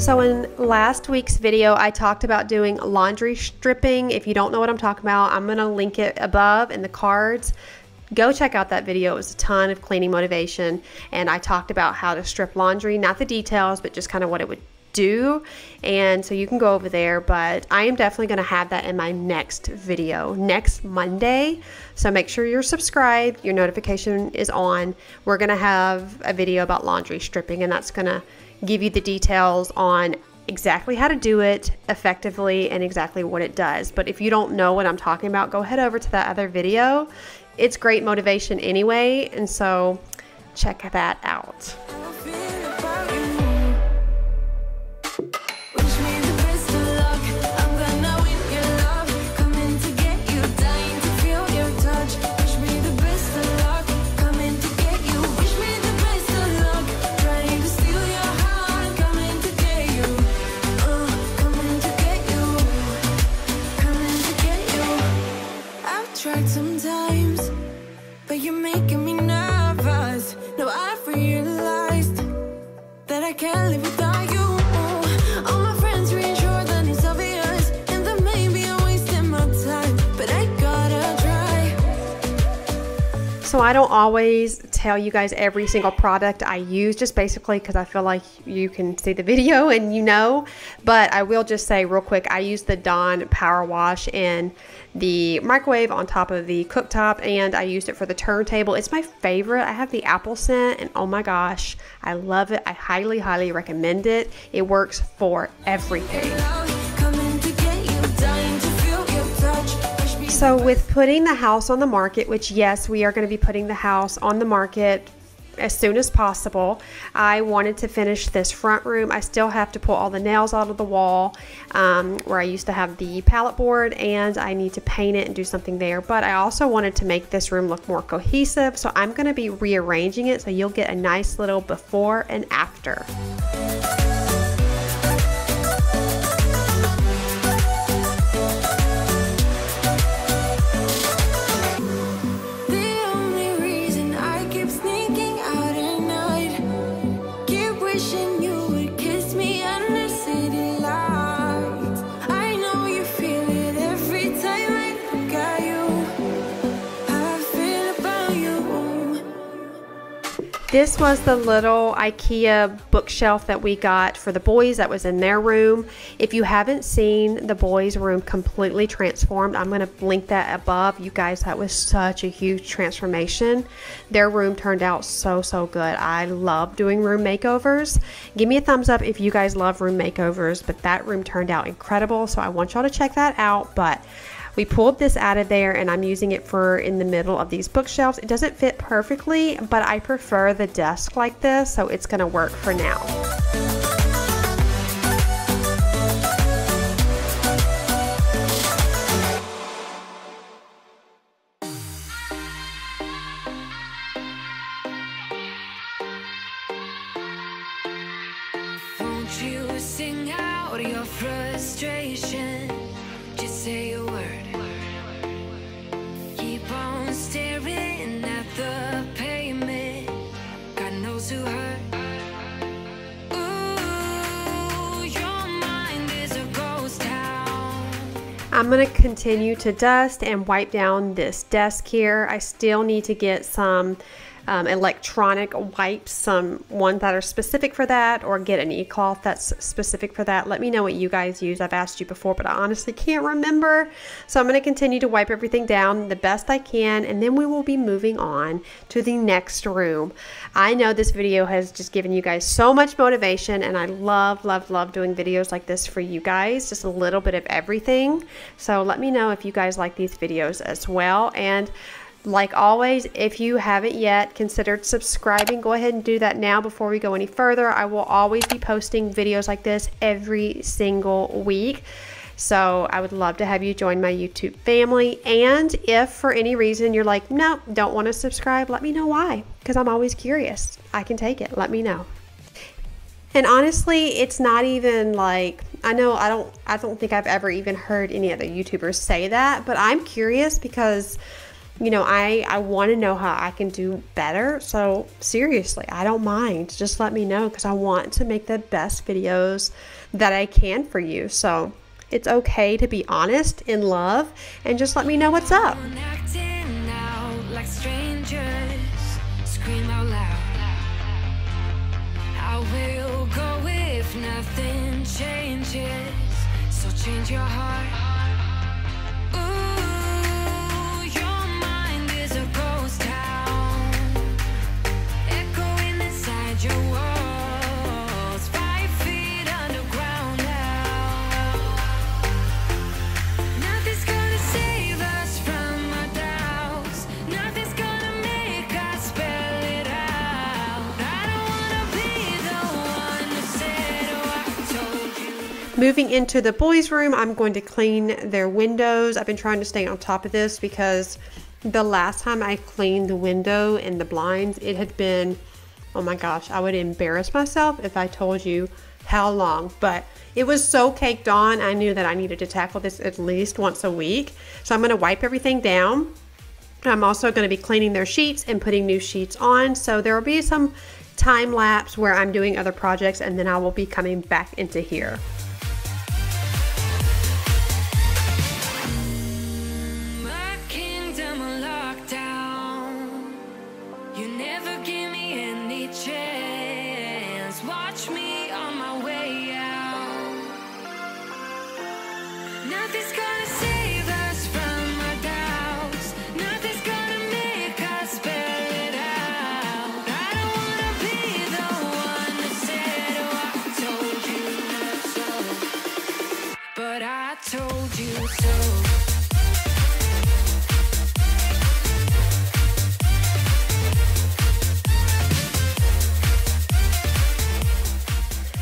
So in last week's video, I talked about doing laundry stripping. If you don't know what I'm talking about, I'm going to link it above in the cards. Go check out that video. It was a ton of cleaning motivation. And I talked about how to strip laundry, not the details, but just kind of what it would do. And so you can go over there, but I am definitely going to have that in my next video, next Monday. So make sure you're subscribed, your notification is on. We're going to have a video about laundry stripping, and that's going to give you the details on exactly how to do it effectively and exactly what it does. But if you don't know what I'm talking about, go head over to that other video. It's great motivation anyway, and so check that out. So I don't always tell you guys every single product I use, just basically because I feel like you can see the video and you know, but I will just say real quick, I use the Dawn Power Wash in the microwave on top of the cooktop, and I used it for the turntable. It's my favorite. I have the apple scent, and oh my gosh, I love it. I highly, highly recommend it. It works for everything. So with putting the house on the market, which yes, we are going to be putting the house on the market as soon as possible, I wanted to finish this front room. I still have to pull all the nails out of the wall where I used to have the pallet board, and I need to paint it and do something there. But I also wanted to make this room look more cohesive, so I'm going to be rearranging it so you'll get a nice little before and after. This was the little IKEA bookshelf that we got for the boys that was in their room. If you haven't seen the boys' room completely transformed, I'm going to link that above. You guys, that was such a huge transformation. Their room turned out so, so good. I love doing room makeovers. Give me a thumbs up if you guys love room makeovers, but that room turned out incredible. So I want y'all to check that out. But we pulled this out of there and I'm using it for in the middle of these bookshelves. It doesn't fit perfectly, but I prefer the desk like this, so it's gonna work for now. Won't you sing out your frustration? Just say a word. Keep on staring at the pavement. God knows who hurt. Ooh, your mind is a ghost town. I'm going to continue to dust and wipe down this desk here. I still need to get some electronic wipes, some ones that are specific for that, or get an e-cloth that's specific for that. Let me know what you guys use. I've asked you before, but I honestly can't remember. So I'm going to continue to wipe everything down the best I can, and then we will be moving on to the next room. I know this video has just given you guys so much motivation, and I love, love, love doing videos like this for you guys, just a little bit of everything. So let me know if you guys like these videos as well. And like always, if you haven't yet considered subscribing, go ahead and do that now before we go any further. I will always be posting videos like this every single week. So I would love to have you join my YouTube family. And if for any reason you're like, nope, don't want to subscribe, let me know why, because I'm always curious. I can take it. Let me know. And honestly, it's not even like, I know I don't think I've ever even heard any other YouTubers say that, but I'm curious because, you know, I want to know how I can do better. So seriously, I don't mind. Just let me know, because I want to make the best videos that I can for you. So it's okay to be honest, in love, and just let me know what's up. So change your heart. Moving into the boys' room, I'm going to clean their windows. I've been trying to stay on top of this because the last time I cleaned the window and the blinds, it had been, oh my gosh, I would embarrass myself if I told you how long, but it was so caked on. I knew that I needed to tackle this at least once a week. So I'm going to wipe everything down. I'm also going to be cleaning their sheets and putting new sheets on. So there will be some time lapse where I'm doing other projects, and then I will be coming back into here.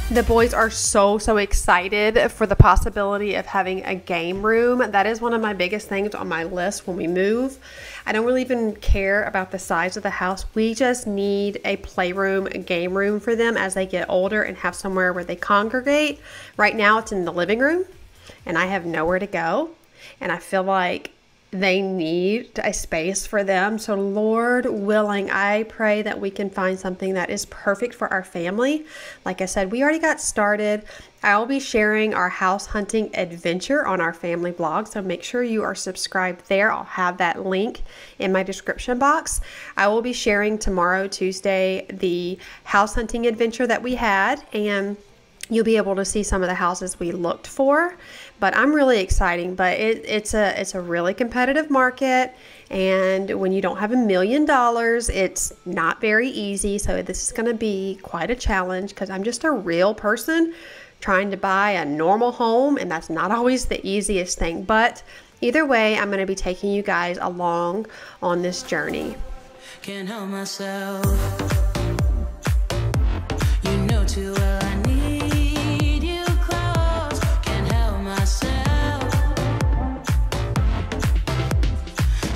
The boys are so, so excited for the possibility of having a game room. That is one of my biggest things on my list when we move. I don't really even care about the size of the house. We just need a playroom, a game room for them as they get older and have somewhere where they congregate. Right now it's in the living room and I have nowhere to go. And I feel like they need a space for them. So Lord willing, I pray that we can find something that is perfect for our family. Like I said, we already got started. I'll be sharing our house hunting adventure on our family blog, so make sure you are subscribed there. I'll have that link in my description box. I will be sharing tomorrow, Tuesday, the house hunting adventure that we had, and you'll be able to see some of the houses we looked for. But I'm really excited, but it's a really competitive market, and when you don't have $1 million, it's not very easy. So this is going to be quite a challenge, because I'm just a real person trying to buy a normal home, and that's not always the easiest thing. But either way, I'm going to be taking you guys along on this journey. Can't help myself. You know too well I need you close. Can't help myself.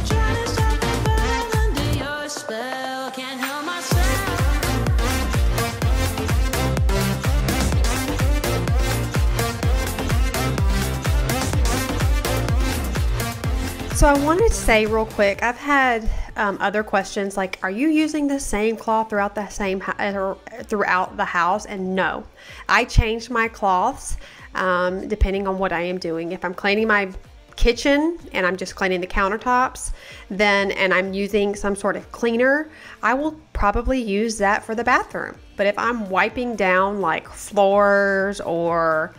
Trying to stop me back under your spell. Can't help myself. So I wanted to say real quick, I've had other questions like, are you using the same cloth throughout the house? And no, I change my cloths depending on what I am doing. If I'm cleaning my kitchen and I'm just cleaning the countertops, then and I'm using some sort of cleaner, I will probably use that for the bathroom. But if I'm wiping down like floors or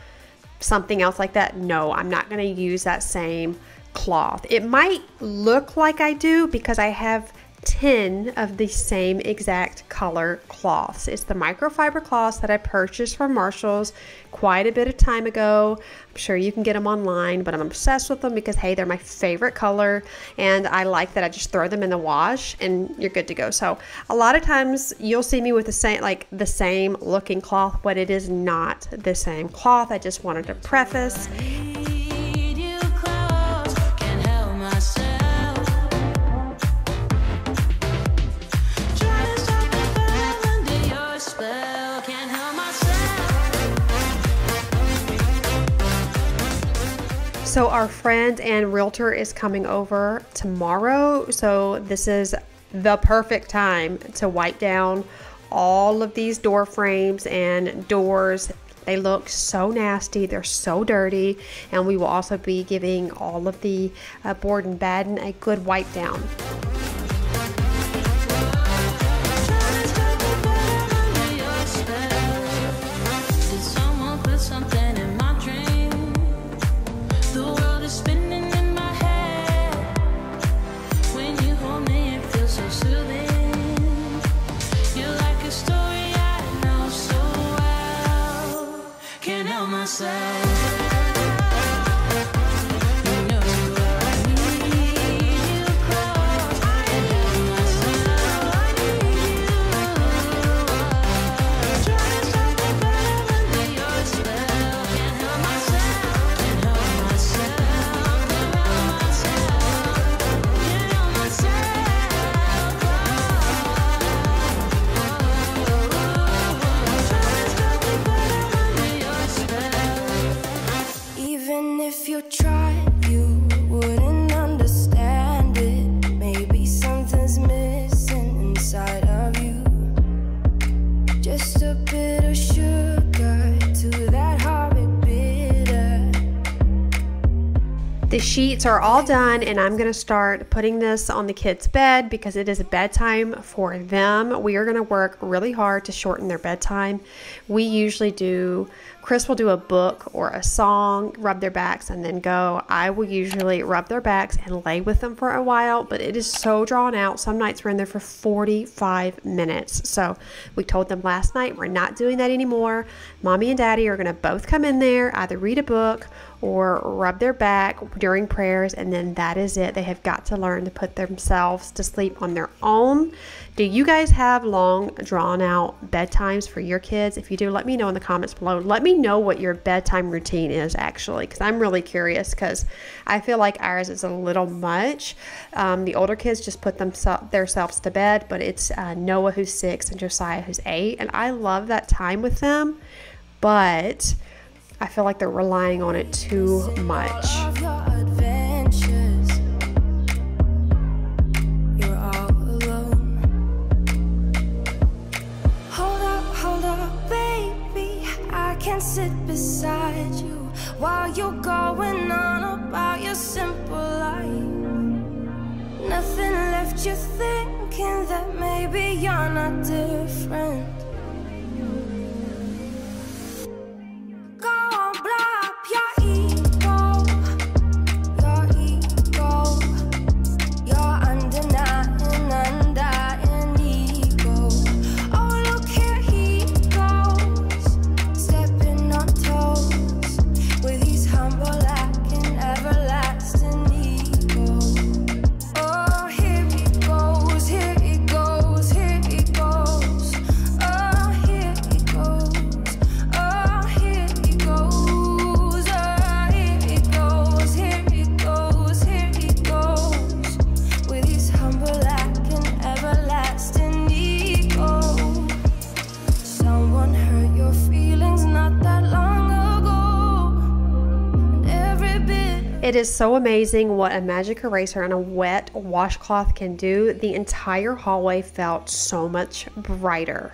something else like that, no, I'm not going to use that same cloth. It might look like I do because I have 10 of the same exact color cloths. It's the microfiber cloths that I purchased from Marshalls quite a bit of time ago. I'm sure you can get them online, but I'm obsessed with them because, hey, they're my favorite color, and I like that I just throw them in the wash and you're good to go. So a lot of times you'll see me with the same looking cloth, but it is not the same cloth. I just wanted to preface. So our friend and realtor is coming over tomorrow, so this is the perfect time to wipe down all of these door frames and doors. They look so nasty, they're so dirty, and we will also be giving all of the board and batten a good wipe down. The sheets are all done, and I'm gonna start putting this on the kids' bed because it is a bedtime for them. We are gonna work really hard to shorten their bedtime. We usually do, Chris will do a book or a song, rub their backs, and then go. I will usually rub their backs and lay with them for a while, but it is so drawn out. Some nights we're in there for 45 minutes. So we told them last night, we're not doing that anymore. Mommy and Daddy are gonna both come in there, either read a book or rub their back during prayers, and then that is it. They have got to learn to put themselves to sleep on their own. Do you guys have long, drawn out bedtimes for your kids? If you do, let me know in the comments below. Let me know what your bedtime routine is, actually, because I'm really curious, because I feel like ours is a little much. The older kids just put themselves to bed, but it's Noah, who's 6, and Josiah, who's 8, and I love that time with them, but I feel like they're relying on it too much. It is so amazing what a magic eraser and a wet washcloth can do. The entire hallway felt so much brighter.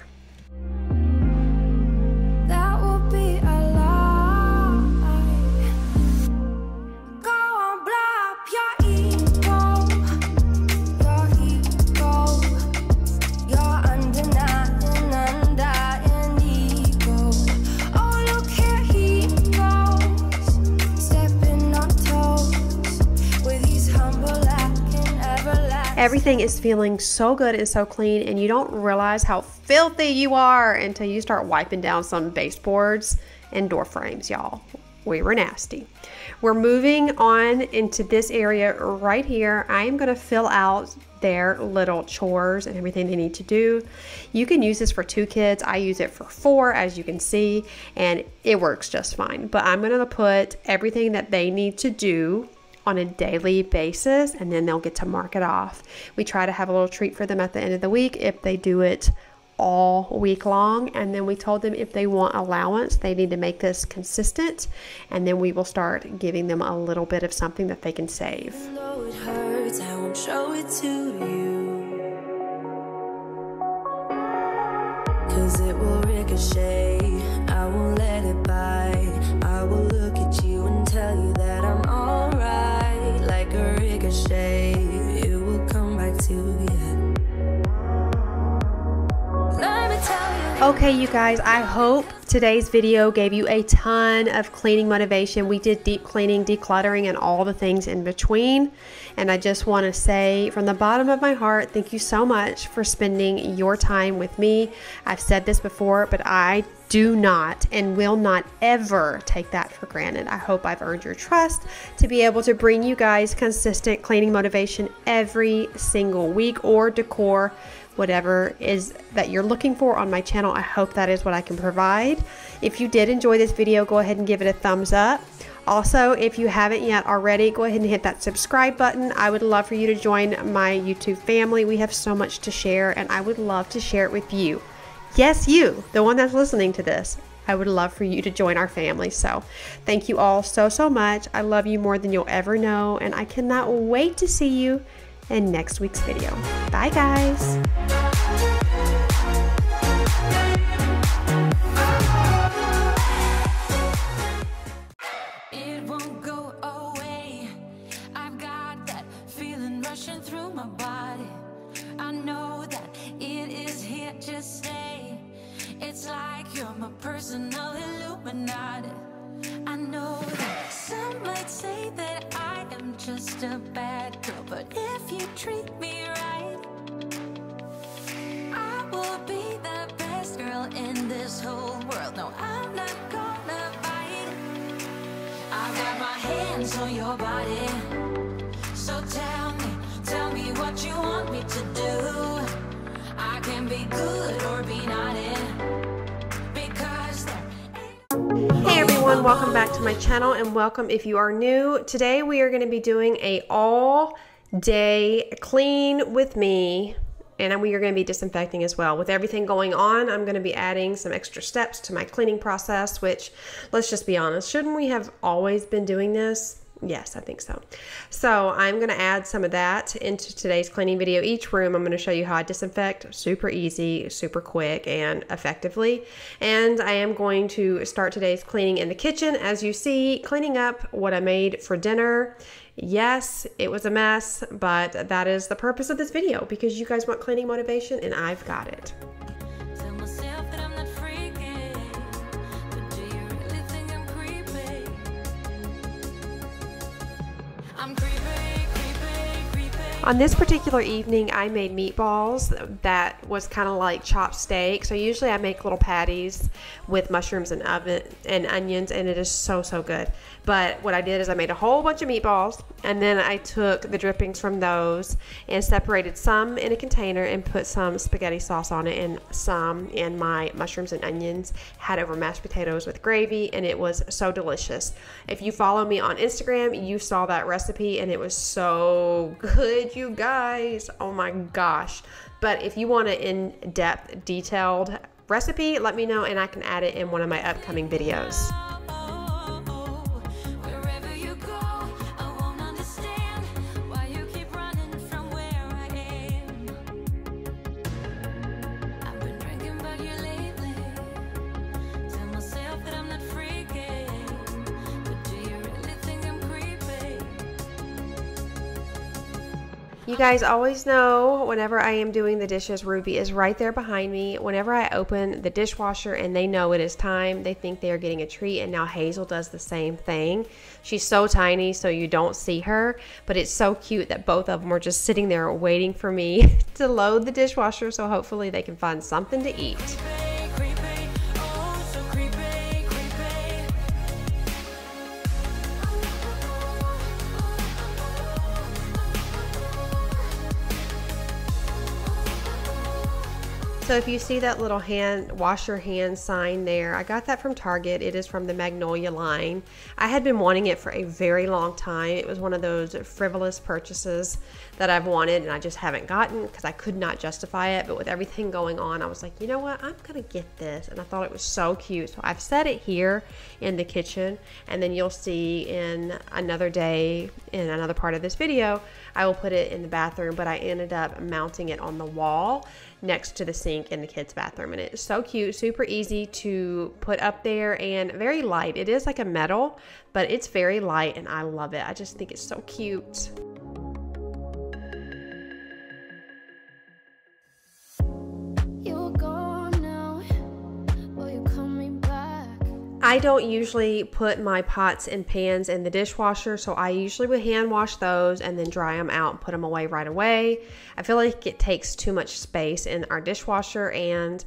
Everything is feeling so good and so clean, and you don't realize how filthy you are until you start wiping down some baseboards and door frames, y'all. We were nasty. We're moving on into this area right here. I am going to fill out their little chores and everything they need to do. You can use this for 2 kids. I use it for 4, as you can see, and it works just fine. But I'm going to put everything that they need to do on a daily basis, and then they'll get to mark it off. We try to have a little treat for them at the end of the week if they do it all week long, and then we told them if they want allowance, they need to make this consistent, and then we will start giving them a little bit of something that they can save. Even though it hurts, I won't show it to you, 'cause it will ricochet. I won't let it bite. I will look at you and tell you that I'm alright. Like a ricochet, it will come back to you. Okay, you guys, I hope today's video gave you a ton of cleaning motivation. We did deep cleaning, decluttering, and all the things in between. And I just want to say from the bottom of my heart, thank you so much for spending your time with me. I've said this before, but I do not and will not ever take that for granted. I hope I've earned your trust to be able to bring you guys consistent cleaning motivation every single week, or decor, whatever is that you're looking for on my channel. I hope that is what I can provide. If you did enjoy this video, go ahead and give it a thumbs up. Also, if you haven't yet already, go ahead and hit that subscribe button. I would love for you to join my YouTube family. We have so much to share, and I would love to share it with you. Yes, you, the one that's listening to this. I would love for you to join our family. So thank you all so, so much. I love you more than you'll ever know, and I cannot wait to see you in next week's video. Bye, guys. On your body, so tell me what you want me to do. I can be good or be naughty, because hey everyone, welcome back to my channel, and welcome if you are new. Today we are going to be doing a all day clean with me, and we are going to be disinfecting as well. With everything going on, I'm going to be adding some extra steps to my cleaning process, which, let's just be honest, shouldn't we have always been doing this? Yes, I think so. So I'm going to add some of that into today's cleaning video. Each room, I'm going to show you how I disinfect. Super easy, super quick, and effectively. And I am going to start today's cleaning in the kitchen. As you see, cleaning up what I made for dinner. Yes, it was a mess, but that is the purpose of this video, because you guys want cleaning motivation, and I've got it. On this particular evening, I made meatballs that was kind of like chopped steak. So usually I make little patties with mushrooms and onions, and it is so, so good. But what I did is I made a whole bunch of meatballs, and then I took the drippings from those and separated some in a container and put some spaghetti sauce on it and some in my mushrooms and onions, had over mashed potatoes with gravy, and it was so delicious. If you follow me on Instagram, you saw that recipe, and it was so good, you guys. Oh my gosh. But if you want an in-depth, detailed recipe, let me know, and I can add it in one of my upcoming videos. You guys always know whenever I am doing the dishes, Ruby is right there behind me. Whenever I open the dishwasher and they know it is time, they think they are getting a treat, and now Hazel does the same thing. She's so tiny, so you don't see her, but it's so cute that both of them are just sitting there waiting for me to load the dishwasher, so hopefully they can find something to eat. So if you see that little hand wash your hand sign there, I got that from Target. It is from the Magnolia line. I had been wanting it for a very long time. It was one of those frivolous purchases that I've wanted and I just haven't gotten because I could not justify it. But with everything going on, I was like, you know what? I'm gonna get this. And I thought it was so cute. So I've set it here in the kitchen, and then you'll see in another day, in another part of this video, I will put it in the bathroom, but I ended up mounting it on the wall next to the sink in the kids' bathroom, and it's so cute, super easy to put up there and very light. It is like a metal, but it's very light and I love it. I just think it's so cute. I don't usually put my pots and pans in the dishwasher, so I usually would hand wash those and then dry them out and put them away right away. I feel like it takes too much space in our dishwasher and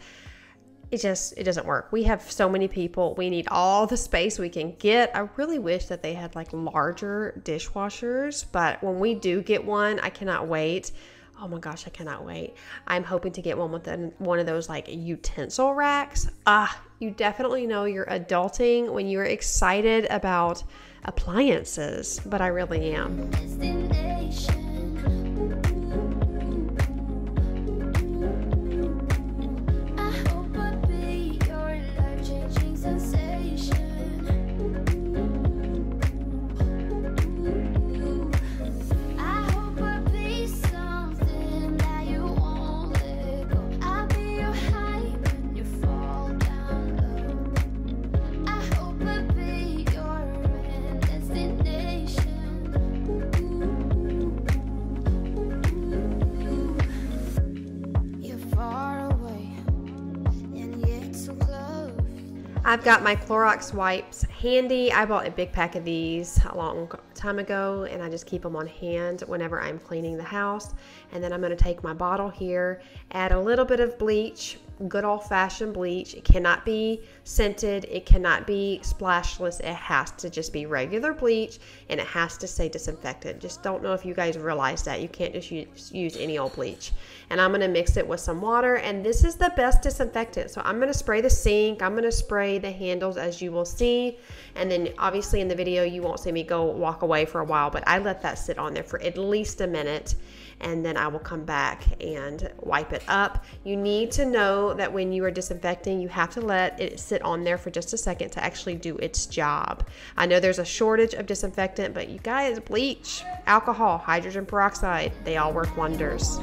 it doesn't work. We have so many people. We need all the space we can get. I really wish that they had like larger dishwashers, but when we do get one, I cannot wait. Oh my gosh, I cannot wait. I'm hoping to get one with one of those like utensil racks. You definitely know you're adulting when you're excited about appliances, but I really am. I've got my Clorox wipes handy. I bought a big pack of these a long time ago, and I just keep them on hand whenever I'm cleaning the house. And then I'm going to take my bottle here, add a little bit of bleach, good old-fashioned bleach. It cannot be scented. It cannot be splashless. It has to just be regular bleach, and it has to say disinfectant. Just don't know if you guys realize that. You can't just use any old bleach. And I'm going to mix it with some water, and this is the best disinfectant. So I'm going to spray the sink. I'm going to spray the handles, as you will see. And then obviously in the video, you won't see me go walk away for a while, but I let that sit on there for at least a minute, and then I will come back and wipe it up. You need to know that when you are disinfecting, you have to let it sit on there for just a second to actually do its job. I know there's a shortage of disinfectant, but you guys, bleach, alcohol, hydrogen peroxide, they all work wonders.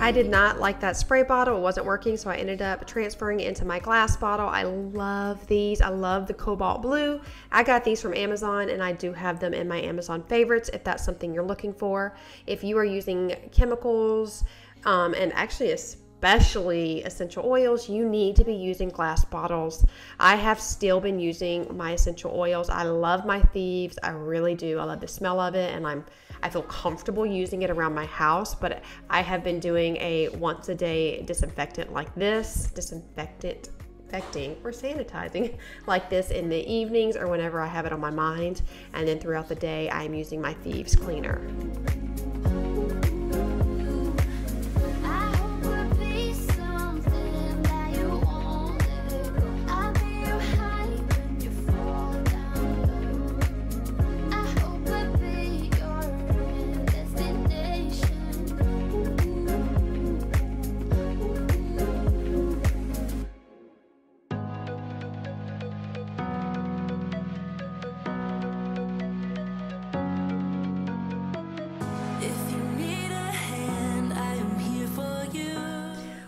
I did not like that spray bottle. It wasn't working, so I ended up transferring it into my glass bottle. I love these. I love the cobalt blue. I got these from Amazon, and I do have them in my Amazon favorites if that's something you're looking for. If you are using chemicals, and actually especially essential oils, you need to be using glass bottles. I have still been using my essential oils. I love my Thieves. I really do. I love the smell of it, and I feel comfortable using it around my house, but I have been doing a once a day disinfectant like this, sanitizing like this in the evenings or whenever I have it on my mind. And then throughout the day, I'm using my Thieves cleaner.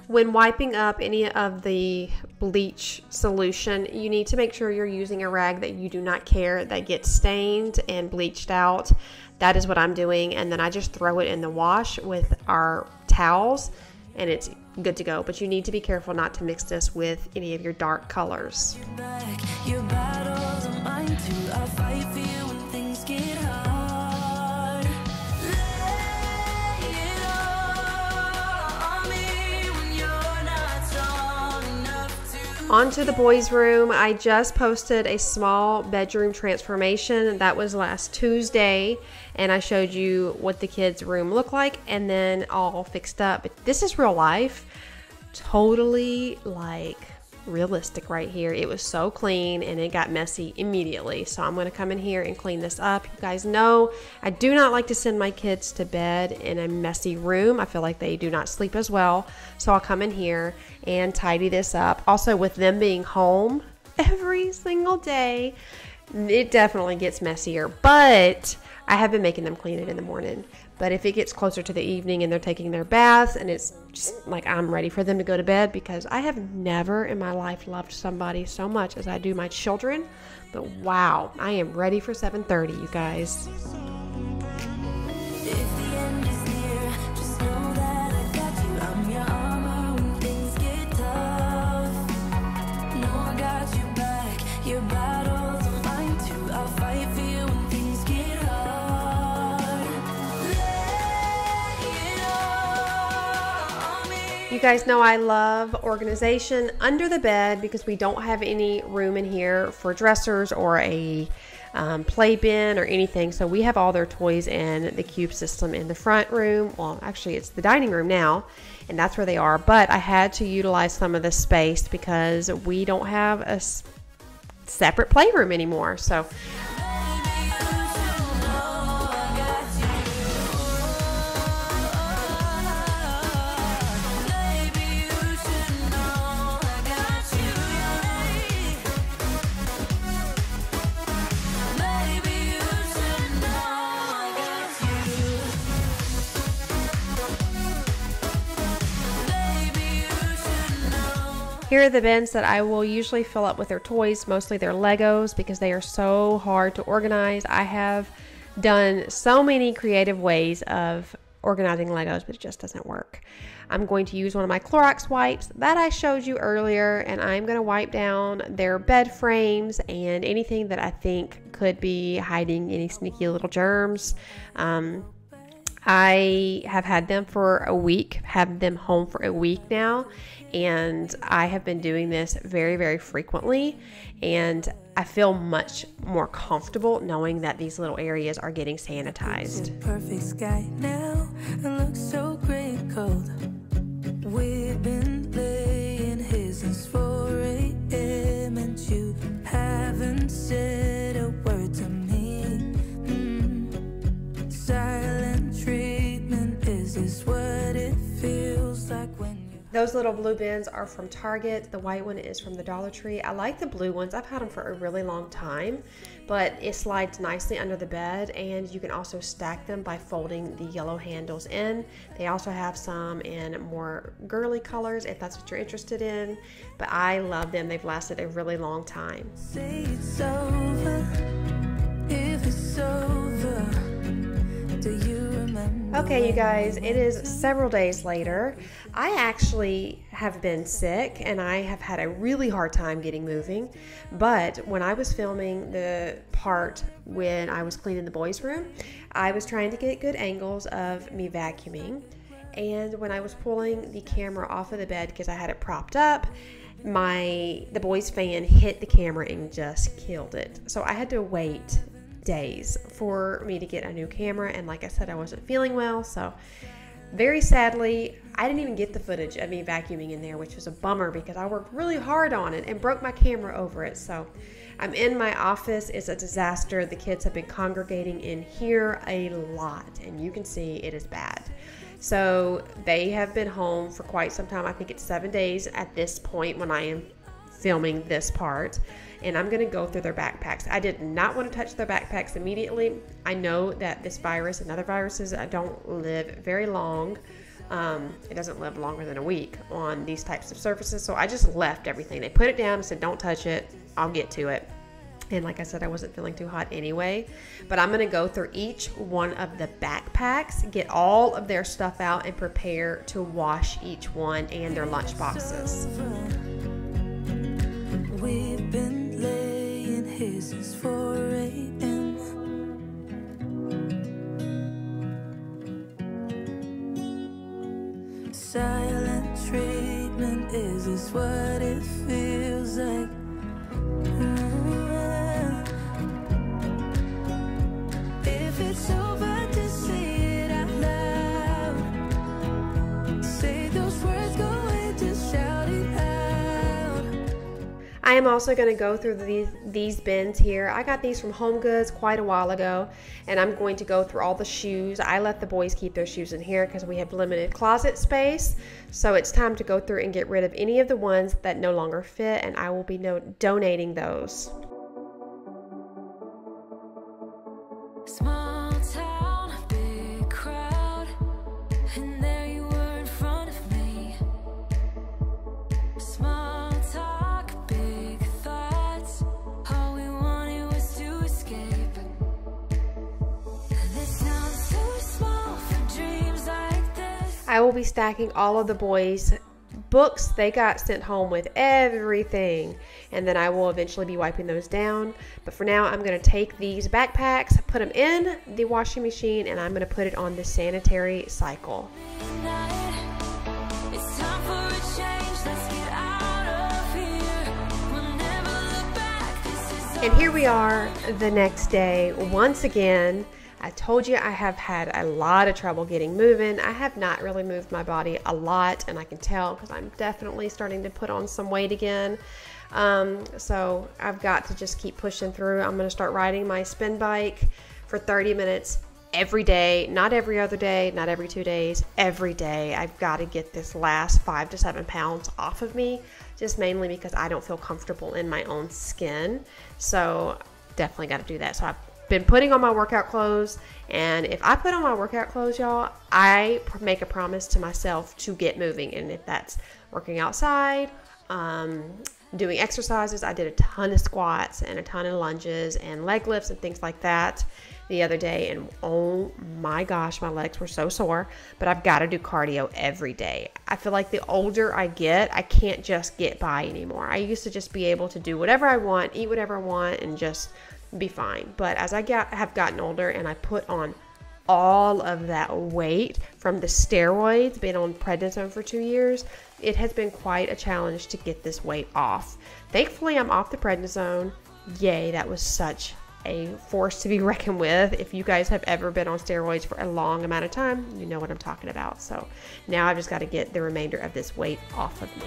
When wiping up any of the bleach solution, you need to make sure you're using a rag that you do not care that gets stained and bleached out. That is what I'm doing, and then I just throw it in the wash with our towels and it's good to go. But you need to be careful not to mix this with any of your dark colors. Your battles are mine too. I fight for you when things get hard. Onto the boys' room. I just posted a small bedroom transformation. That was last Tuesday, and I showed you what the kids' room looked like and then all fixed up. But this is real life. Totally like realistic right here. It was so clean and it got messy immediately. So I'm gonna come in here and clean this up. You guys know I do not like to send my kids to bed in a messy room. I feel like they do not sleep as well. So I'll come in here and tidy this up. Also, with them being home every single day, it definitely gets messier, but I have been making them clean it in the morning. But if it gets closer to the evening and they're taking their baths and it's just like I'm ready for them to go to bed, because I have never in my life loved somebody so much as I do my children. But wow, I am ready for 7:30, you guys. You guys know I love organization under the bed because we don't have any room in here for dressers or a play bin or anything. So we have all their toys in the cube system in the front room. Well, actually it's the dining room now, and that's where they are. But I had to utilize some of the space because we don't have a separate playroom anymore. So here are the bins that I will usually fill up with their toys, mostly their Legos, because they are so hard to organize. I have done so many creative ways of organizing Legos, but it just doesn't work. I'm going to use one of my Clorox wipes that I showed you earlier, and I'm going to wipe down their bed frames and anything that I think could be hiding any sneaky little germs. I have had them for a week, have them home for a week now, and I have been doing this very, very frequently, and I feel much more comfortable knowing that these little areas are getting sanitized. Perfect sky now, it looks so great cold. We've been playing his since 4 a.m. and you haven't said a word to me. Those little blue bins are from Target. The white one is from the Dollar Tree. I like the blue ones. I've had them for a really long time, but it slides nicely under the bed, and you can also stack them by folding the yellow handles in. They also have some in more girly colors if that's what you're interested in, but I love them. They've lasted a really long time. Say it's over, if it's over, do you? Okay, you guys, it is several days later. I actually have been sick and I have had a really hard time getting moving. But when I was filming the part when I was cleaning the boys' room, I was trying to get good angles of me vacuuming. And when I was pulling the camera off of the bed because I had it propped up, the boys' fan hit the camera and just killed it. So I had to wait days for me to get a new camera, and like I said, I wasn't feeling well, so very sadly I didn't even get the footage of me vacuuming in there, which was a bummer because I worked really hard on it and broke my camera over it. So I'm in my office. It's a disaster. The kids have been congregating in here a lot, and you can see it is bad. So they have been home for quite some time. I think it's 7 days at this point when I am filming this part, and I'm gonna go through their backpacks. I did not want to touch their backpacks immediately. I know that this virus and other viruses don't live very long, It doesn't live longer than a week on these types of surfaces. So I just left everything. They put it down and said, don't touch it. I'll get to it. And like I said, I wasn't feeling too hot anyway, but I'm going to go through each one of the backpacks, get all of their stuff out, and prepare to wash each one and their lunch boxes. We've been laying hazes for 8 a.m. Silent treatment, is this what it feels like? I am also going to go through these bins here. I got these from Home Goods quite a while ago, and I'm going to go through all the shoes. I let the boys keep their shoes in here because we have limited closet space, so it's time to go through and get rid of any of the ones that no longer fit, and I will be donating those. I will be stacking all of the boys' books. They got sent home with everything, and then I will eventually be wiping those down. But for now, I'm going to take these backpacks, put them in the washing machine, and I'm going to put it on the sanitary cycle. And here we are the next day once again. I told you I have had a lot of trouble getting moving. I have not really moved my body a lot, and I can tell because I'm definitely starting to put on some weight again. So I've got to just keep pushing through. I'm going to start riding my spin bike for 30 minutes every day, not every other day, not every 2 days, every day. I've got to get this last 5 to 7 pounds off of me, just mainly because I don't feel comfortable in my own skin. So definitely got to do that. So I've been putting on my workout clothes, and if I put on my workout clothes, y'all, I make a promise to myself to get moving. And if that's working outside, doing exercises, I did a ton of squats and a ton of lunges and leg lifts and things like that the other day, and oh my gosh, my legs were so sore. But I've got to do cardio every day. I feel like the older I get, I can't just get by anymore. I used to just be able to do whatever I want, eat whatever I want, and just be fine. But as I have gotten older, and I put on all of that weight from the steroids, been on prednisone for 2 years, it has been quite a challenge to get this weight off. Thankfully, I'm off the prednisone. Yay, that was such a force to be reckoned with. If you guys have ever been on steroids for a long amount of time, you know what I'm talking about. So now I've just got to get the remainder of this weight off of me.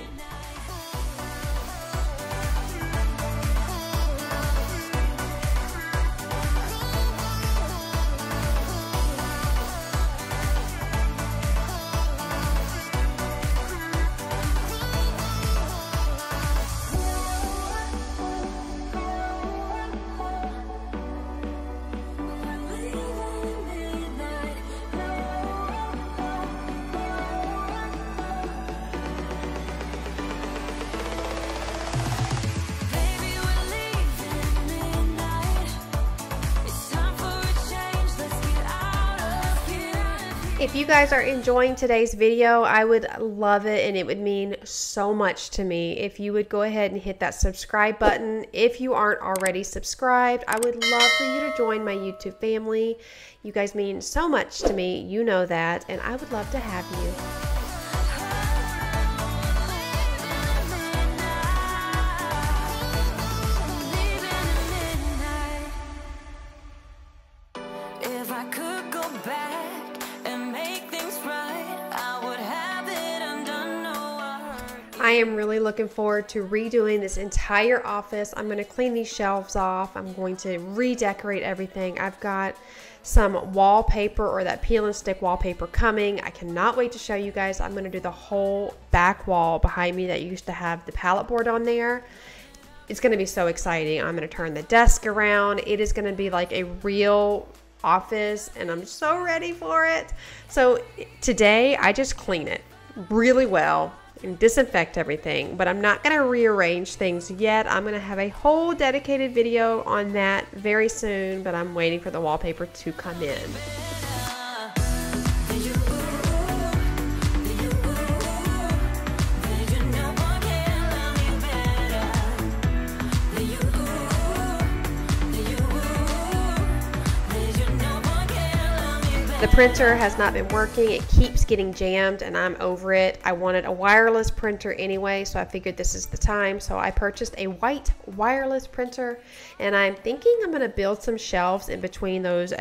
If you guys are enjoying today's video, I would love it, and it would mean so much to me if you would go ahead and hit that subscribe button. If you aren't already subscribed, I would love for you to join my YouTube family. You guys mean so much to me, you know that, and I would love to have you. I am really looking forward to redoing this entire office. I'm going to clean these shelves off. I'm going to redecorate everything. I've got some wallpaper, or that peel and stick wallpaper, coming. I cannot wait to show you guys. I'm going to do the whole back wall behind me that used to have the pallet board on there. It's going to be so exciting. I'm going to turn the desk around. It is going to be like a real office and I'm so ready for it. So today I just clean it really well and disinfect everything, but I'm not going to rearrange things yet. I'm going to have a whole dedicated video on that very soon, but I'm waiting for the wallpaper to come in. The printer has not been working. It keeps getting jammed and I'm over it. I wanted a wireless printer anyway, so I figured this is the time. So I purchased a white wireless printer and I'm thinking I'm going to build some shelves in between those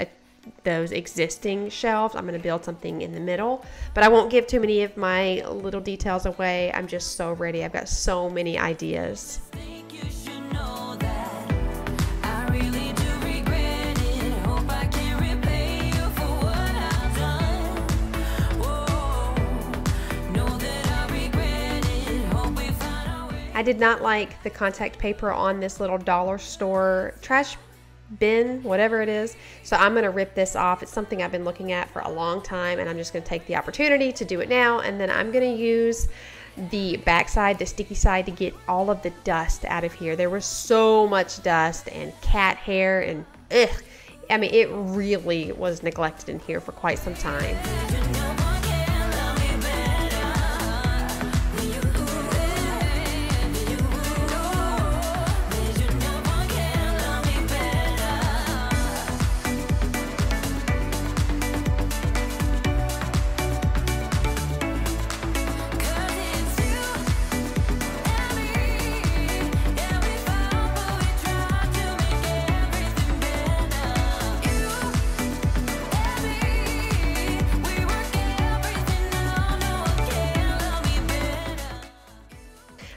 existing shelves. I'm going to build something in the middle, but I won't give too many of my little details away. I'm just so ready. I've got so many ideas. I did not like the contact paper on this little dollar store trash bin, whatever it is, so I'm going to rip this off. It's something I've been looking at for a long time, and I'm just going to take the opportunity to do it now, and then I'm going to use the back side, the sticky side, to get all of the dust out of here. There was so much dust and cat hair, and ugh, I mean, it really was neglected in here for quite some time.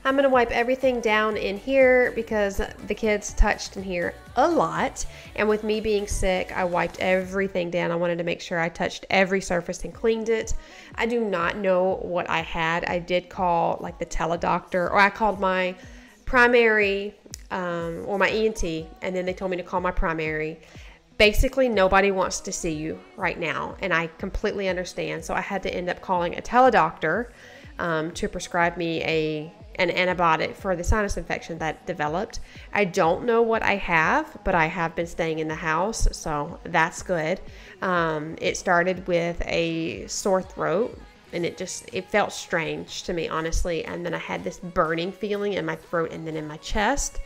I'm going to wipe everything down in here because the kids touched in here a lot, and with me being sick, I wiped everything down. I wanted to make sure I touched every surface and cleaned it. I do not know what I had. I did call like the teledoctor, or I called my primary or my ENT, and then they told me to call my primary. Basically, nobody wants to see you right now, and I completely understand. So I had to end up calling a teledoctor to prescribe me an antibiotic for the sinus infection that developed. I don't know what I have, but I have been staying in the house, so that's good. It started with a sore throat, and it felt strange to me, honestly. And then I had this burning feeling in my throat and then in my chest.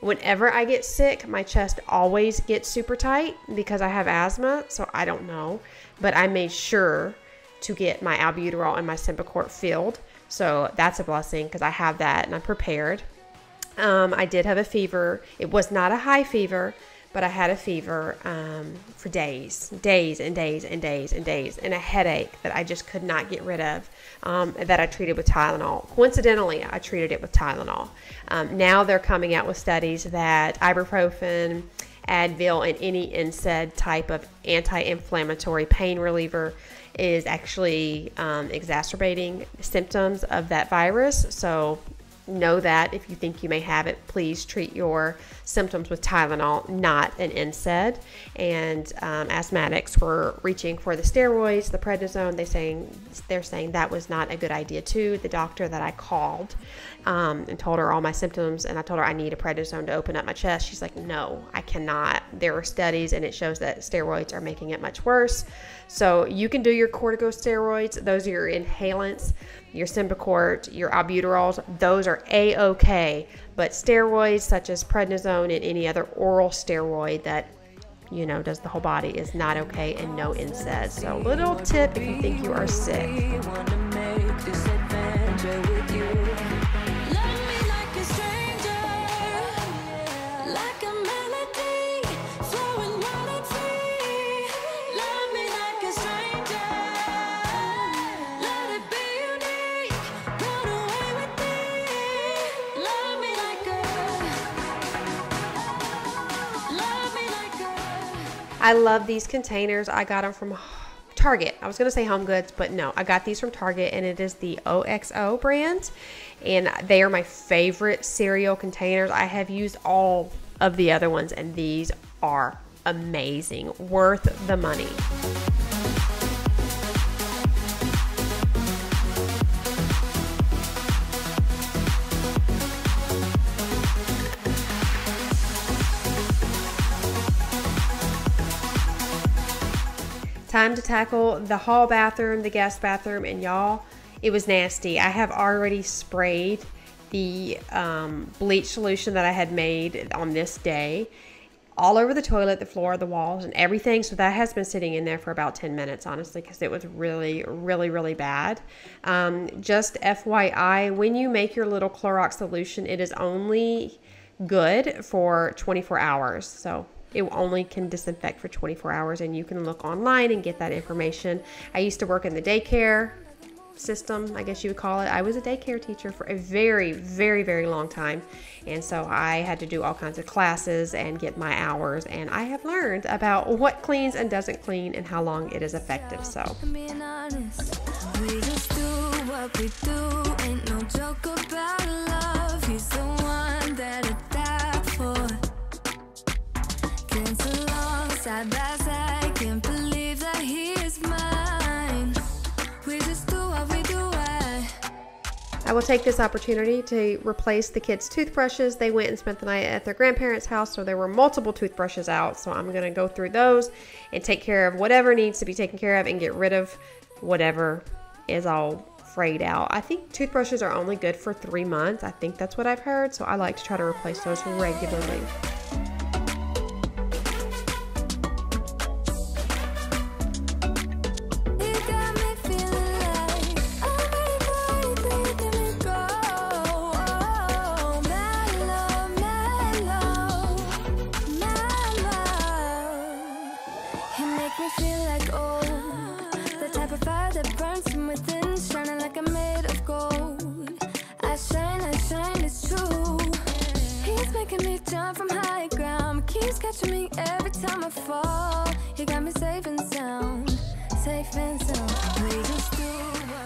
Whenever I get sick, my chest always gets super tight because I have asthma, so I don't know. But I made sure to get my albuterol and my Symbicort filled. So that's a blessing because I have that and I'm prepared. I did have a fever. It was not a high fever, but I had a fever for days and a headache that I just could not get rid of that I treated with Tylenol. Coincidentally, I treated it with Tylenol. Now they're coming out with studies that ibuprofen, Advil, and any NSAID type of anti-inflammatory pain reliever is actually exacerbating symptoms of that virus. So know that if you think you may have it, please treat your symptoms with Tylenol, not an NSAID. And asthmatics were reaching for the steroids, the prednisone. They're saying that was not a good idea too. The doctor that I called and told her all my symptoms, and I told her I need a prednisone to open up my chest. She's like, no, I cannot. There are studies and it shows that steroids are making it much worse. So you can do your corticosteroids. Those are your inhalants, your Symbicort, your albuterols. Those are a-okay, but steroids such as prednisone and any other oral steroid that, you know, does the whole body is not okay, and no NSAID. So little tip if you think you are sick. I love these containers. I got them from Target. I was going to say Home Goods, but no, I got these from Target, and it is the OXO brand, and they are my favorite cereal containers. I have used all of the other ones, and these are amazing, worth the money. Time to tackle the hall bathroom, the guest bathroom, and y'all, it was nasty. I have already sprayed the bleach solution that I had made on this day all over the toilet, the floor, the walls, and everything. So that has been sitting in there for about 10 minutes, honestly, because it was really, really, really bad. Just FYI, when you make your little Clorox solution, it is only good for 24 hours. So it only can disinfect for 24 hours, and you can look online and get that information. I used to work in the daycare system, I guess you would call it. I was a daycare teacher for a very, very, very long time. And so I had to do all kinds of classes and get my hours. And I have learned about what cleans and doesn't clean and how long it is effective. So I can't believe that he is mine. We just do what we do. I will take this opportunity to replace the kids' toothbrushes. They went and spent the night at their grandparents' house, so there were multiple toothbrushes out. So I'm going to go through those and take care of whatever needs to be taken care of and get rid of whatever is all frayed out. I think toothbrushes are only good for 3 months. I think that's what I've heard. So I like to try to replace those regularly.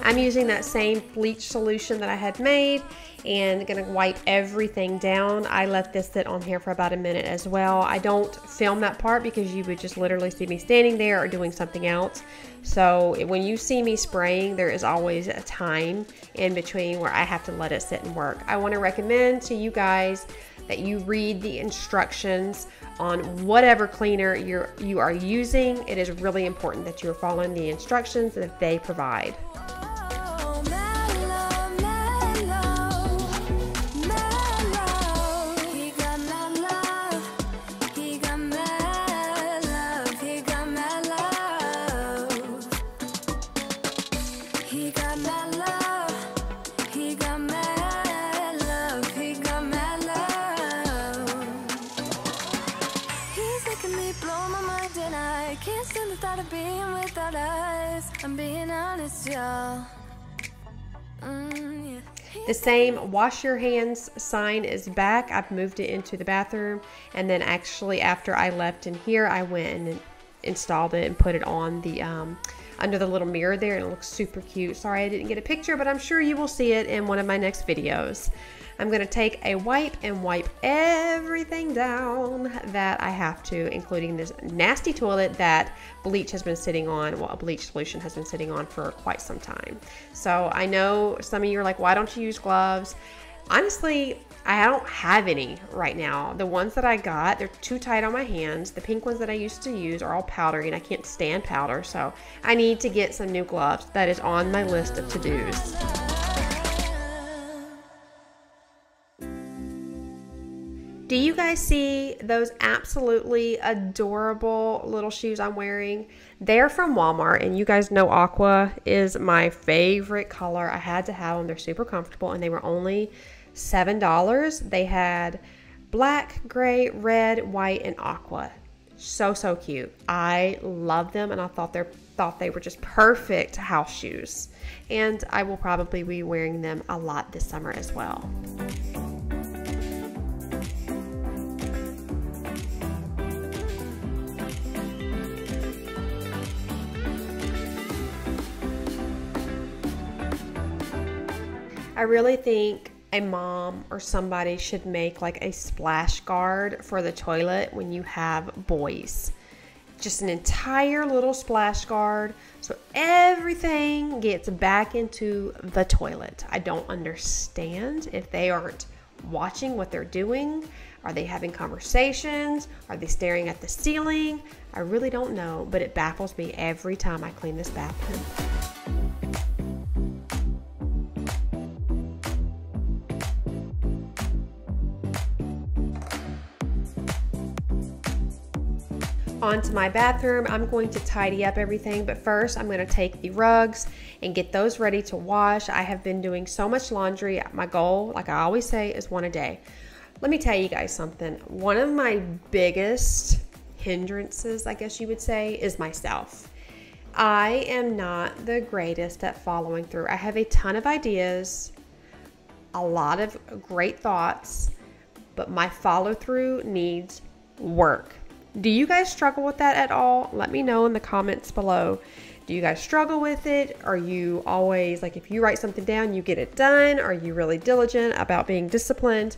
I'm using that same bleach solution that I had made and gonna wipe everything down. I let this sit on here for about a minute as well. I don't film that part because you would just literally see me standing there or doing something else. So when you see me spraying, there is always a time in between where I have to let it sit and work. I want to recommend to you guys that you read the instructions on whatever cleaner you are using. It is really important that you're following the instructions that they provide. The same wash your hands sign is back. I've moved it into the bathroom, and then actually after I left in here, I went and installed it and put it on the under the little mirror there, and it looks super cute. Sorry I didn't get a picture, but I'm sure you will see it in one of my next videos. I'm going to take a wipe and wipe everything down that I have to, including this nasty toilet that bleach has been sitting on, well, a bleach solution has been sitting on for quite some time. So I know some of you are like, why don't you use gloves? Honestly, I don't have any right now. The ones that I got, they're too tight on my hands. The pink ones that I used to use are all powdery, and I can't stand powder. So I need to get some new gloves. That is on my list of to-dos. Do you guys see those absolutely adorable little shoes I'm wearing? They're from Walmart, and you guys know aqua is my favorite color. I had to have them. They're super comfortable, and they were only $7. They had black, gray, red, white, and aqua. So, so cute. I love them, and I thought they were just perfect house shoes. And I will probably be wearing them a lot this summer as well. I really think a mom or somebody should make like a splash guard for the toilet when you have boys. Just an entire little splash guard so everything gets back into the toilet. I don't understand if they aren't watching what they're doing. Are they having conversations? Are they staring at the ceiling? I really don't know, but it baffles me every time I clean this bathroom. Onto my bathroom, I'm going to tidy up everything, but first I'm going to take the rugs and get those ready to wash. I have been doing so much laundry. My goal, like I always say, is one a day. Let me tell you guys something. One of my biggest hindrances, I guess you would say, is myself. I am not the greatest at following through. I have a ton of ideas, a lot of great thoughts, but my follow through needs work. Do you guys struggle with that at all? Let me know in the comments below. Do you guys struggle with it? Are you always like, if you write something down, you get it done? Are you really diligent about being disciplined?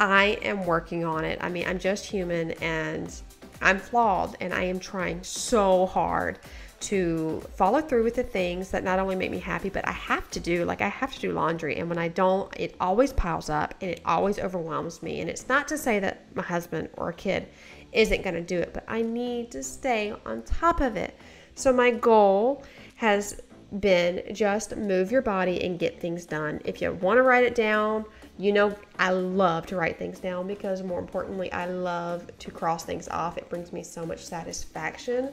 I am working on it. I mean, I'm just human and I'm flawed, and I am trying so hard to follow through with the things that not only make me happy, but I have to do. Like, I have to do laundry, and when I don't, it always piles up and it always overwhelms me. And it's not to say that my husband or a kid isn't going to do it, but I need to stay on top of it. So my goal has been just move your body and get things done. If you want to write it down, you know, I love to write things down because, more importantly, I love to cross things off. It brings me so much satisfaction.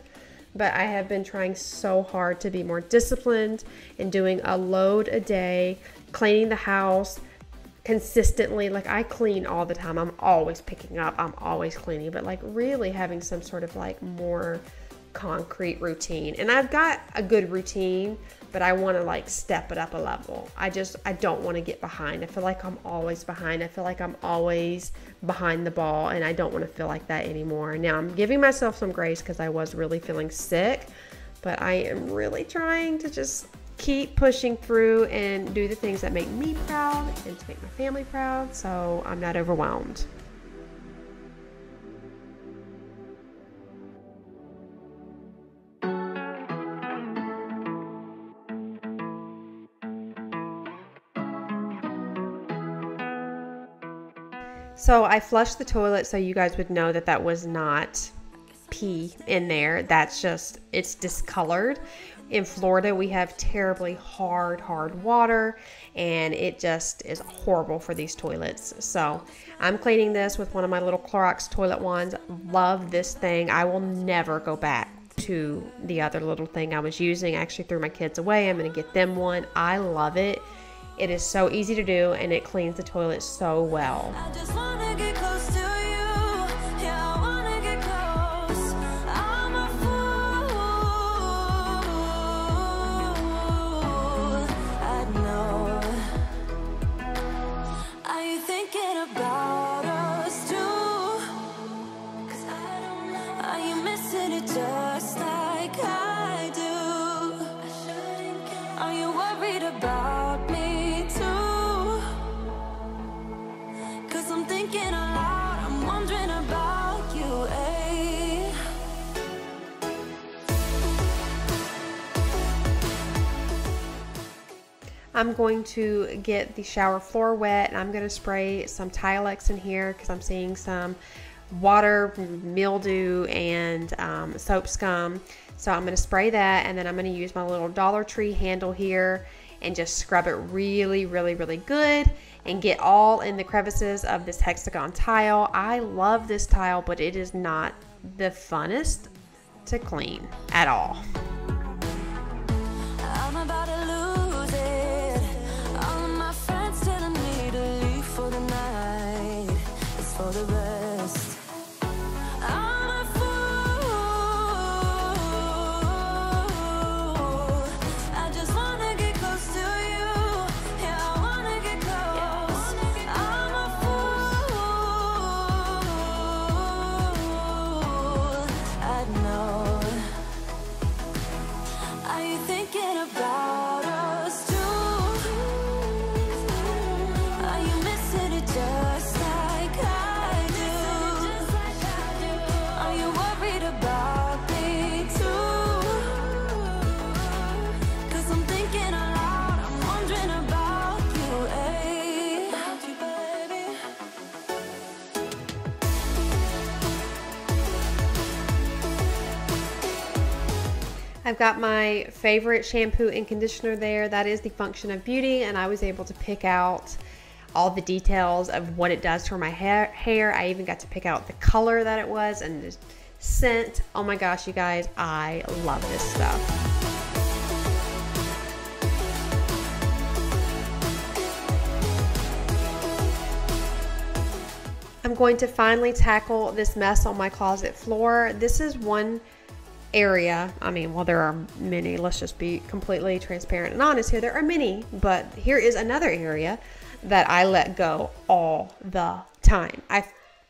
But I have been trying so hard to be more disciplined and doing a load a day, cleaning the house consistently. Like, I clean all the time. I'm always picking up. I'm always cleaning. But like really having some sort of like more concrete routine. And I've got a good routine, but I want to like step it up a level. I don't want to get behind. I feel like I'm always behind. I feel like I'm always behind the ball, and I don't want to feel like that anymore. Now I'm giving myself some grace because I was really feeling sick, but I am really trying to just keep pushing through and do the things that make me proud and to make my family proud, so I'm not overwhelmed. So I flushed the toilet so you guys would know that that was not pee in there. That's just, it's discolored. In Florida, we have terribly hard water, and it just is horrible for these toilets. So I'm cleaning this with one of my little Clorox toilet wands. Love this thing. I will never go back to the other little thing I was using. I actually threw my kids away. I'm going to get them one. I love it. It is so easy to do, and it cleans the toilet so well. I just wanna get close to you. Yeah, I wanna get close. I'm a fool. I know. Are you thinking about us too? 'Cause I don't know. Are you missing it just like I do? I shouldn't care. Are you worried about me? Thinking aloud, I'm wondering about you, eh? I'm going to get the shower floor wet, and I'm going to spray some Tilex in here because I'm seeing some water mildew and soap scum. So I'm going to spray that, and then I'm going to use my little Dollar Tree handle here and just scrub it really good and get all in the crevices of this hexagon tile. I love this tile, but it is not the funnest to clean at all. I'm about to lose it. All of my friends telling me to leave for the night. It's for the rest. I'm a fool. I just wanna get close to you. Thinking about us too. Are you I've got my favorite shampoo and conditioner there. That is the Function of Beauty, and I was able to pick out all the details of what it does for my hair. I even got to pick out the color that it was and the scent. Oh my gosh, you guys, I love this stuff. I'm going to finally tackle this mess on my closet floor. This is one area, I mean, well, there are many, let's just be completely transparent and honest here. There are many, but here is another area that I let go all the time. I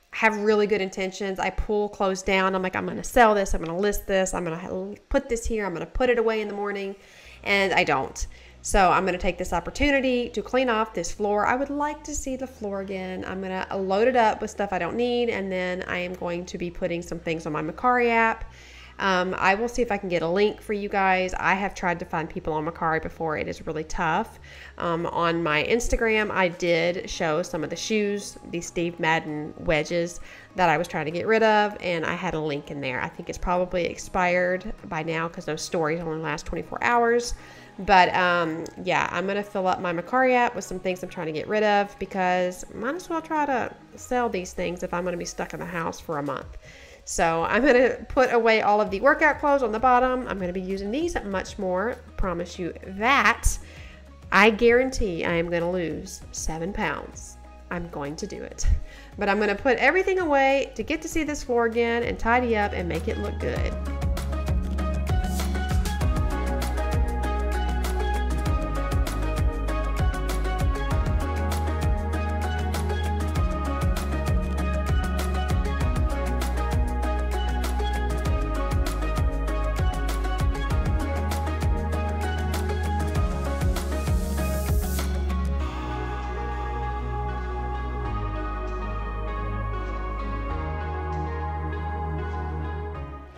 have really good intentions. I pull clothes down. I'm like, I'm going to sell this. I'm going to list this. I'm going to put this here. I'm going to put it away in the morning, and I don't. So I'm going to take this opportunity to clean off this floor. I would like to see the floor again. I'm going to load it up with stuff I don't need, and then I am going to be putting some things on my Mercari app. I will see if I can get a link for you guys. I have tried to find people on Mercari before. It is really tough. On my Instagram, I did show some of the shoes, the Steve Madden wedges that I was trying to get rid of, and I had a link in there. I think it's probably expired by now because those stories only last 24 hours. But yeah, I'm going to fill up my Mercari app with some things I'm trying to get rid of, because might as well try to sell these things if I'm going to be stuck in the house for a month. So I'm going to put away all of the workout clothes on the bottom. I'm going to be using these much more. Promise you that. I guarantee I am going to lose 7 pounds. I'm going to do it. But I'm going to put everything away to get to see this floor again and tidy up and make it look good.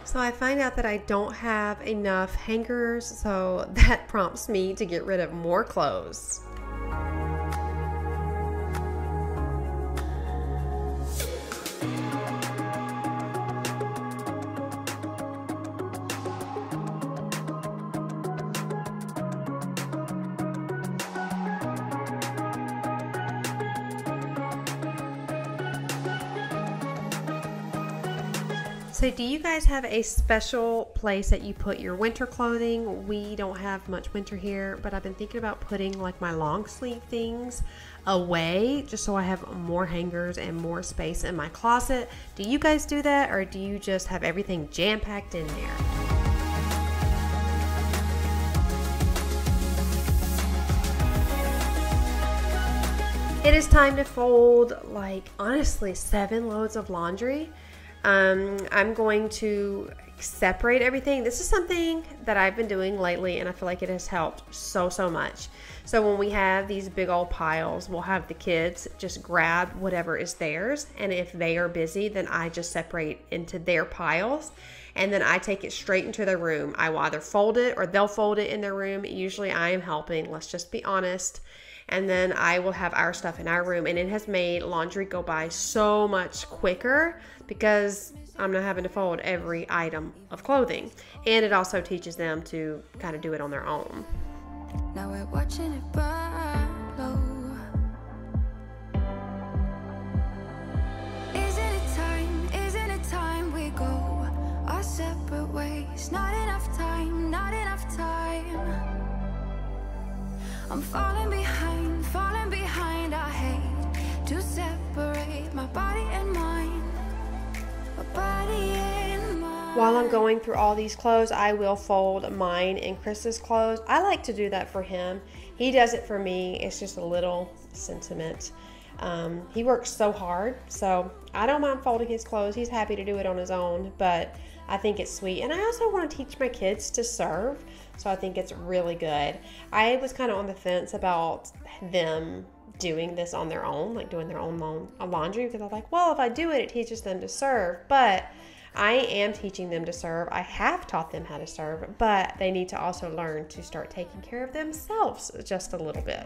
So I find out that I don't have enough hangers, so that prompts me to get rid of more clothes. So do you guys have a special place that you put your winter clothing? We don't have much winter here, but I've been thinking about putting like my long sleeve things away just so I have more hangers and more space in my closet. Do you guys do that, or do you just have everything jam-packed in there? It is time to fold, like, honestly, 7 loads of laundry. I'm going to separate everything. This is something that I've been doing lately, and I feel like it has helped so much. So when we have these big old piles, we'll have the kids just grab whatever is theirs, and if they are busy, then I just separate into their piles, and then I take it straight into their room. I will either fold it or they'll fold it in their room. Usually I am helping, let's just be honest. And then I will have our stuff in our room, and it has made laundry go by so much quicker because I'm not having to fold every item of clothing. And it also teaches them to kind of do it on their own. Now we're watching it burn low. Isn't it time we go our separate ways? Not enough time, not enough time. I'm falling behind, I hate to separate my body and mind, my body and mind. While I'm going through all these clothes, I will fold mine and Chris's clothes. I like to do that for him. He does it for me. It's just a little sentiment. He works so hard, so I don't mind folding his clothes. He's happy to do it on his own, but I think it's sweet. And I also want to teach my kids to serve. So I think it's really good. I was kind of on the fence about them doing this on their own, like doing their own laundry, because I was like, well, if I do it, it teaches them to serve. But I am teaching them to serve. I have taught them how to serve, but they need to also learn to start taking care of themselves just a little bit.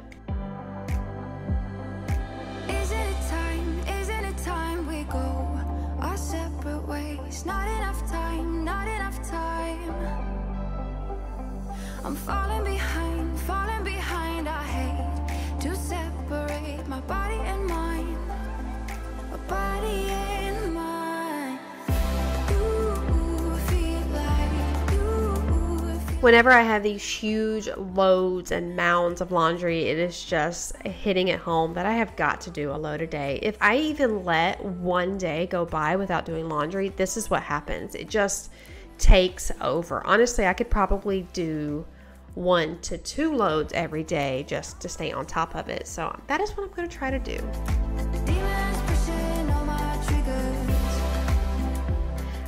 Isn't it time we go our separate ways? Not enough time, not enough time. I'm falling behind, I hate to separate my body and mind, my body and mind. You feel like Whenever I have these huge loads and mounds of laundry, it is just hitting it home that I have got to do a load a day. If I even let one day go by without doing laundry, this is what happens. It just takes over. Honestly, I could probably do 1 to 2 loads every day just to stay on top of it. So that is what I'm going to try to do.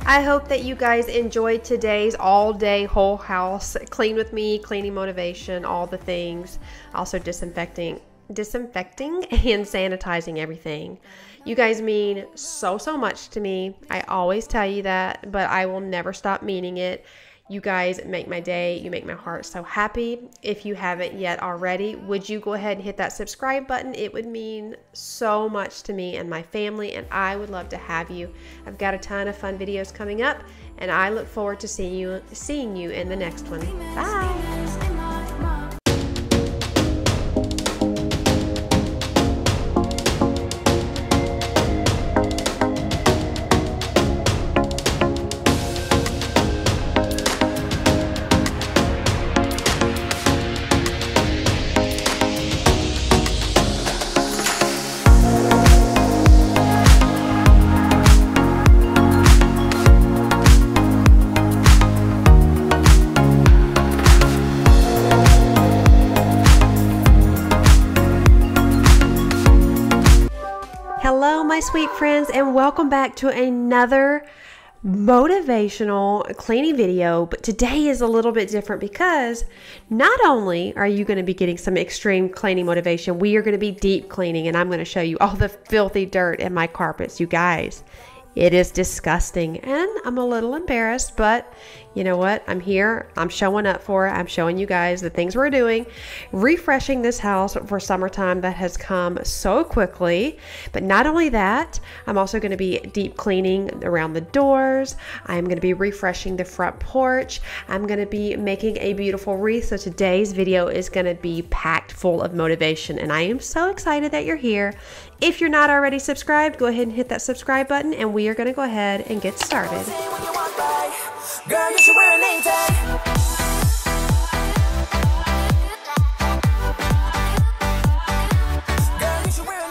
I hope that you guys enjoyed today's all-day whole house clean with me, cleaning motivation, all the things, also disinfecting and sanitizing everything. You guys mean so much to me. I always tell you that, but I will never stop meaning it. You guys make my day. You make my heart so happy. If you haven't yet already, would you go ahead and hit that subscribe button? It would mean so much to me and my family, and I would love to have you. I've got a ton of fun videos coming up, and I look forward to seeing you in the next one. Bye. Sweet friends, and welcome back to another motivational cleaning video, but today is a little bit different because not only are you going to be getting some extreme cleaning motivation, we are going to be deep cleaning, and I'm going to show you all the filthy dirt in my carpets. You guys, it is disgusting, and I'm a little embarrassed, but you know what? I'm here. I'm showing up for it. I'm showing you guys the things we're doing, refreshing this house for summertime that has come so quickly. But not only that, I'm also going to be deep cleaning around the doors. I'm going to be refreshing the front porch. I'm going to be making a beautiful wreath. So today's video is going to be packed full of motivation, and I am so excited that you're here. If you're not already subscribed, go ahead and hit that subscribe button, and we are going to go ahead and get started. Girl, you should wear a name tag.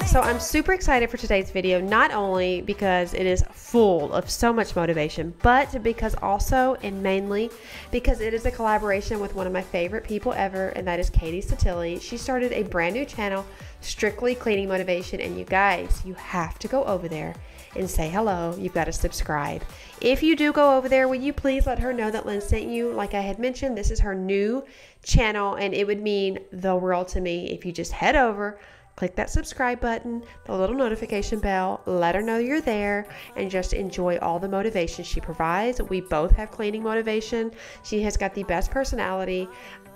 So I'm super excited for today's video, not only because it is full of so much motivation, but because also and mainly because it is a collaboration with one of my favorite people ever, and that is Katie Satilli. She started a brand new channel, Strictly Cleaning Motivation, and you guys, you have to go over there and say hello. You've got to subscribe. If you do go over there, will you please let her know that Lynn sent you? Like I had mentioned, this is her new channel, and it would mean the world to me if you just head over, click that subscribe button, the little notification bell, let her know you're there, and just enjoy all the motivation she provides. We both have cleaning motivation. She has got the best personality.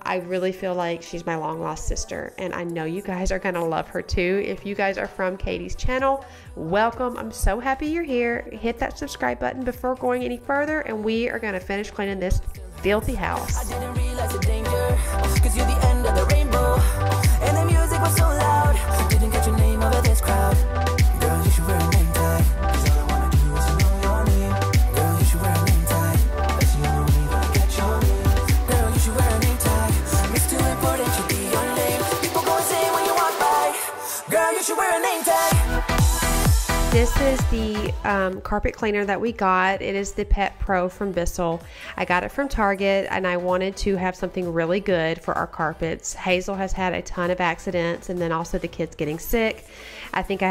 I really feel like she's my long lost sister, and I know you guys are gonna love her too. If you guys are from Katie's channel, welcome. I'm so happy you're here. Hit that subscribe button before going any further, and we are gonna finish cleaning this filthy house. I didn't realize the danger, 'cause you're the end of the rainbow, and the music was so loud. I didn't get your name over this crowd. Girl, you should wear a name tag. 'Cause all I wanna do is know your name. Girl, you should wear a name tag. That's the only way that I get your name. Girl, you should wear a name tag. It's too important to be your name. People go say when you walk by. Girl, you should wear a name tag. This is the carpet cleaner that we got. It is the Pet Pro from Bissell. I got it from Target, and I wanted to have something really good for our carpets. Hazel has had a ton of accidents, and then also the kids getting sick. I think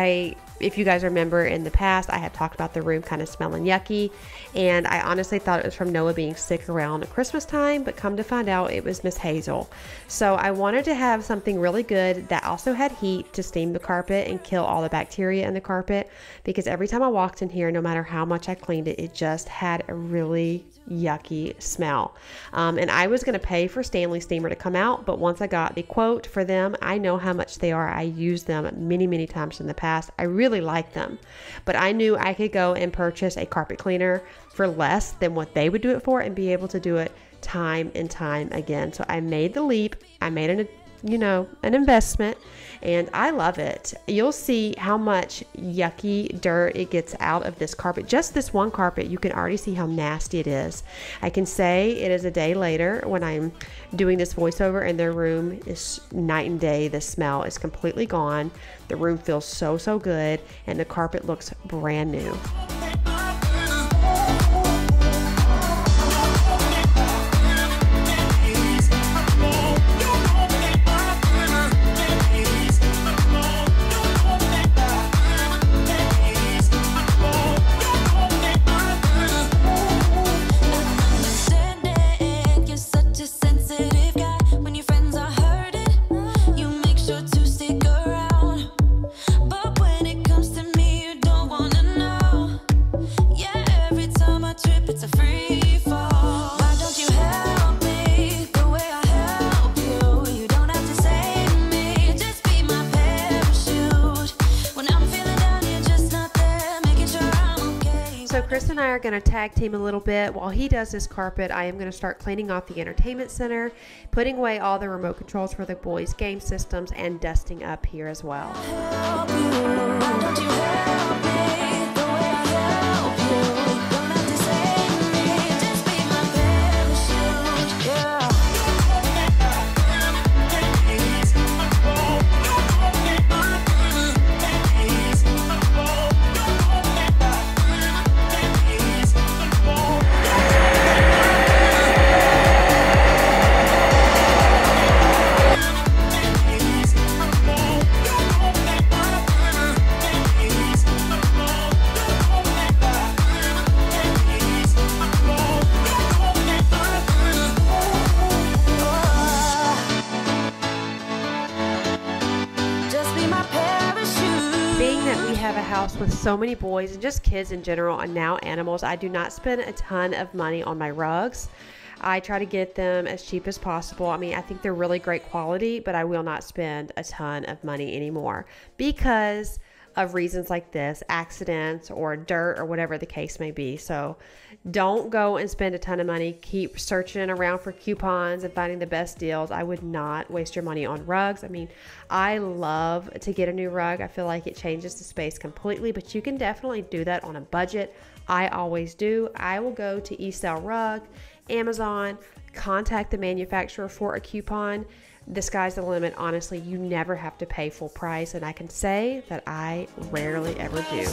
if you guys remember in the past, I had talked about the room kind of smelling yucky, and I honestly thought it was from Noah being sick around Christmas time, but come to find out it was Miss Hazel. So I wanted to have something really good that also had heat to steam the carpet and kill all the bacteria in the carpet, because every time I walked in here, no matter how much I cleaned it, it just had a really yucky smell. And I was going to pay for Stanley Steamer to come out, but once I got the quote for them, I know how much they are. I used them many times in the past. I really really like them. But I knew I could go and purchase a carpet cleaner for less than what they would do it for and be able to do it time and time again. So I made the leap. I made an investment, and I love it. You'll see how much yucky dirt it gets out of this carpet. Just this one carpet, you can already see how nasty it is. I can say it is a day later when I'm doing this voiceover, and their room is night and day. The smell is completely gone. The room feels so, so good, and the carpet looks brand new. Chris and I are going to tag team a little bit. While he does this carpet, I am going to start cleaning off the entertainment center, putting away all the remote controls for the boys' game systems, and dusting up here as well. With so many boys and just kids in general, and now animals, I do not spend a ton of money on my rugs. I try to get them as cheap as possible. I mean, I think they're really great quality, but I will not spend a ton of money anymore because of reasons like this, accidents or dirt or whatever the case may be. So don't go and spend a ton of money. Keep searching around for coupons and finding the best deals. I would not waste your money on rugs. I mean, I love to get a new rug. I feel like it changes the space completely, but you can definitely do that on a budget. I always do. I will go to eSell Rug, Amazon, contact the manufacturer for a coupon. The sky's the limit. Honestly, you never have to pay full price, and I can say that I rarely ever do.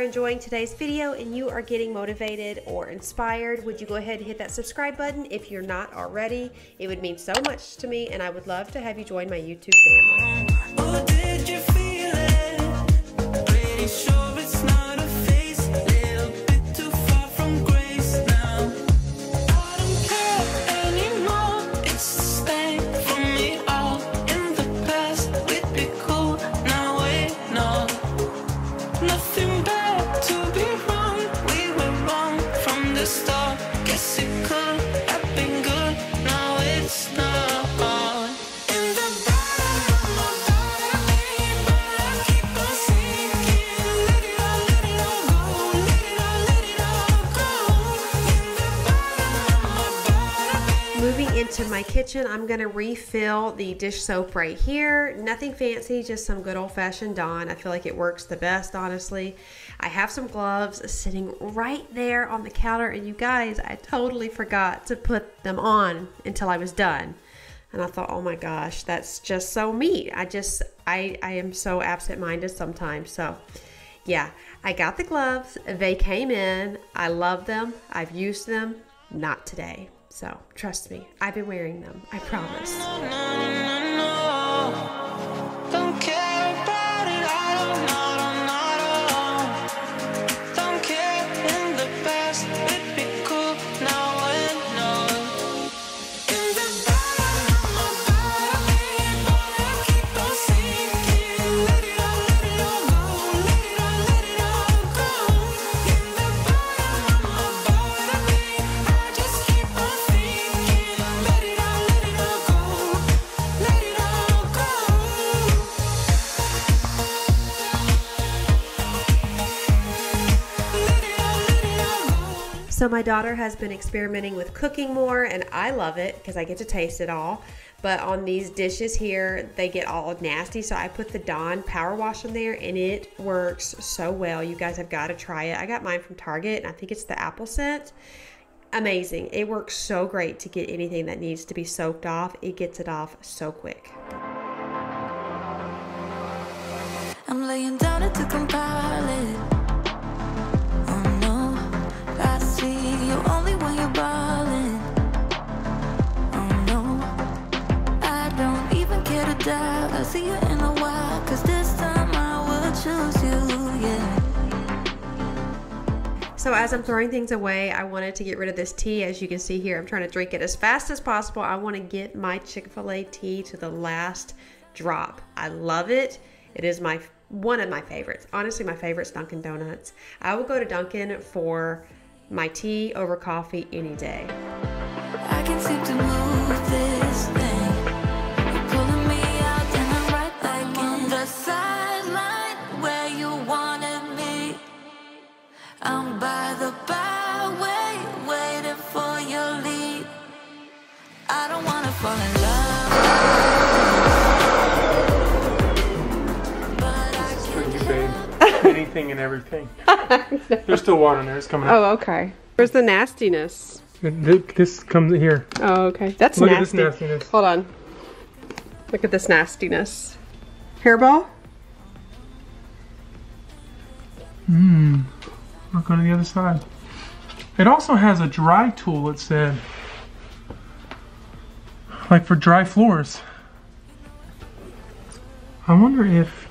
Enjoying today's video and you are getting motivated or inspired, would you go ahead and hit that subscribe button if you're not already? It would mean so much to me, and I would love to have you join my YouTube family. Oh, did you feel it? Pretty sure it's not a face, little bit too far from grace now. I don't care anymore, it's the same for me, all in the past. We'd be cool, now we know nothing. Into my kitchen, I'm gonna refill the dish soap right here. Nothing fancy, just some good old-fashioned Dawn. I feel like it works the best, honestly. I have some gloves sitting right there on the counter, and you guys, I totally forgot to put them on until I was done. And I thought, oh my gosh, that's just so me. I am so absent-minded sometimes. So yeah, I got the gloves, they came in, I love them, I've used them, not today. So trust me, I've been wearing them, I promise. No, no, no, no, no. Don't care about So my daughter has been experimenting with cooking more, and I love it because I get to taste it all. But on these dishes here, they get all nasty, so I put the Dawn power wash in there, and it works so well. You guys have got to try it. I got mine from Target, and I think it's the apple scent. Amazing. It works so great to get anything that needs to be soaked off. It gets it off so quick. I'm laying down to compile it. Oh no, I see you only when you're ballin'. Oh no, I don't even care to die. I'll see you in a while, cause this time I will choose you, yeah. So as I'm throwing things away, I wanted to get rid of this tea. As you can see here, I'm trying to drink it as fast as possible. I want to get my Chick-fil-A tea to the last drop. I love it. It is one of my favorites. Honestly, my favorite's Dunkin' Donuts. I will go to Dunkin' for my tea over coffee any day. I can seem to move this thing. You're pulling me out and I'm right back on the sideline where you wanted me. I'm by the byway waiting for your lead. I don't want to fall in love. Anything and everything. There's still water in there. It's coming out. Oh, okay. Where's the nastiness? This comes here. Oh, okay. That's nasty. Look at this nastiness. Hold on. Look at this nastiness. Hairball? Mmm. Look on the other side. It also has a dry tool, it said. Like for dry floors. I wonder if...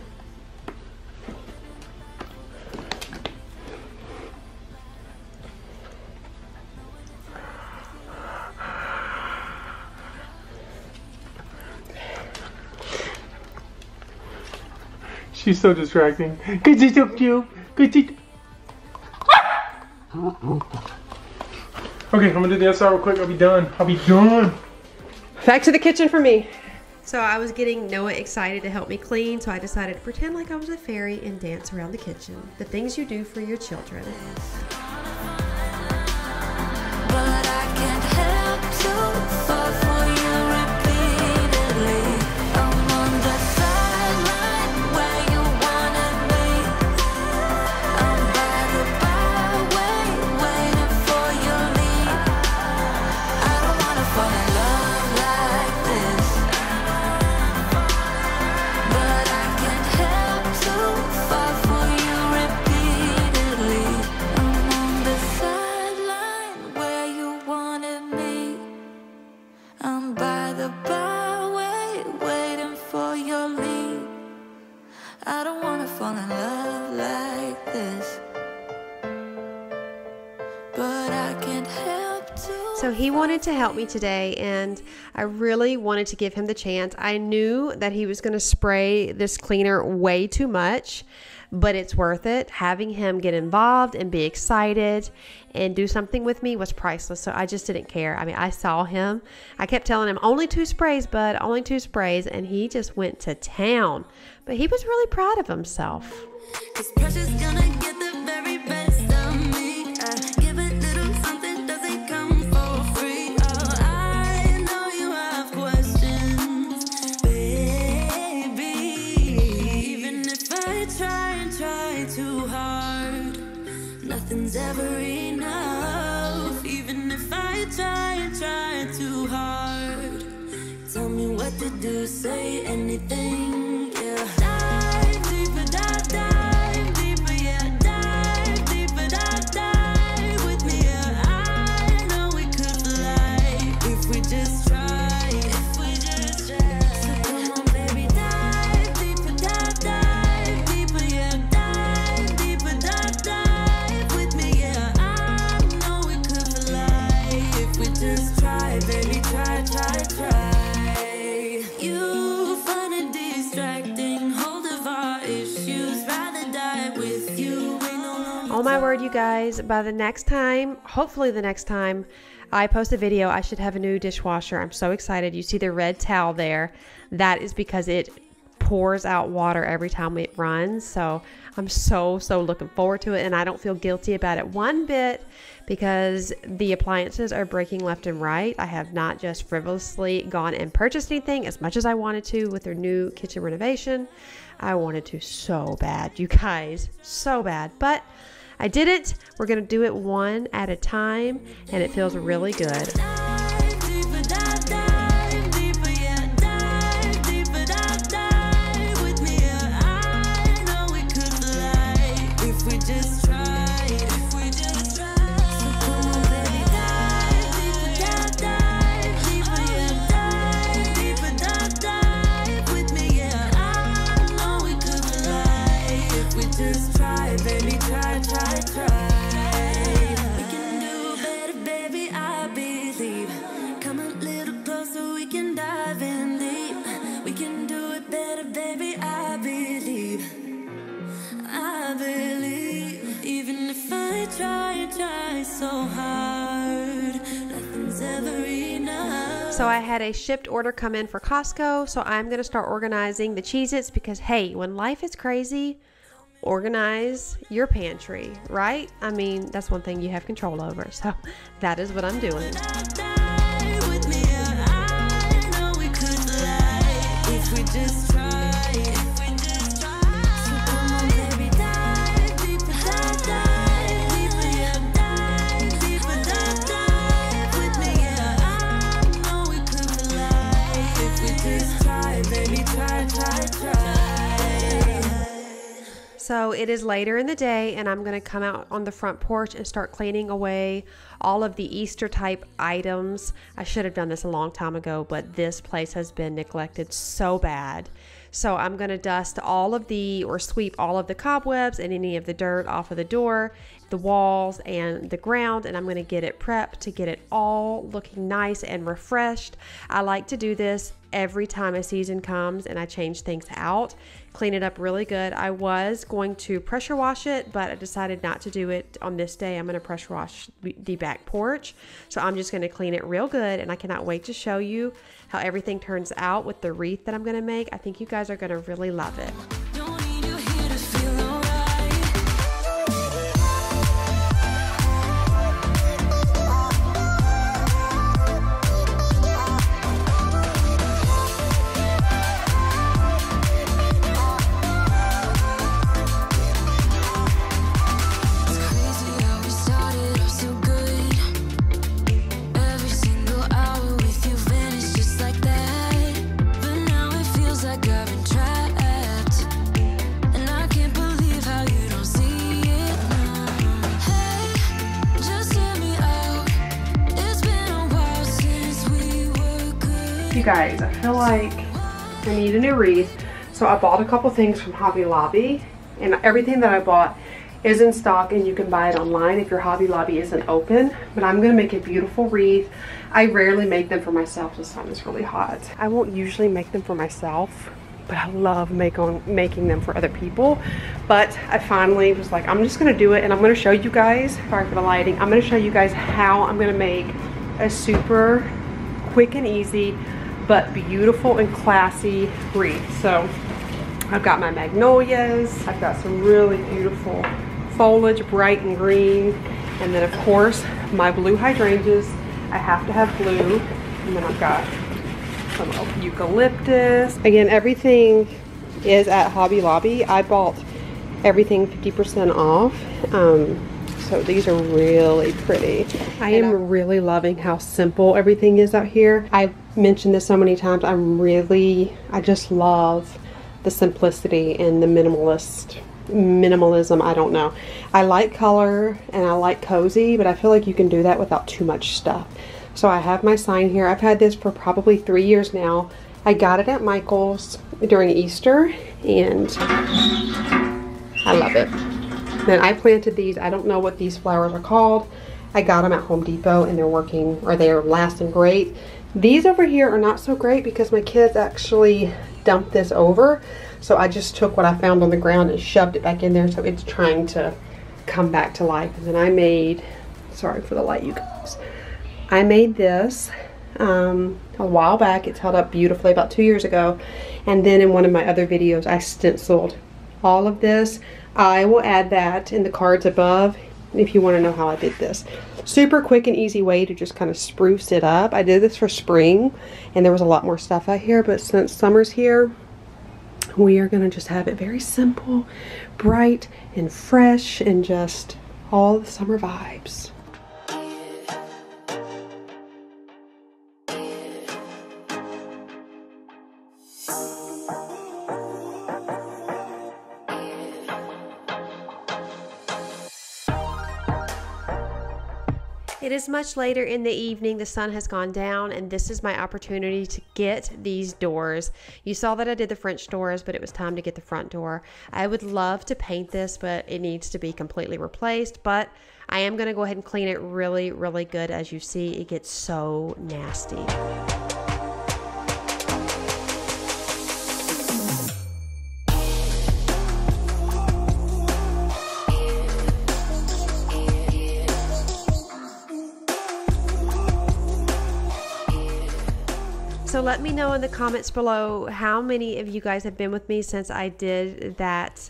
She's so distracting. Cause she's so cute. Okay, I'm gonna do the outside real quick. I'll be done. Back to the kitchen for me. So I was getting Noah excited to help me clean, so I decided to pretend like I was a fairy and dance around the kitchen. The things you do for your children. So he wanted to help me today, and I really wanted to give him the chance. I knew that he was going to spray this cleaner way too much, but it's worth it. Having him get involved and be excited and do something with me was priceless, so I just didn't care. I mean, I saw him. I kept telling him, only 2 sprays, bud, only 2 sprays, and he just went to town. But he was really proud of himself. This pressure's gonna get the very best of me. Give a little something, doesn't come for free. Oh, I know you have questions, baby. Even if I try and try too hard, nothing's ever enough. Even if I try and try too hard, tell me what to do, say anything, yeah. Oh my word, you guys, by the next time, hopefully the next time I post a video, I should have a new dishwasher. I'm so excited. You see the red towel there. That is because it pours out water every time it runs. So I'm so looking forward to it, and I don't feel guilty about it one bit because the appliances are breaking left and right. I have not just frivolously gone and purchased anything as much as I wanted to with their new kitchen renovation. I wanted to so bad, you guys, so bad, but I didn't. We're gonna do it one at a time, and it feels really good. So I had a shipped order come in for Costco, so I'm gonna start organizing the Cheez-Its because hey, when life is crazy, organize your pantry, right? I mean, that's one thing you have control over, so that is what I'm doing. So it is later in the day, and I'm gonna come out on the front porch and start cleaning away all of the Easter type items. I should have done this a long time ago, but this place has been neglected so bad. So I'm gonna dust all of the, or sweep all of the cobwebs and any of the dirt off of the door, the walls, and the ground, and I'm gonna get it prepped to get it all looking nice and refreshed. I like to do this every time a season comes and I change things out, clean it up really good. I was going to pressure wash it, but I decided not to do it on this day. I'm gonna pressure wash the back porch. So I'm just gonna clean it real good, and I cannot wait to show you how everything turns out with the wreath that I'm gonna make. I think you guys are gonna really love it. Guys, I feel like I need a new wreath, so I bought a couple things from Hobby Lobby, and everything that I bought is in stock, and you can buy it online if your Hobby Lobby isn't open. But I'm gonna make a beautiful wreath. I rarely make them for myself. This time it's really hot. I won't usually make them for myself, but I love making them for other people. But I finally was like, I'm just gonna do it, and I'm gonna show you guys, sorry for the lighting, I'm gonna show you guys how I'm gonna make a super quick and easy but beautiful and classy wreath. So I've got my magnolias, I've got some really beautiful foliage, bright and green, and then of course my blue hydrangeas. I have to have blue, and then I've got some eucalyptus. Again, everything is at Hobby Lobby. I bought everything 50% off. So these are really pretty. I am really loving how simple everything is out here. I've mentioned this so many times. I just love the simplicity and the minimalism. I don't know. I like color and I like cozy, but I feel like you can do that without too much stuff. So I have my sign here. I've had this for probably 3 years now. I got it at Michael's during Easter, and I love it. Then I planted these. I don't know what these flowers are called. I got them at Home Depot, and they're lasting great. These over here are not so great because my kids actually dumped this over. So I just took what I found on the ground and shoved it back in there. So it's trying to come back to life. And then I made, sorry for the light, you guys. I made this. a while back. It's held up beautifully about 2 years ago. And then in one of my other videos, I stenciled all of this. I will add that in the cards above if you want to know how I did this. Super quick and easy way to just kind of spruce it up. I did this for spring and there was a lot more stuff out here, but since summer's here, we are going to just have it very simple, bright and fresh, and just all the summer vibes. It is much later in the evening, the sun has gone down, and this is my opportunity to get these doors. You saw that I did the French doors, but it was time to get the front door. I would love to paint this, but it needs to be completely replaced, but I am going to go ahead and clean it really, really good. As you see, it gets so nasty. So let me know in the comments below how many of you guys have been with me since I did that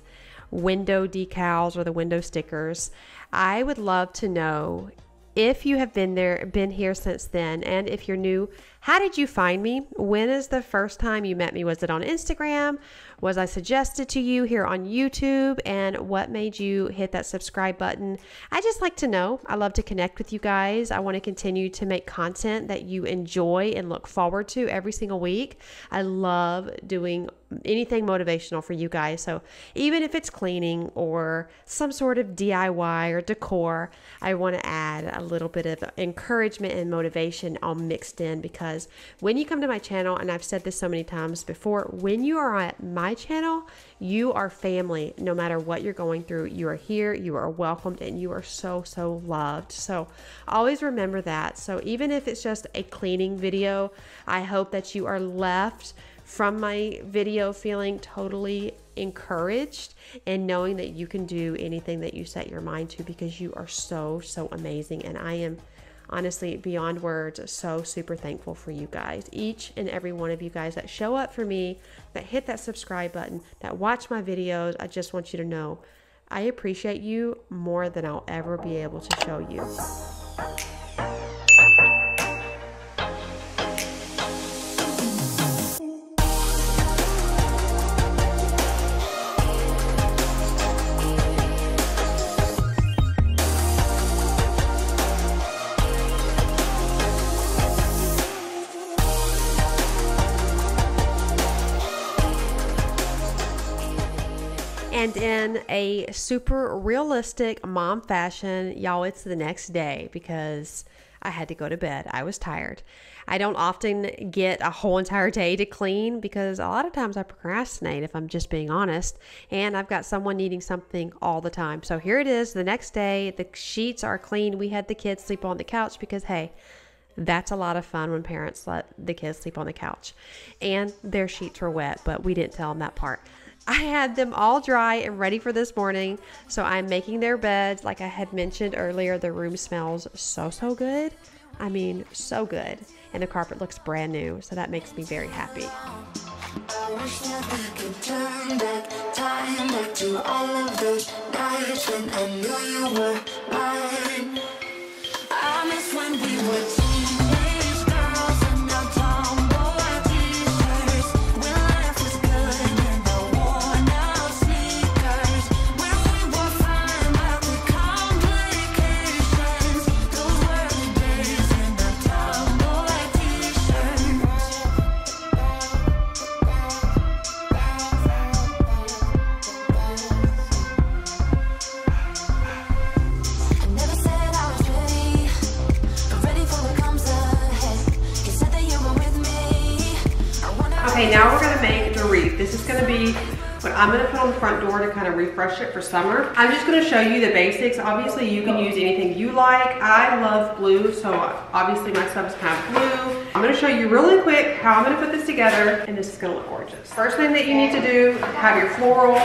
window decals or the window stickers. I would love to know if you have been here since then, and if you're new, how did you find me? When is the first time you met me? Was it on Instagram? Was I suggested to you here on YouTube? And what made you hit that subscribe button? I just like to know. I love to connect with you guys. I want to continue to make content that you enjoy and look forward to every single week. I love doing anything motivational for you guys. So even if it's cleaning or some sort of DIY or decor, I want to add a little bit of encouragement and motivation all mixed in, because when you come to my channel, and I've said this so many times before, when you are at my channel, you are family. No matter what you're going through, you are here, you are welcomed, and you are so, so loved. So always remember that. So even if it's just a cleaning video, I hope that you are left from my video feeling totally encouraged and knowing that you can do anything that you set your mind to, because you are so, so amazing. And I am honestly beyond words so super thankful for you guys, each and every one of you guys that show up for me, that hit that subscribe button, that watch my videos. I just want you to know I appreciate you more than I'll ever be able to show you. And in a super realistic mom fashion, y'all, it's the next day because I had to go to bed. I was tired. I don't often get a whole entire day to clean because a lot of times I procrastinate, if I'm just being honest, and I've got someone needing something all the time. So here it is, the next day, the sheets are clean. We had the kids sleep on the couch because, hey, that's a lot of fun when parents let the kids sleep on the couch. And their sheets were wet, but we didn't tell them that part. I had them all dry and ready for this morning, so I'm making their beds. Like I had mentioned earlier, the room smells so, so good. I mean, so good. And the carpet looks brand new, so that makes me very happy. I wish that I could turn back time to all of those nights when I knew you were mine. I miss when we were Okay, now we're gonna make the wreath. This is gonna be what I'm gonna put on the front door to kind of refresh it for summer. I'm just gonna show you the basics. Obviously, you can use anything you like. I love blue, so obviously my stuff is kind of blue. I'm gonna show you really quick how I'm gonna put this together, and this is gonna look gorgeous. First thing that you need to do, have your floral,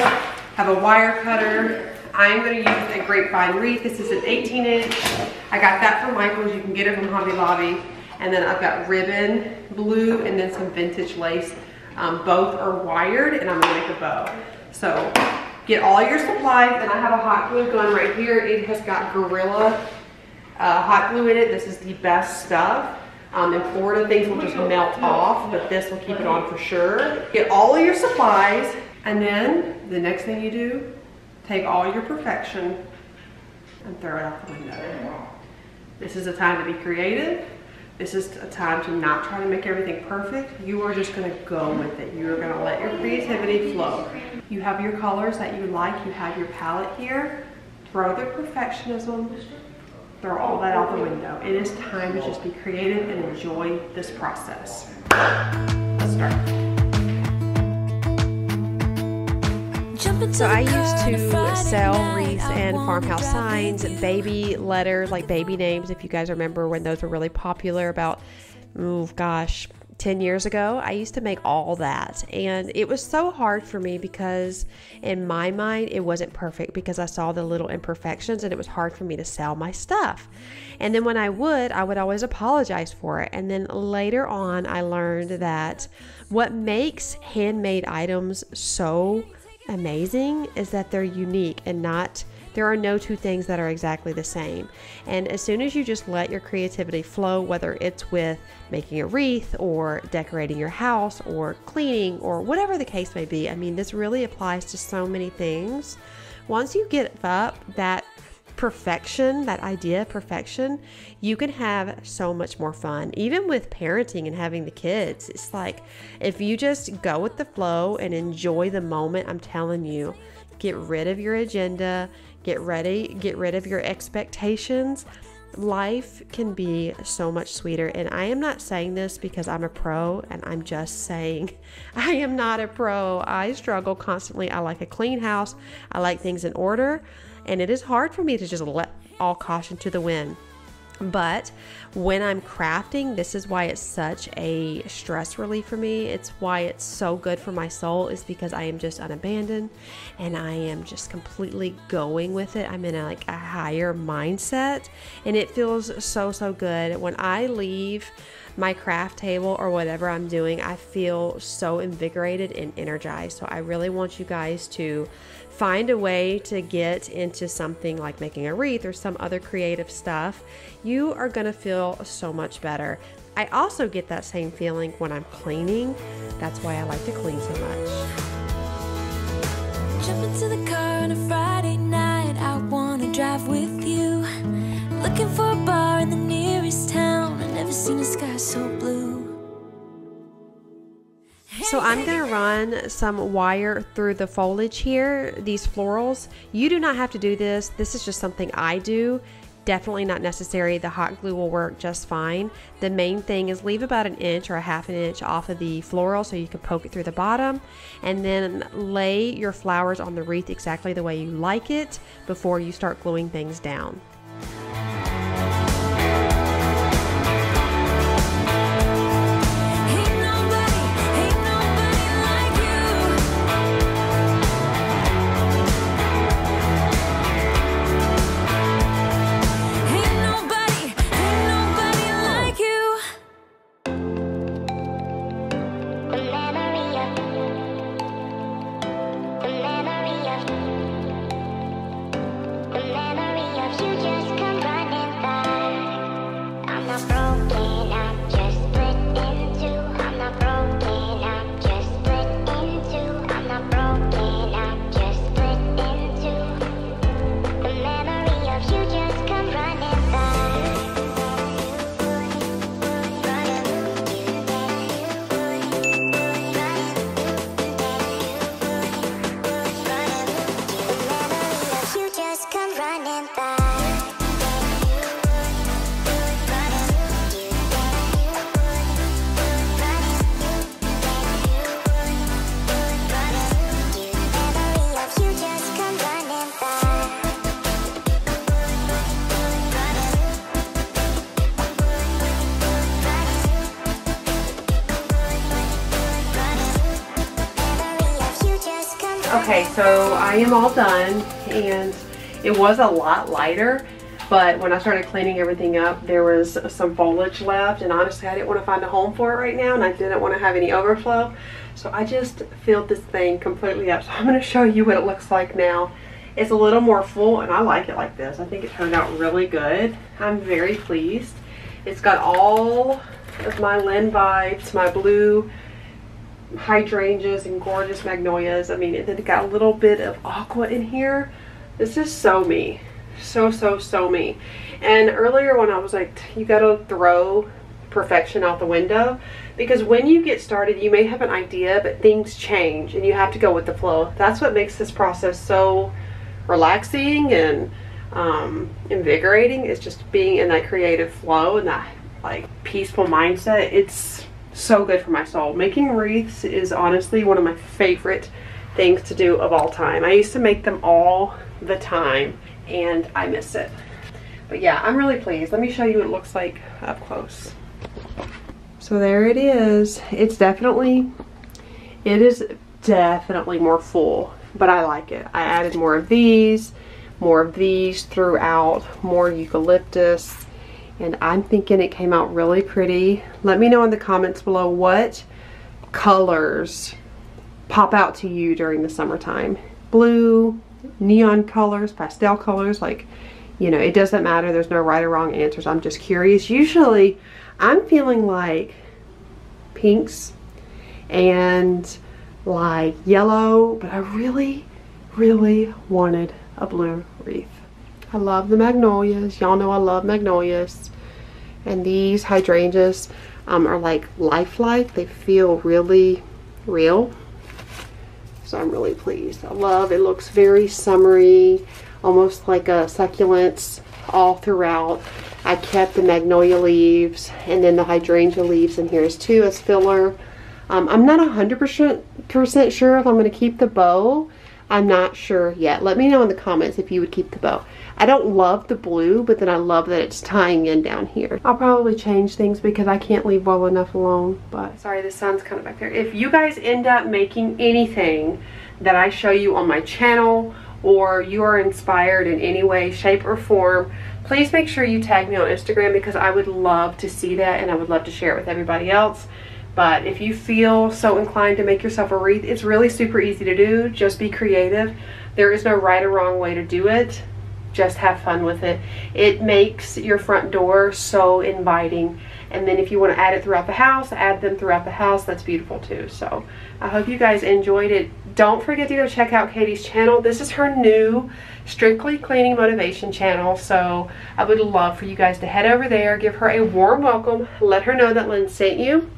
have a wire cutter. I'm gonna use a grapevine wreath. This is an 18-inch. I got that from Michael's. You can get it from Hobby Lobby. And then I've got ribbon blue and then some vintage lace. Both are wired and I'm gonna make a bow. So get all your supplies, and I have a hot glue gun right here. It has got Gorilla hot glue in it. This is the best stuff. In Florida, things will just melt off, but this will keep it on for sure. Get all of your supplies, and then the next thing you do, take all your perfection and throw it out the window. This is a time to be creative. This is a time to not try to make everything perfect. You are just gonna go with it. You are gonna let your creativity flow. You have your colors that you like. You have your palette here. Throw the perfectionism. Throw all that out the window. It is time to just be creative and enjoy this process. Let's start. So I used to sell wreaths and farmhouse signs, baby letters, like baby names, if you guys remember when those were really popular about, oh gosh, 10 years ago. I used to make all that, and it was so hard for me because in my mind it wasn't perfect because I saw the little imperfections, and it was hard for me to sell my stuff. And then when I would always apologize for it. And then later on I learned that what makes handmade items so amazing is that they're unique, and there are no two things that are exactly the same. And as soon as you just let your creativity flow, whether it's with making a wreath or decorating your house or cleaning or whatever the case may be, I mean, this really applies to so many things. Once you give up that perfection, that idea of perfection, you can have so much more fun. Even with parenting and having the kids, it's like if you just go with the flow and enjoy the moment, I'm telling you, get rid of your agenda, get rid of your expectations. Life can be so much sweeter. And I am not saying this because I'm a pro, and I'm just saying I am not a pro. I struggle constantly. I like a clean house. I like things in order. And it is hard for me to just let all caution to the wind. But when I'm crafting, this is why it's such a stress relief for me. It's why it's so good for my soul, is because I am just unabandoned, and I am just completely going with it. I'm in a higher mindset, and it feels so, so good. When I leave my craft table or whatever I'm doing, I feel so invigorated and energized. So I really want you guys to find a way to get into something like making a wreath or some other creative stuff. You are gonna feel so much better. I also get that same feeling when I'm cleaning. That's why I like to clean so much. Jump into the car on a Friday night. I wanna drive with you. Looking for a bar in the nearest town. I've never seen a sky so blue. So I'm gonna run some wire through the foliage here, these florals. You do not have to do this. This is just something I do. Definitely not necessary. The hot glue will work just fine. The main thing is leave about an inch or a half an inch off of the floral so you can poke it through the bottom, and then lay your flowers on the wreath exactly the way you like it before you start gluing things down. Okay, so I am all done, and it was a lot lighter. But when I started cleaning everything up, there was some foliage left, and honestly, I didn't want to find a home for it right now, and I didn't want to have any overflow. So I just filled this thing completely up. So I'm going to show you what it looks like now. It's a little more full, and I like it like this. I think it turned out really good. I'm very pleased. It's got all of my Lynn vibes, my blue hydrangeas and gorgeous magnolias. I mean, it got a little bit of aqua in here. This is so me. So me. And earlier when I was like, you gotta throw perfection out the window, because when you get started, you may have an idea, but things change and you have to go with the flow. That's what makes this process so relaxing and invigorating, is just being in that creative flow and that like peaceful mindset. It's so good for my soul. Making wreaths is honestly one of my favorite things to do of all time. I used to make them all the time and I miss it. But yeah, I'm really pleased. Let me show you what it looks like up close. So there it is. It is definitely more full, but I like it. I added more of these throughout, more eucalyptus, and I'm thinking it came out really pretty. Let me know in the comments below what colors pop out to you during the summertime. Blue, neon colors, pastel colors, like, you know, it doesn't matter. There's no right or wrong answers. I'm just curious. Usually I'm feeling like pinks and like yellow, but I really wanted a blue wreath. I love the magnolias. Y'all know I love magnolias. And these hydrangeas are like lifelike. They feel really real. So I'm really pleased. I love it. Looks very summery, almost like a succulents all throughout. I kept the magnolia leaves and then the hydrangea leaves in here is too as filler. I'm not 100% sure if I'm going to keep the bow. I'm not sure yet. Let me know in the comments if you would keep the bow. I don't love the blue, but then I love that it's tying in down here. I'll probably change things because I can't leave well enough alone, but sorry, the sun's kind of back there. If you guys end up making anything that I show you on my channel, or you are inspired in any way, shape, or form, please make sure you tag me on Instagram, because I would love to see that and I would love to share it with everybody else. But if you feel so inclined to make yourself a wreath, it's really super easy to do. Just be creative. There is no right or wrong way to do it. Just have fun with it. It makes your front door so inviting. And then if you want to add it throughout the house, add them throughout the house. That's beautiful too. So I hope you guys enjoyed it. Don't forget to go check out Katie's channel. This is her new Strictly Cleaning Motivation channel. So I would love for you guys to head over there, give her a warm welcome, let her know that Lynn sent you.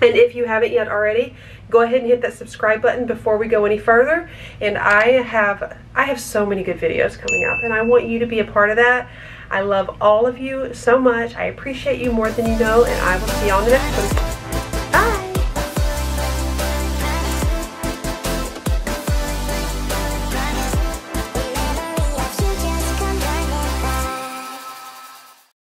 And if you haven't yet already, go ahead and hit that subscribe button before we go any further. And I have so many good videos coming out, and I want you to be a part of that. I love all of you so much. I appreciate you more than you know, and I will see y'all in the next one.